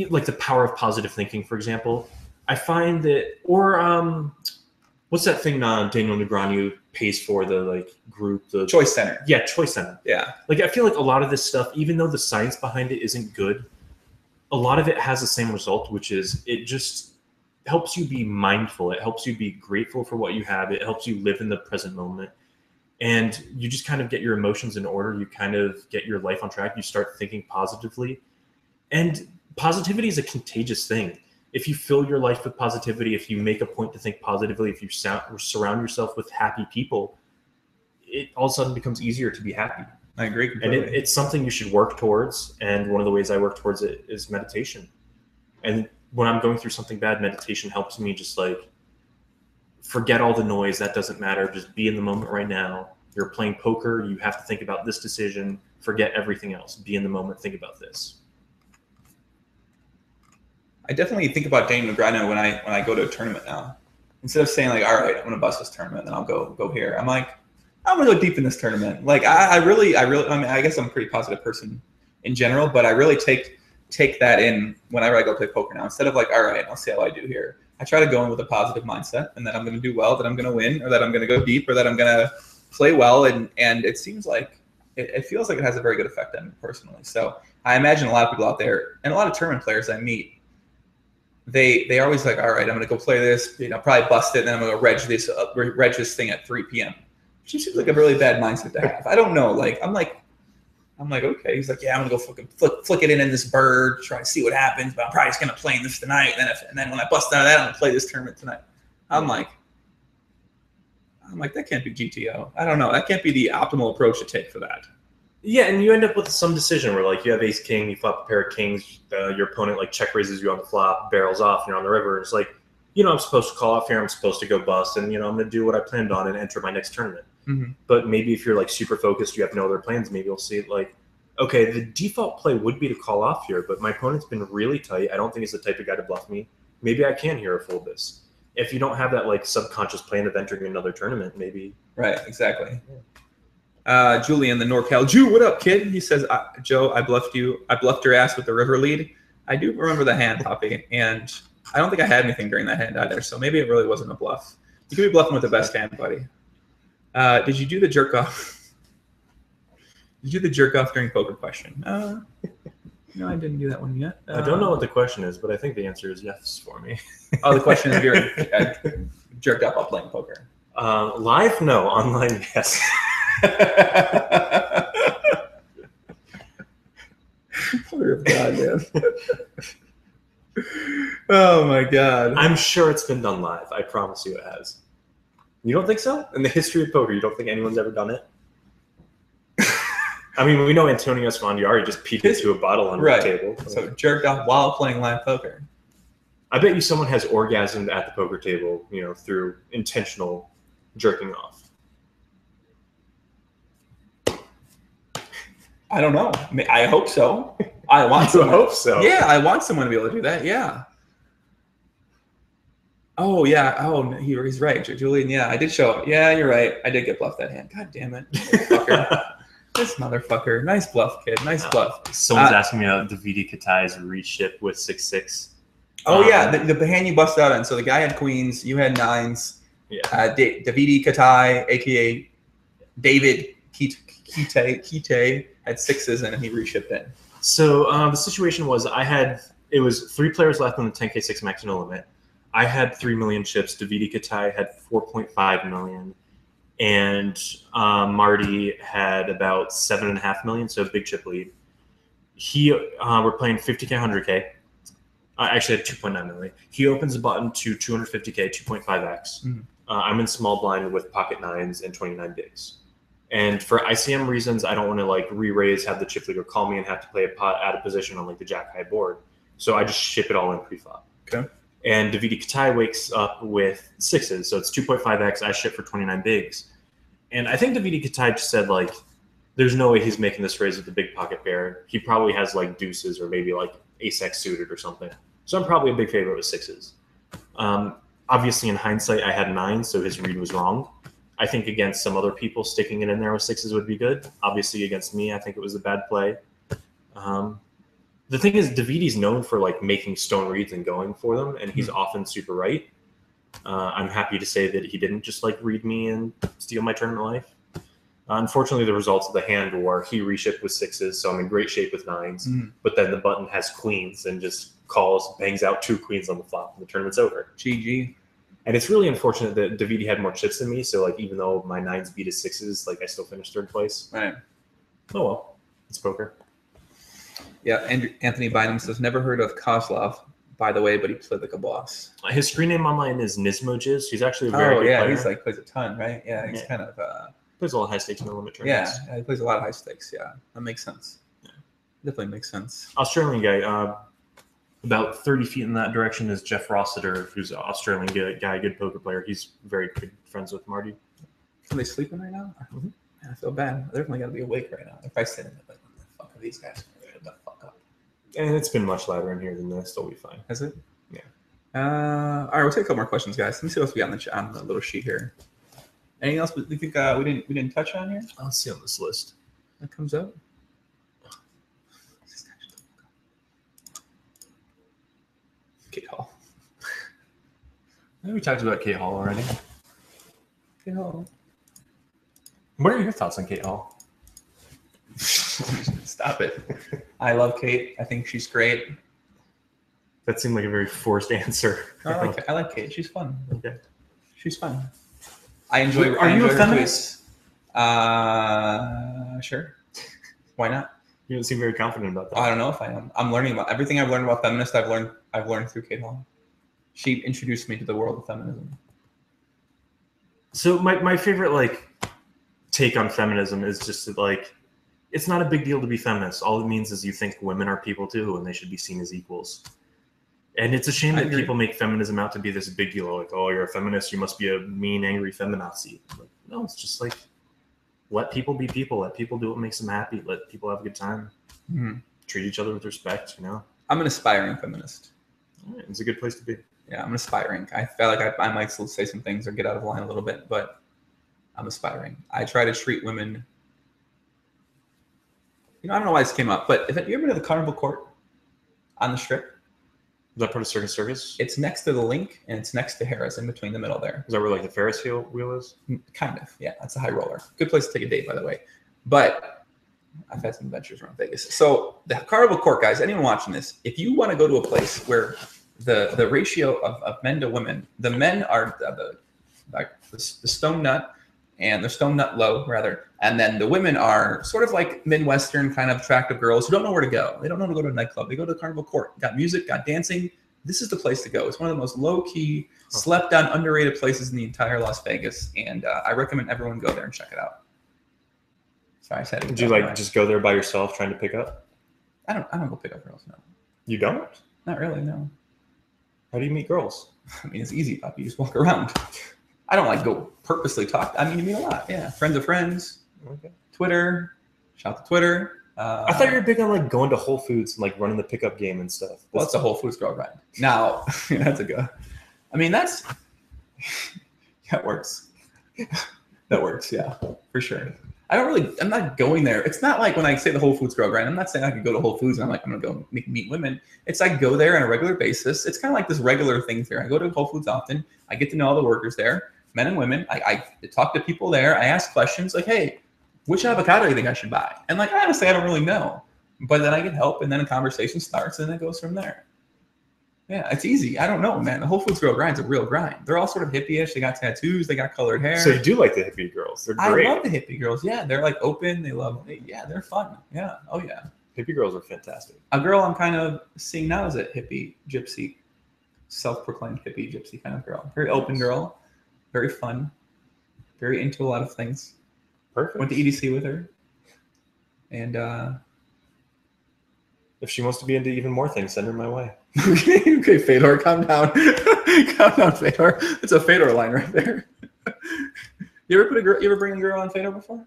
like the power of positive thinking, for example, I find that, or um, what's that thing uh, Daniel Negreanu pays for, the like group, the Choice Center. Yeah. Choice Center. Yeah. Like, I feel like a lot of this stuff, even though the science behind it isn't good, a lot of it has the same result, which is it just helps you be mindful. It helps you be grateful for what you have. It helps you live in the present moment. And you just kind of get your emotions in order. You kind of get your life on track. You start thinking positively. And positivity is a contagious thing. If you fill your life with positivity, if you make a point to think positively, if you sound, surround yourself with happy people, it all of a sudden becomes easier to be happy. I agree completely. And it, it's something you should work towards. And one of the ways I work towards it is meditation. And when I'm going through something bad, meditation helps me just like forget all the noise. That doesn't matter. Just be in the moment right now. You're playing poker. You have to think about this decision. Forget everything else. Be in the moment. Think about this. I definitely think about Daniel Negreanu when I when I go to a tournament now. Instead of saying like, all right, I'm gonna bust this tournament, then I'll go go here. I'm like, I'm gonna go deep in this tournament. Like I, I really, I really, I mean, I guess I'm a pretty positive person in general, but I really take. take that in whenever I go play poker now. Instead of like, all right, I'll see how I do here, I try to go in with a positive mindset and that I'm going to do well, that I'm going to win, or that I'm going to go deep, or that I'm going to play well. And and it seems like, it, it feels like it has a very good effect on me personally. So I imagine a lot of people out there and a lot of tournament players I meet, they they always like, all right, I'm going to go play this, you know, probably bust it, and then I'm going to reg this up, reg this thing at three P M Which seems like a really bad mindset to have. I don't know. Like, I'm like, I'm like, okay. He's like, yeah, I'm gonna go fucking flick, flick it in in this bird, try to see what happens. But I'm probably just gonna play in this tonight. And then, if, and then when I bust out of that, I'm gonna play this tournament tonight. I'm like, I'm like, that can't be G T O. I don't know. That can't be the optimal approach to take for that. Yeah, and you end up with some decision where like you have ace king, you flop a pair of kings. Uh, your opponent like check raises you on the flop, barrels off, and you're on the river. And it's like, you know, I'm supposed to call off here. I'm supposed to go bust, and you know, I'm gonna do what I planned on and enter my next tournament. Mm-hmm. But maybe if you're like super focused, you have no other plans, maybe you'll see it like, okay, the default play would be to call off here, but my opponent's been really tight. I don't think he's the type of guy to bluff me. Maybe I can here fold this. If you don't have that like subconscious plan of entering another tournament, maybe. Right, exactly. Yeah. Uh, Julian, the NorCal Jew, what up, kid? He says, I, Joe, I bluffed you. I bluffed your ass with the river lead. I do remember the hand, Poppy, and I don't think I had anything during that hand either, so maybe it really wasn't a bluff. You could be bluffing with the best hand, buddy. Uh, did you do the jerk off? Did you do the jerk off during poker question? Uh, no, I didn't do that one yet. Uh, I don't know what the question is, but I think the answer is yes for me. Oh, the question is if you're uh, jerked off while playing poker. Uh, live? No. Online? Yes. Poor God, man. Oh my God. I'm sure it's been done live. I promise you it has. You don't think so? In the history of poker, you don't think anyone's ever done it? I mean, we know Antonio Esfandiari just peed into a bottle on right. the table. So jerked off while playing live poker. I bet you someone has orgasmed at the poker table, you know, through intentional jerking off. I don't know. I, mean, I hope so. I want to hope so. Yeah, I want someone to be able to do that. Yeah. Oh yeah. Oh, he, he's right, Julian. Yeah, I did show up. Yeah, you're right. I did get bluffed that hand. God damn it, motherfucker. This motherfucker. Nice bluff, kid. Nice bluff. Uh, someone's uh, asking me about Davide Katai's reship with six six. Oh um, yeah, the, the hand you bust out on. So the guy had queens. You had nines. Yeah. Uh, Davide Katai, aka David Kite Kite Kite, had sixes, and he reshipped it. So um, the situation was I had, it was three players left on the ten K six maximum limit. I had three million chips. Davide Katai had four point five million. And uh, Marty had about seven point five million, so big chip lead. He, uh, we're playing fifty K, one hundred K. I actually had two point nine million. He opens the button to two hundred fifty K, two point five X. Mm. Uh, I'm in small blind with pocket nines and twenty-nine bigs. And for I C M reasons, I don't want to like re-raise, have the chip leader call me and have to play a pot out of position on like the jack high board. So I just ship it all in preflop. Okay. And Davide Katai wakes up with sixes. So it's two point five X. I ship for twenty-nine bigs. And I think Davide Katai just said like, there's no way he's making this raise with the big pocket pair. He probably has like deuces or maybe like ace X suited or something. So I'm probably a big favorite with sixes. Um, obviously in hindsight, I had nine. So his read was wrong. I think against some other people, sticking it in there with sixes would be good. Obviously, against me, I think it was a bad play. Um, the thing is, Davide's known for like making stone reads and going for them, and he's mm-hmm. often super right. Uh, I'm happy to say that he didn't just like read me and steal my tournament life. Uh, unfortunately, the results of the hand were he reshipped with sixes, so I'm in great shape with nines. Mm-hmm. But then the button has queens and just calls, bangs out two queens on the flop, and the tournament's over. G G. And it's really unfortunate that Davide had more chips than me. So, like, even though my nines beat his sixes, like, I still finished third place. Right. Oh, well. It's poker. Yeah. Andrew, Anthony Bynum says, never heard of Kozlov, by the way, but he played like a boss. His screen name online is Nismojiz. He's actually a very oh, good yeah, player. Oh, yeah. He's, like, plays a ton, right? Yeah. He's yeah. kind of uh, – plays a lot of high-stakes no limit tournaments. Yeah. He plays a lot of high stakes. Yeah. That makes sense. Yeah. Definitely makes sense. Australian guy. Uh, About thirty feet in that direction is Jeff Rossiter, who's an Australian guy, good poker player. He's very good friends with Marty. Are they sleeping right now? Mm-hmm. Man, I feel bad. They're definitely got to be awake right now. If I sit in it, like, what the fuck are these guys? What the fuck up? And it's been much louder in here than this. It'll be fine. Has it? Yeah. Uh, all right, we'll take a couple more questions, guys. Let me see what's we got on the, on the little sheet here. Anything else we think uh, we didn't we didn't touch on here? I'll see on this list. That comes up. Kate Hall. I think we talked about Kate Hall already. Kate Hall. What are your thoughts on Kate Hall? Stop it. I love Kate. I think she's great. That seemed like a very forced answer. No, I, like, I like Kate. She's fun. Okay. She's fun. I enjoy. Are I enjoy you a feminist? Uh, sure. Why not? You don't seem very confident about that. I don't know if I am. I'm learning about everything I've learned about feminists. I've learned I've learned through Kate Hall. She introduced me to the world of feminism. So my my favorite like take on feminism is just that, like, it's not a big deal to be feminist. All it means is you think women are people too, and they should be seen as equals. And it's a shame that people make feminism out to be this big deal. Like, oh, you're a feminist, you must be a mean, angry feminazi. Like, no, it's just like. Let people be people. Let people do what makes them happy. Let people have a good time. Mm-hmm. Treat each other with respect, you know? I'm an aspiring feminist. All right. It's a good place to be. Yeah, I'm aspiring. I feel like I, I might still say some things or get out of line a little bit, but I'm aspiring. I try to treat women you know, I don't know why this came up, but if it, you ever been to the Carnival Court on the Strip? Is that part of Circus Circus? It's next to the Link, and it's next to Harris, in between the middle there. Is that where like the Ferris wheel is? Kind of, yeah. That's a high roller. Good place to take a date, by the way. But I've had some adventures around Vegas. So the Carnival Court, guys, anyone watching this, if you want to go to a place where the the ratio of, of men to women, the men are the, the like the, the stone nut and the stone nut low rather, and then the women are sort of like Midwestern kind of attractive girls who don't know where to go. They don't know how to go to a nightclub. They go to the Carnival Court. Got music, got dancing. This is the place to go. It's one of the most low-key, slept on, underrated places in the entire Las Vegas, and uh, I recommend everyone go there and check it out. Sorry, I said it. Did you like right. just go there by yourself trying to pick up? I don't. I don't go pick up girls. No. You don't? Not really. No. How do you meet girls? I mean, it's easy, Pop. You just walk around. I don't like go purposely talk. I mean, you meet a lot. Yeah, friends of friends. Okay. Twitter. Shout out to Twitter. Uh, I thought you were big on like going to Whole Foods and like running the pickup game and stuff. Well, that's a Whole Foods girl ride. Now that's a go. I mean, that's that works. That works. Yeah, for sure. I don't really, I'm not going there. It's not like when I say the Whole Foods girl grind, I'm not saying I can go to Whole Foods and I'm like, I'm going to go meet, meet women. It's I go there on a regular basis. It's kind of like this regular thing here. I go to Whole Foods often. I get to know all the workers there, men and women. I, I talk to people there. I ask questions like, hey, which avocado do you think I should buy? And like, honestly, I don't really know. But then I get help and then a conversation starts and it goes from there. Yeah, it's easy. I don't know, man. The Whole Foods girl grind's a real grind. They're all sort of hippie-ish. They got tattoos. They got colored hair. So you do like the hippie girls. They're great. I love the hippie girls. Yeah, they're like open. They love – yeah, they're fun. Yeah. Oh, yeah. Hippie girls are fantastic. A girl I'm kind of seeing now is a hippie, gypsy, self-proclaimed hippie, gypsy kind of girl. Very open girl. Very fun. Very into a lot of things. Perfect. Went to E D C with her. And – uh if she wants to be into even more things, send her my way. Okay, okay, Fedor, calm down. Calm down, Fedor. It's a Fedor line right there. You ever put a girl? You ever bring a girl on Fedor before?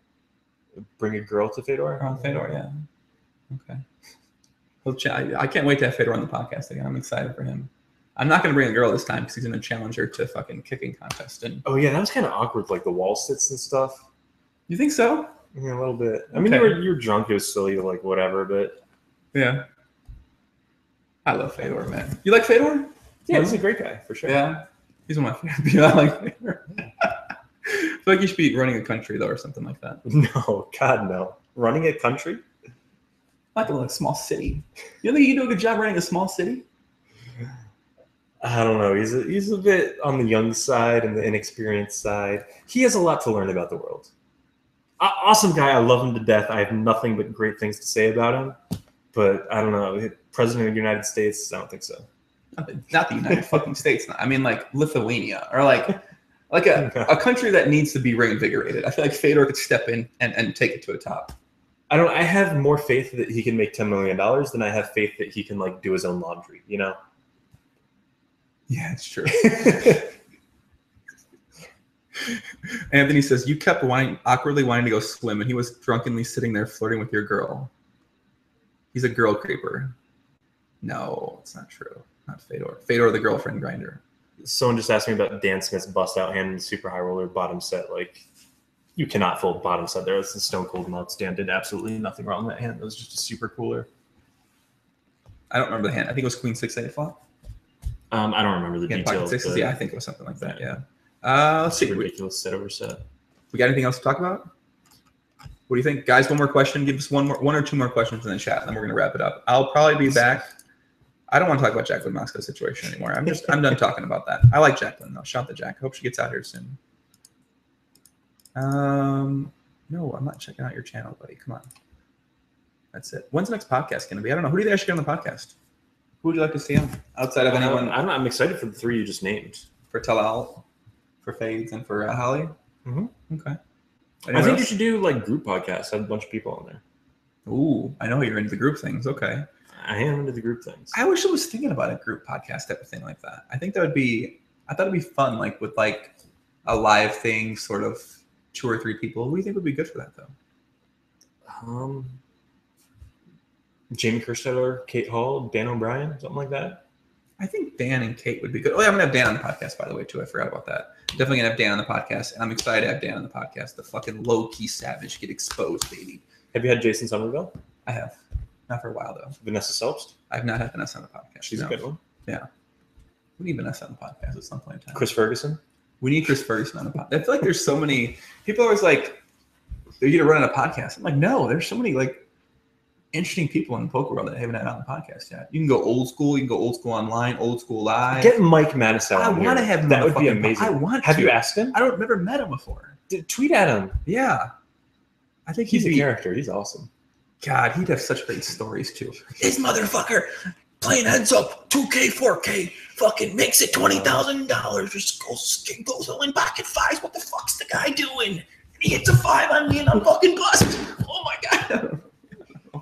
Bring a girl to Fedor? Or on Fedor, yeah. Okay. He'll ch I can't wait to have Fedor on the podcast again. I'm excited for him. I'm not going to bring a girl this time because he's going to challenge her to fucking kicking contest. And oh yeah, that was kind of awkward, like the wall sits and stuff. You think so? Yeah, a little bit. I mean, okay. you were you were drunk. It was silly, like whatever, but. Yeah. I love Fedor, man. You like Fedor? Yeah, he's a great guy, for sure. Yeah. He's one of my favorite people. I like Fedor. I feel like you should be running a country, though, or something like that. No. God, no. Running a country? I like a little small city. You think you do a good job running a small city? I don't know. He's a, he's a bit on the young side and the inexperienced side. He has a lot to learn about the world. Awesome guy. I love him to death. I have nothing but great things to say about him. But I don't know, president of the United States, I don't think so. Not the, not the United fucking States. I mean, like Lithuania or like like a, no. a country that needs to be reinvigorated. I feel like Fedor could step in and, and take it to the top. I don't. I have more faith that he can make ten million dollars than I have faith that he can like do his own laundry, you know? Yeah, it's true. Anthony says, you kept whining, awkwardly wanting to go swim, and he was drunkenly sitting there flirting with your girl. He's a girl creeper. No, it's not true. Not Fedor. Fedor, the girlfriend grinder. Someone just asked me about Dan Smith's bust out hand and super high roller bottom set. Like, you cannot fold bottom set there. That's the Stone Cold Melt Stand. Did absolutely nothing wrong with that hand. It was just a super cooler. I don't remember the hand. I think it was Queen six eight flop. Um, I don't remember the hand details. Sixes, yeah, I think it was something like that. Yeah. Uh, let's see. Ridiculous set over set. We got anything else to talk about? What do you think, guys? One more question. Give us one more, one or two more questions in the chat, and then we're gonna wrap it up. I'll probably be back. I don't want to talk about Jacqueline Moscow's situation anymore. I'm just, I'm done talking about that. I like Jacqueline though. Shout out to Jack. I hope she gets out here soon. Um, no, I'm not checking out your channel, buddy. Come on. That's it. When's the next podcast gonna be? I don't know. Who do you guys get on the podcast? Who would you like to see on outside of anyone? I don't know. I'm excited for the three you just named. For Talal, for Fades, and for uh, Holly. Mm-hmm. Okay. Anyone I think else? You should do like group podcasts. Have a bunch of people on there. Ooh, I know you're into the group things. Okay, I am into the group things. I wish I was thinking about a group podcast type of thing like that. I think that would be. I thought it'd be fun, like with like a live thing, sort of two or three people. Who do you think would be good for that though? Um, Jamie Kerstetter, Kate Hall, Dan O'Brien, something like that. I think Dan and Kate would be good. Oh, yeah, I'm going to have Dan on the podcast, by the way, too. I forgot about that. Definitely going to have Dan on the podcast, and I'm excited to have Dan on the podcast. The fucking low-key savage get exposed, baby. Have you had Jason Somerville? I have. Not for a while, though. Vanessa Selbst? I've not had Vanessa on the podcast. She's no. a good one. Yeah. We need Vanessa on the podcast at some point in time. Chris Ferguson? We need Chris Ferguson on the podcast. I feel like there's so many people are always like, they're going to run a podcast. I'm like, no, there's so many like interesting people in the poker world that haven't had on the podcast yet. You can go old school. You can go old school online, old school live. Get Mike Mattis out. I want to have him. That would be amazing. I want Have to. you asked him? I don't never met him before. Did, tweet at him. Yeah. I think he's a be, character. He's awesome. God, he'd have such great stories too. His motherfucker playing heads up, two K, four K, fucking makes it twenty thousand dollars. Just goes, goes in pocket fives. What the fuck's the guy doing? And he hits a five on me and I'm fucking bust. Oh my God.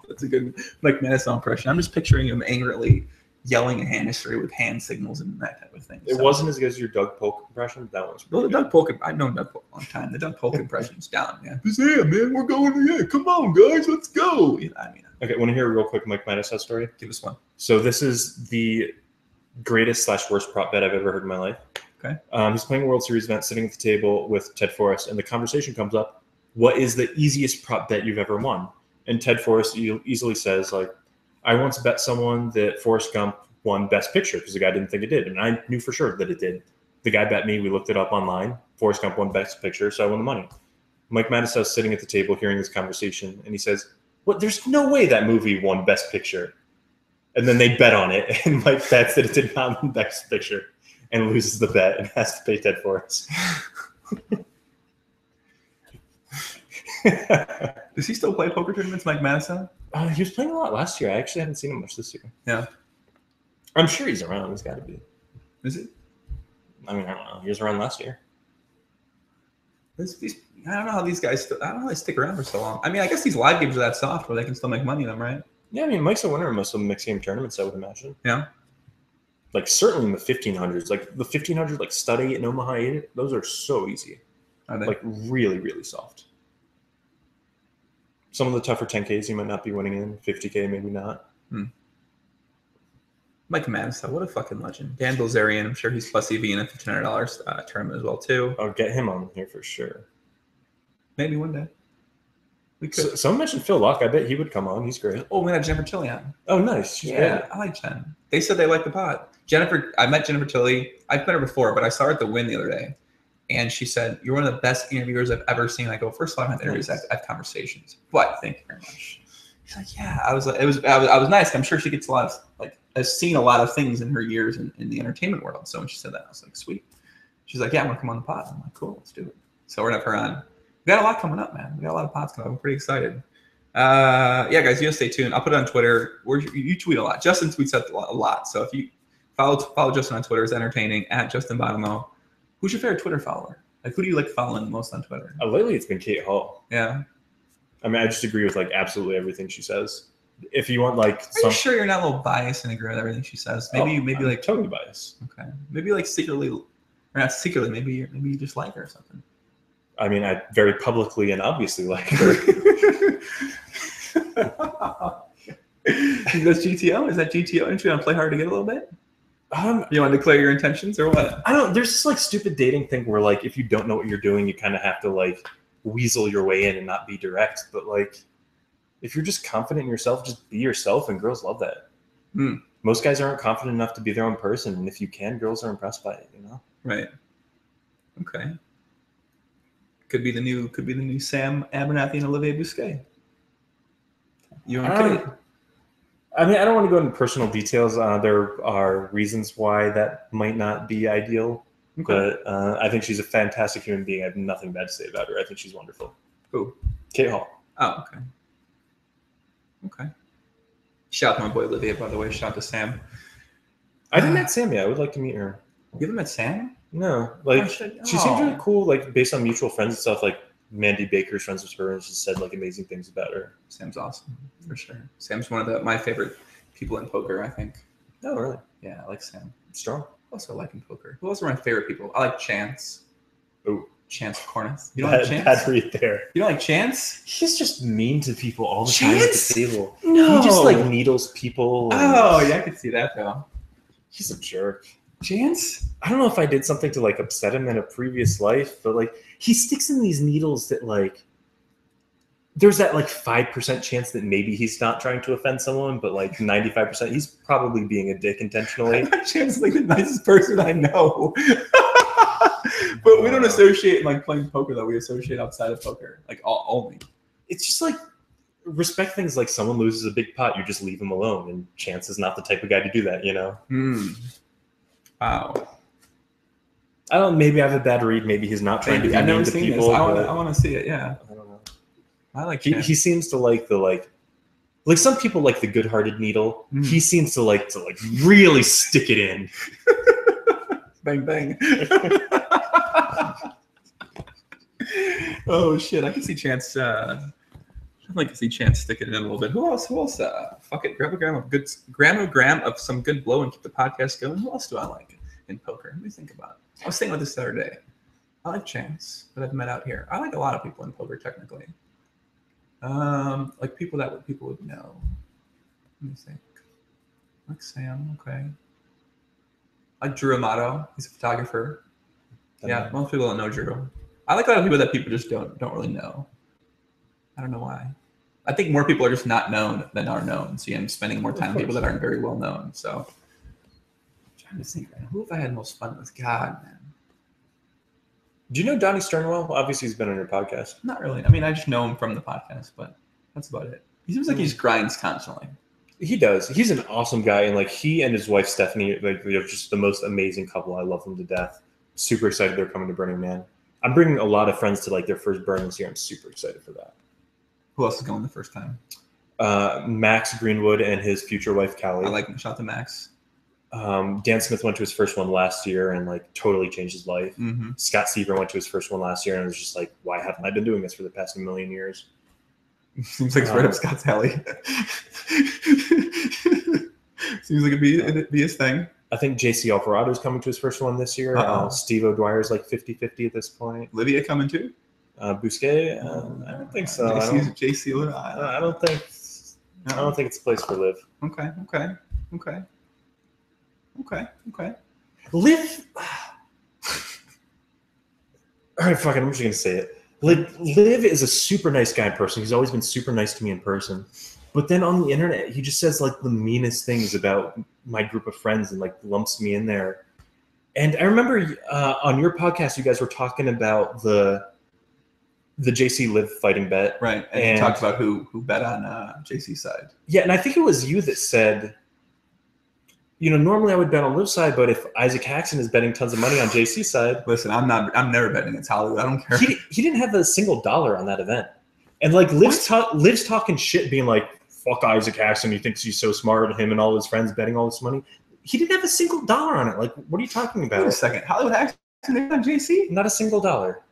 That's a good Mike Madison impression. I'm just picturing him angrily yelling a hand history with hand signals and that type of thing. It so, wasn't as good as your Doug Polk impression. That one's well, the Doug Polk. I've known Doug Polk a long time. The Doug Polk impression's down, man. Just, yeah, man, we're going. Yeah, come on, guys, let's go. You know, I mean, okay, want to hear a real quick Mike Mattis story? Give us one. So this is the greatest slash worst prop bet I've ever heard in my life. Okay. Um, he's playing a World Series event, sitting at the table with Ted Forrest, and the conversation comes up: "What is the easiest prop bet you've ever won?" And Ted Forrest easily says, like, I once bet someone that Forrest Gump won Best Picture because the guy didn't think it did. And I knew for sure that it did. The guy bet me. We looked it up online. Forrest Gump won Best Picture, so I won the money. Mike Mattis is sitting at the table hearing this conversation, and he says, what? There's no way that movie won Best Picture. And then they bet on it, and Mike bets that it did not win Best Picture and loses the bet and has to pay Ted Forrest. Does he still play poker tournaments, Mike Madison? Uh, he was playing a lot last year. I actually haven't seen him much this year. Yeah. I'm sure he's around. He's got to be. Is he? I mean, I don't know. He was around last year. This, these, I don't know how these guys, I don't know how they stick around for so long. I mean, I guess these live games are that soft where they can still make money in them, right? Yeah, I mean, Mike's a winner in most of the mixed game tournaments, I would imagine. Yeah. Like, certainly in the fifteen hundreds. Like, the fifteen hundred, like, Study and Omaha, those are so easy. Are they? Like, really, really soft. Some of the tougher ten Ks you might not be winning in. fifty K, maybe not. Hmm. Mike Madison, what a fucking legend. Dan Bilzerian, I'm sure he's plus E V in a fifteen hundred dollars uh, tournament as well, too. I'll get him on here for sure. Maybe one day. We could. So, someone mentioned Phil Locke. I bet he would come on. He's great. Oh, we had Jennifer Tilly on. Oh, nice. She's yeah, great. I like Jen. They said they like the pod. Jennifer, I met Jennifer Tilly. I've met her before, but I saw her at the Win the other day. And she said, you're one of the best interviewers I've ever seen. I go, first of all, I'm not interviews, nice. I have conversations. But thank you very much. She's like, yeah. I was like, it was, I was, I was nice. I'm sure she gets a lot of, like, has seen a lot of things in her years in, in the entertainment world. So when she said that, I was like, sweet. She's like, yeah, I want to come on the pod. I'm like, cool, let's do it. So we're going to have her on. We got a lot coming up, man. We got a lot of pods coming up. I'm pretty excited. Uh, yeah, guys, you stay tuned. I'll put it on Twitter. We're, you tweet a lot. Justin tweets out a lot. So if you follow, follow Justin on Twitter, it's entertaining, at Justin Bonomo. Who's your favorite Twitter follower? Like, who do you like following the most on Twitter? Uh, lately, it's been Kate Hall. Yeah. I mean, I just agree with, like, absolutely everything she says. If you want, like... Are some... you sure you're not a little biased and agree with everything she says? Maybe, oh, maybe I'm like... totally biased. Okay. Maybe, like, secretly... Or not secretly, maybe you maybe you just like her or something. I mean, I very publicly and obviously like her. That's G T O? Is that G T O? Aren't you going to play hard to get a little bit? Um, you want to declare your intentions or what? I don't. There's this like stupid dating thing where like if you don't know what you're doing, you kind of have to like weasel your way in and not be direct. But like if you're just confident in yourself, just be yourself, and girls love that. Mm. Most guys aren't confident enough to be their own person, and if you can, girls are impressed by it. You know? Right. Okay. Could be the new. Could be the new Sam Abernathy and Olivier Bousquet. You okay? I mean, I don't want to go into personal details. Uh, there are reasons why that might not be ideal, okay. but uh, I think she's a fantastic human being. I have nothing bad to say about her. I think she's wonderful. Who? Kate Hall. Oh, okay. Okay. Shout out to my boy Olivia, by the way. Shout out to Sam. I didn't uh, met Sam yet. I would like to meet her. You haven't met Sam? No. Like, oh, should, oh. She seems really cool, like, based on mutual friends and stuff, like, Mandy Baker's friends with her, and she said like amazing things about her. Sam's awesome, for sure. Sam's one of the my favorite people in poker, I think. Oh, really? Yeah, I like Sam. Strong. Also like in poker. Who else are my favorite people? I like Chance. Oh, Chance Corneth. You don't bad, like Chance? Bad read there. You don't like Chance? He's just mean to people all the Chance? time at the table. No. He just like needles people. And... Oh, yeah, I could see that though. He's a jerk. Chance? I don't know if I did something to like upset him in a previous life, but like he sticks in these needles that like there's that like five percent chance that maybe he's not trying to offend someone, but like ninety-five percent, he's probably being a dick intentionally. I'm like the nicest person I know. But we don't associate like playing poker though. We associate outside of poker, like all, only. It's just like respect things like someone loses a big pot, you just leave him alone. And Chance is not the type of guy to do that, you know? Mm. Wow. I don't. Maybe I have a bad read. Maybe he's not trying maybe. to be mean to people. This. I want. I want to see it. Yeah. I don't know. I like. He, he seems to like the like, like some people like the good-hearted needle. Mm. He seems to like to like really stick it in. Bang bang. Oh shit! I can see Chance. Uh, I'd like to see Chance stick it in a little bit. Who else? Who else? Uh, fuck it. Grab a gram of good. Gram a gram of some good blow and keep the podcast going. Who else do I like in poker? Let me think about it. I was thinking about this the other day. I like Chance that I've met out here. I like a lot of people in poker, technically. Um, like people that people would know. Let me think. I like Sam, okay. I like Drew Amato. He's a photographer. That yeah, most people don't know Drew. I like a lot of people that people just don't don't really know. I don't know why. I think more people are just not known than are known. So yeah, I'm spending more time with people that aren't very well known. So. I'm just thinking, who have I had most fun with? God, man. Do you know Donnie Sternwell? Obviously, he's been on your podcast. Not really. I mean, I just know him from the podcast, but that's about it. He seems like he just grinds constantly. He does. He's an awesome guy, and like he and his wife Stephanie, like they're just the most amazing couple. I love them to death. Super excited they're coming to Burning Man. I'm bringing a lot of friends to like their first Burnings here. I'm super excited for that. Who else is going the first time? Uh, Max Greenwood and his future wife Callie. I like him. Shout out to Max. Um, Dan Smith went to his first one last year and like totally changed his life. Mm-hmm. Scott Seaver went to his first one last year and was just like, why haven't I been doing this for the past million years? Seems like it's um, right up Scott's alley. Seems like it'd be, it'd be his thing. I think J C Alvarado's coming to his first one this year. Uh-oh. Uh, Steve O'Dwyer's like fifty fifty at this point. Livia coming too? Uh, Bousquet? Um, I don't think so. J C, I, don't, J C I, I don't think no. I don't think it's a place for Liv. Okay, okay, okay. Okay, okay. Liv. All right, fuck it. I'm just going to say it. Liv, Liv is a super nice guy in person. He's always been super nice to me in person. But then on the internet, he just says like the meanest things about my group of friends and like lumps me in there. And I remember uh, on your podcast, you guys were talking about the the J C Liv fighting bet. Right. And, and you talked about who, who bet on uh, J C's side. Yeah. And I think it was you that said, you know, normally I would bet on Liv's side, but if Isaac Haxton is betting tons of money on J C's side. Listen, I'm not, I'm never betting. It's Hollywood. I don't care. He, he didn't have a single dollar on that event. And like Liv's, ta Liv's talking shit, being like, fuck Isaac Haxton. He thinks he's so smart, him and all his friends betting all this money. He didn't have a single dollar on it. Like, what are you talking about? Wait a second. Hollywood Haxton on J C? Not a single dollar.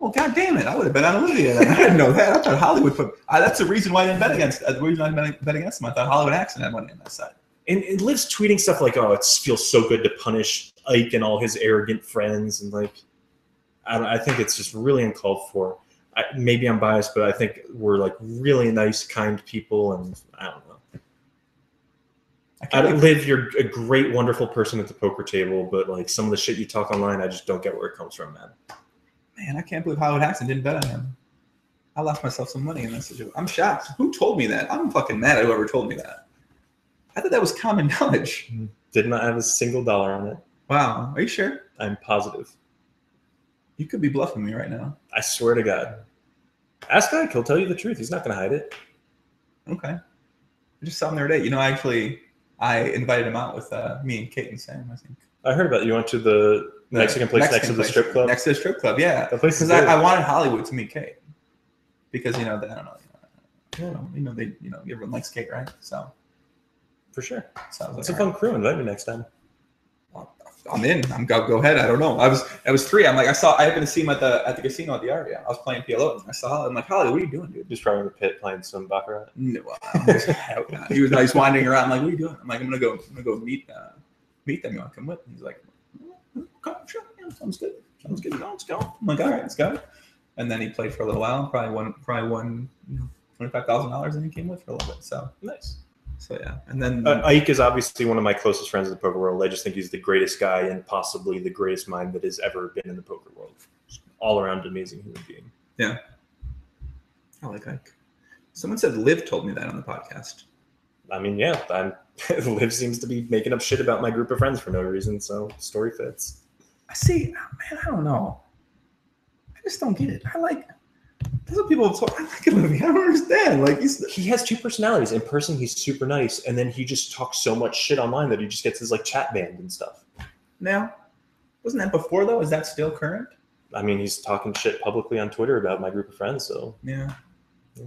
Well, God damn it. I would have bet on Olivia. I didn't know that. I thought Hollywood put, I, that's the reason why I didn't bet against, the reason I didn't bet against him. I thought Hollywood Haxton had money on that side. And, and Liv's tweeting stuff like, oh, it feels so good to punish Ike and all his arrogant friends. And, like, I, don't, I think it's just really uncalled for. I, maybe I'm biased, but I think we're, like, really nice, kind people. And I don't know. I I, Liv, you're a great, wonderful person at the poker table. But, like, some of the shit you talk online, I just don't get where it comes from, man. Man, I can't believe Howard Haxton didn't bet on him. I lost myself some money in that situation. I'm shocked. Who told me that? I'm fucking mad at whoever told me that. I thought that was common knowledge. Did not have a single dollar on it. Wow. Are you sure? I'm positive. You could be bluffing me right now. I swear to God. Ask Ike. He'll tell you the truth. He's not going to hide it. Okay. I just saw him the other day. You know, I actually, I invited him out with uh, me and Kate and Sam, I think. I heard about it. You went to the Mexican place Mexican next to the place, strip club? Next to the strip club, yeah. Because I, I wanted Hollywood to meet Kate. Because, you know, they, I don't know. You know, you know, they, you know, everyone likes Kate, right? So. For sure. Sounds it's like a fun crew. Invite me next time. I'm in. I'm go go ahead. I don't know. I was I was three. I'm like I saw I happened to see him at the at the casino at the Aria. I was playing P L O and I saw him. I'm like, Holly, what are you doing, dude? Just probably in the pit playing some baccarat. No, he was nice wandering around. I'm like, what are you doing? I'm like, I'm gonna go I'm gonna go meet uh, meet them. You want to come with? And he's like, come sure, yeah, sounds good. Sounds good. No, let's go. I'm like, all right, let's go. And then he played for a little while. Probably won probably won you know twenty five thousand dollars, and he came with for a little bit. So nice. So, yeah. And then uh, Ike is obviously one of my closest friends in the poker world. I just think he's the greatest guy and possibly the greatest mind that has ever been in the poker world. All around amazing human being. Yeah. I like Ike. Someone said Liv told me that on the podcast. I mean, yeah, I'm, Liv seems to be making up shit about my group of friends for no reason, so story fits. I see, man, I don't know. I just don't get it. I like, that's what people have told me. I like him. I don't understand. Like he's, he has two personalities. In person, he's super nice, and then he just talks so much shit online that he just gets his like chat banned and stuff. Now, wasn't that before though? Is that still current? I mean, he's talking shit publicly on Twitter about my group of friends, so yeah. yeah.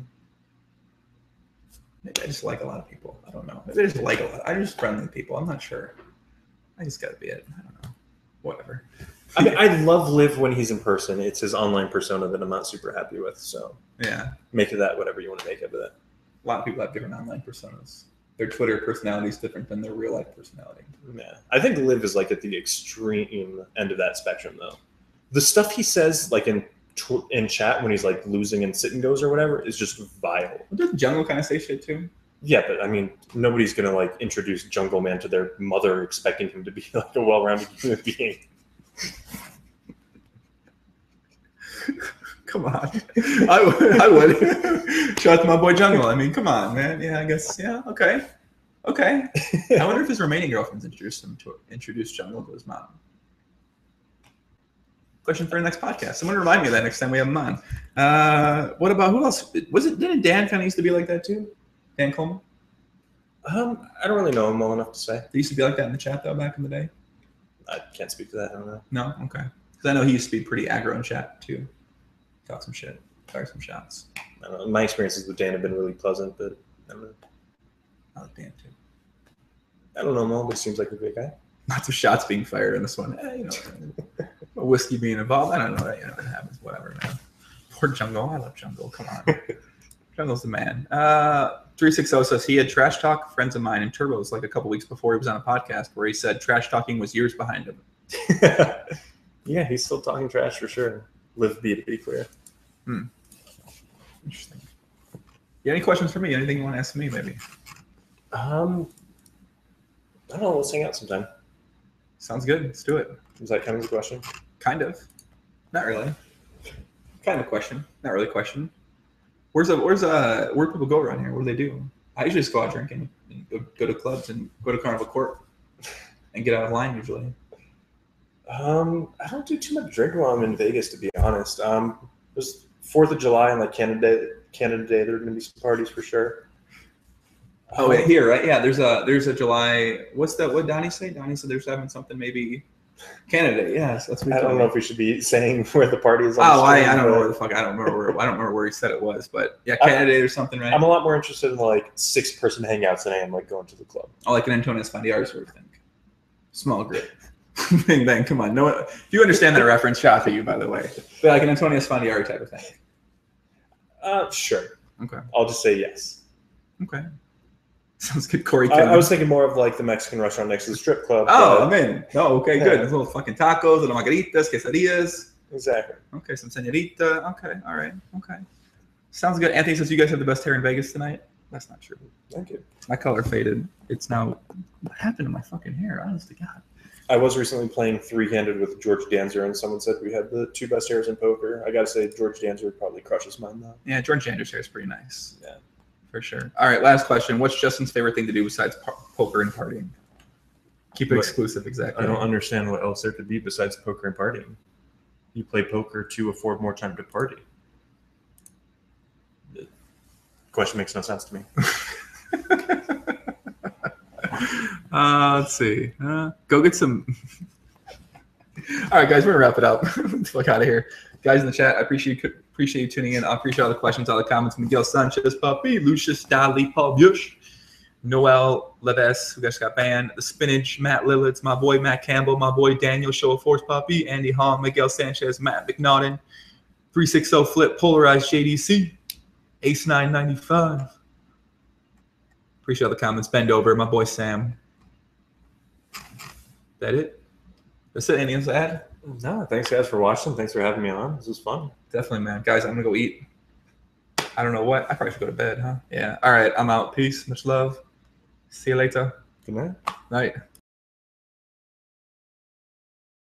Maybe I just like a lot of people. I don't know. Maybe I just like a lot. I'm just friendly people. I'm not sure. I just gotta be it. I don't know. Whatever. I mean, I love Liv when he's in person. It's his online persona that I'm not super happy with. So yeah, make of that whatever you want to make of it. A lot of people have different online personas. Their Twitter personality is different than their real life personality. Yeah, I think Liv is like at the extreme end of that spectrum, though. The stuff he says, like in tw in chat when he's like losing and sit and goes or whatever, is just vile. Doesn't Jungle kind of say shit too? Yeah, but I mean, nobody's gonna like introduce Jungle Man to their mother expecting him to be like a well-rounded human being. Come on, I would. I would. Shout out to my boy Jungle. I mean, come on, man. Yeah, I guess. Yeah, okay, okay. I wonder if his remaining girlfriends introduced him to introduce Jungle to his mom. Question for our next podcast. Someone remind me of that next time we have him on. Uh, what about who else? Was it didn't Dan kind of used to be like that too? Dan Coleman? Um, I don't really know him well enough to say. They used to be like that in the chat, though, back in the day? I can't speak to that. I don't know. No? Okay. Because I know he used to be pretty aggro in chat, too. Talk some shit. Fire some shots. I don't know. My experiences with Dan have been really pleasant, but I don't know. I like Dan, too. I don't know him all, but he seems like a great guy. Lots of shots being fired on this one. Eh, you know, a whiskey being involved. I don't know. That, you know, it happens. Whatever, man. Poor Jungle. I love Jungle. Come on. Jungle's the man. Uh... three sixty says he had trash talk friends of mine in Turbos like a couple weeks before he was on a podcast where he said trash talking was years behind him. Yeah, he's still talking trash for sure. Live be to be clear. Hmm. Interesting. You have any questions for me? Anything you want to ask me, maybe? Um, I don't know. Let's hang out sometime. Sounds good. Let's do it. Is that kind of a question? Kind of. Not really. Kind of a question. Not really a question. Where's a, where's uh where do people go around here? What do they do? I usually just go out drinking, and go, go to clubs, and go to Carnival Court, and get out of line usually. Um, I don't do too much drinking while I'm in Vegas, to be honest. Um, it was Fourth of July and like Canada Day. Canada Day, there are gonna be some parties for sure. Oh, um, yeah, here, right? Yeah, there's a there's a July. What's that? What Donnie say? Donnie said there's having something maybe. Canada, yes. That's what I don't know if we should be saying where the party is. On oh, I, I don't know where the fuck. I don't remember where. I don't remember where he said it was, but yeah, Canada Day or something, right? I'm a lot more interested in like six-person hangouts than I am like going to the club. Oh, like an Antonio Esfandiari sort of thing. Small group. Bang bang. Come on, no. One, if you understand that reference, shout at you, by the way. But like an Antonio Esfandiari type of thing. Uh, sure. Okay. I'll just say yes. Okay. Sounds good, Corey. I, I was thinking more of like the Mexican restaurant next to the strip club. Oh, I'm in. Oh, okay, good. Yeah. Those little fucking tacos, little margaritas, quesadillas. Exactly. Okay, some señorita. Okay, all right. Okay. Sounds good. Anthony says you guys have the best hair in Vegas tonight. That's not true. Thank you. My color faded. It's now. What happened to my fucking hair? Honest to God. I was recently playing three-handed with George Danzer, and someone said we had the two best hairs in poker. I gotta say, George Danzer probably crushes mine though. Yeah, George Danzer's hair is pretty nice. Yeah. For sure. All right, last question. What's Justin's favorite thing to do besides poker and partying? Keep it what? Exclusive, exactly. I don't understand what else there could be besides poker and partying. You play poker to afford more time to party. The question makes no sense to me. uh, let's see. Uh, go get some. All right, guys, we're going to wrap it up. Let's fuck out of here. Guys in the chat, I appreciate you. Appreciate you tuning in. I appreciate all the questions, all the comments. Miguel Sanchez, Puppy, Lucius, Dali, Paul Bush, Noel Leves, who just got banned, The Spinach, Matt Lillitz, my boy Matt Campbell, my boy Daniel, Show of Force, Puppy, Andy Hall, Miguel Sanchez, Matt McNaughton, three sixty Flip, Polarized J D C, Ace nine ninety-five. Appreciate all the comments. Bend over, my boy Sam. That it? That's it. Anything else to add? No, thanks guys for watching. Thanks for having me on. This was fun. Definitely, man. Guys, I'm gonna go eat. I don't know what. I probably should go to bed, huh? Yeah. All right, I'm out. Peace. Much love. See you later. Good night. Night.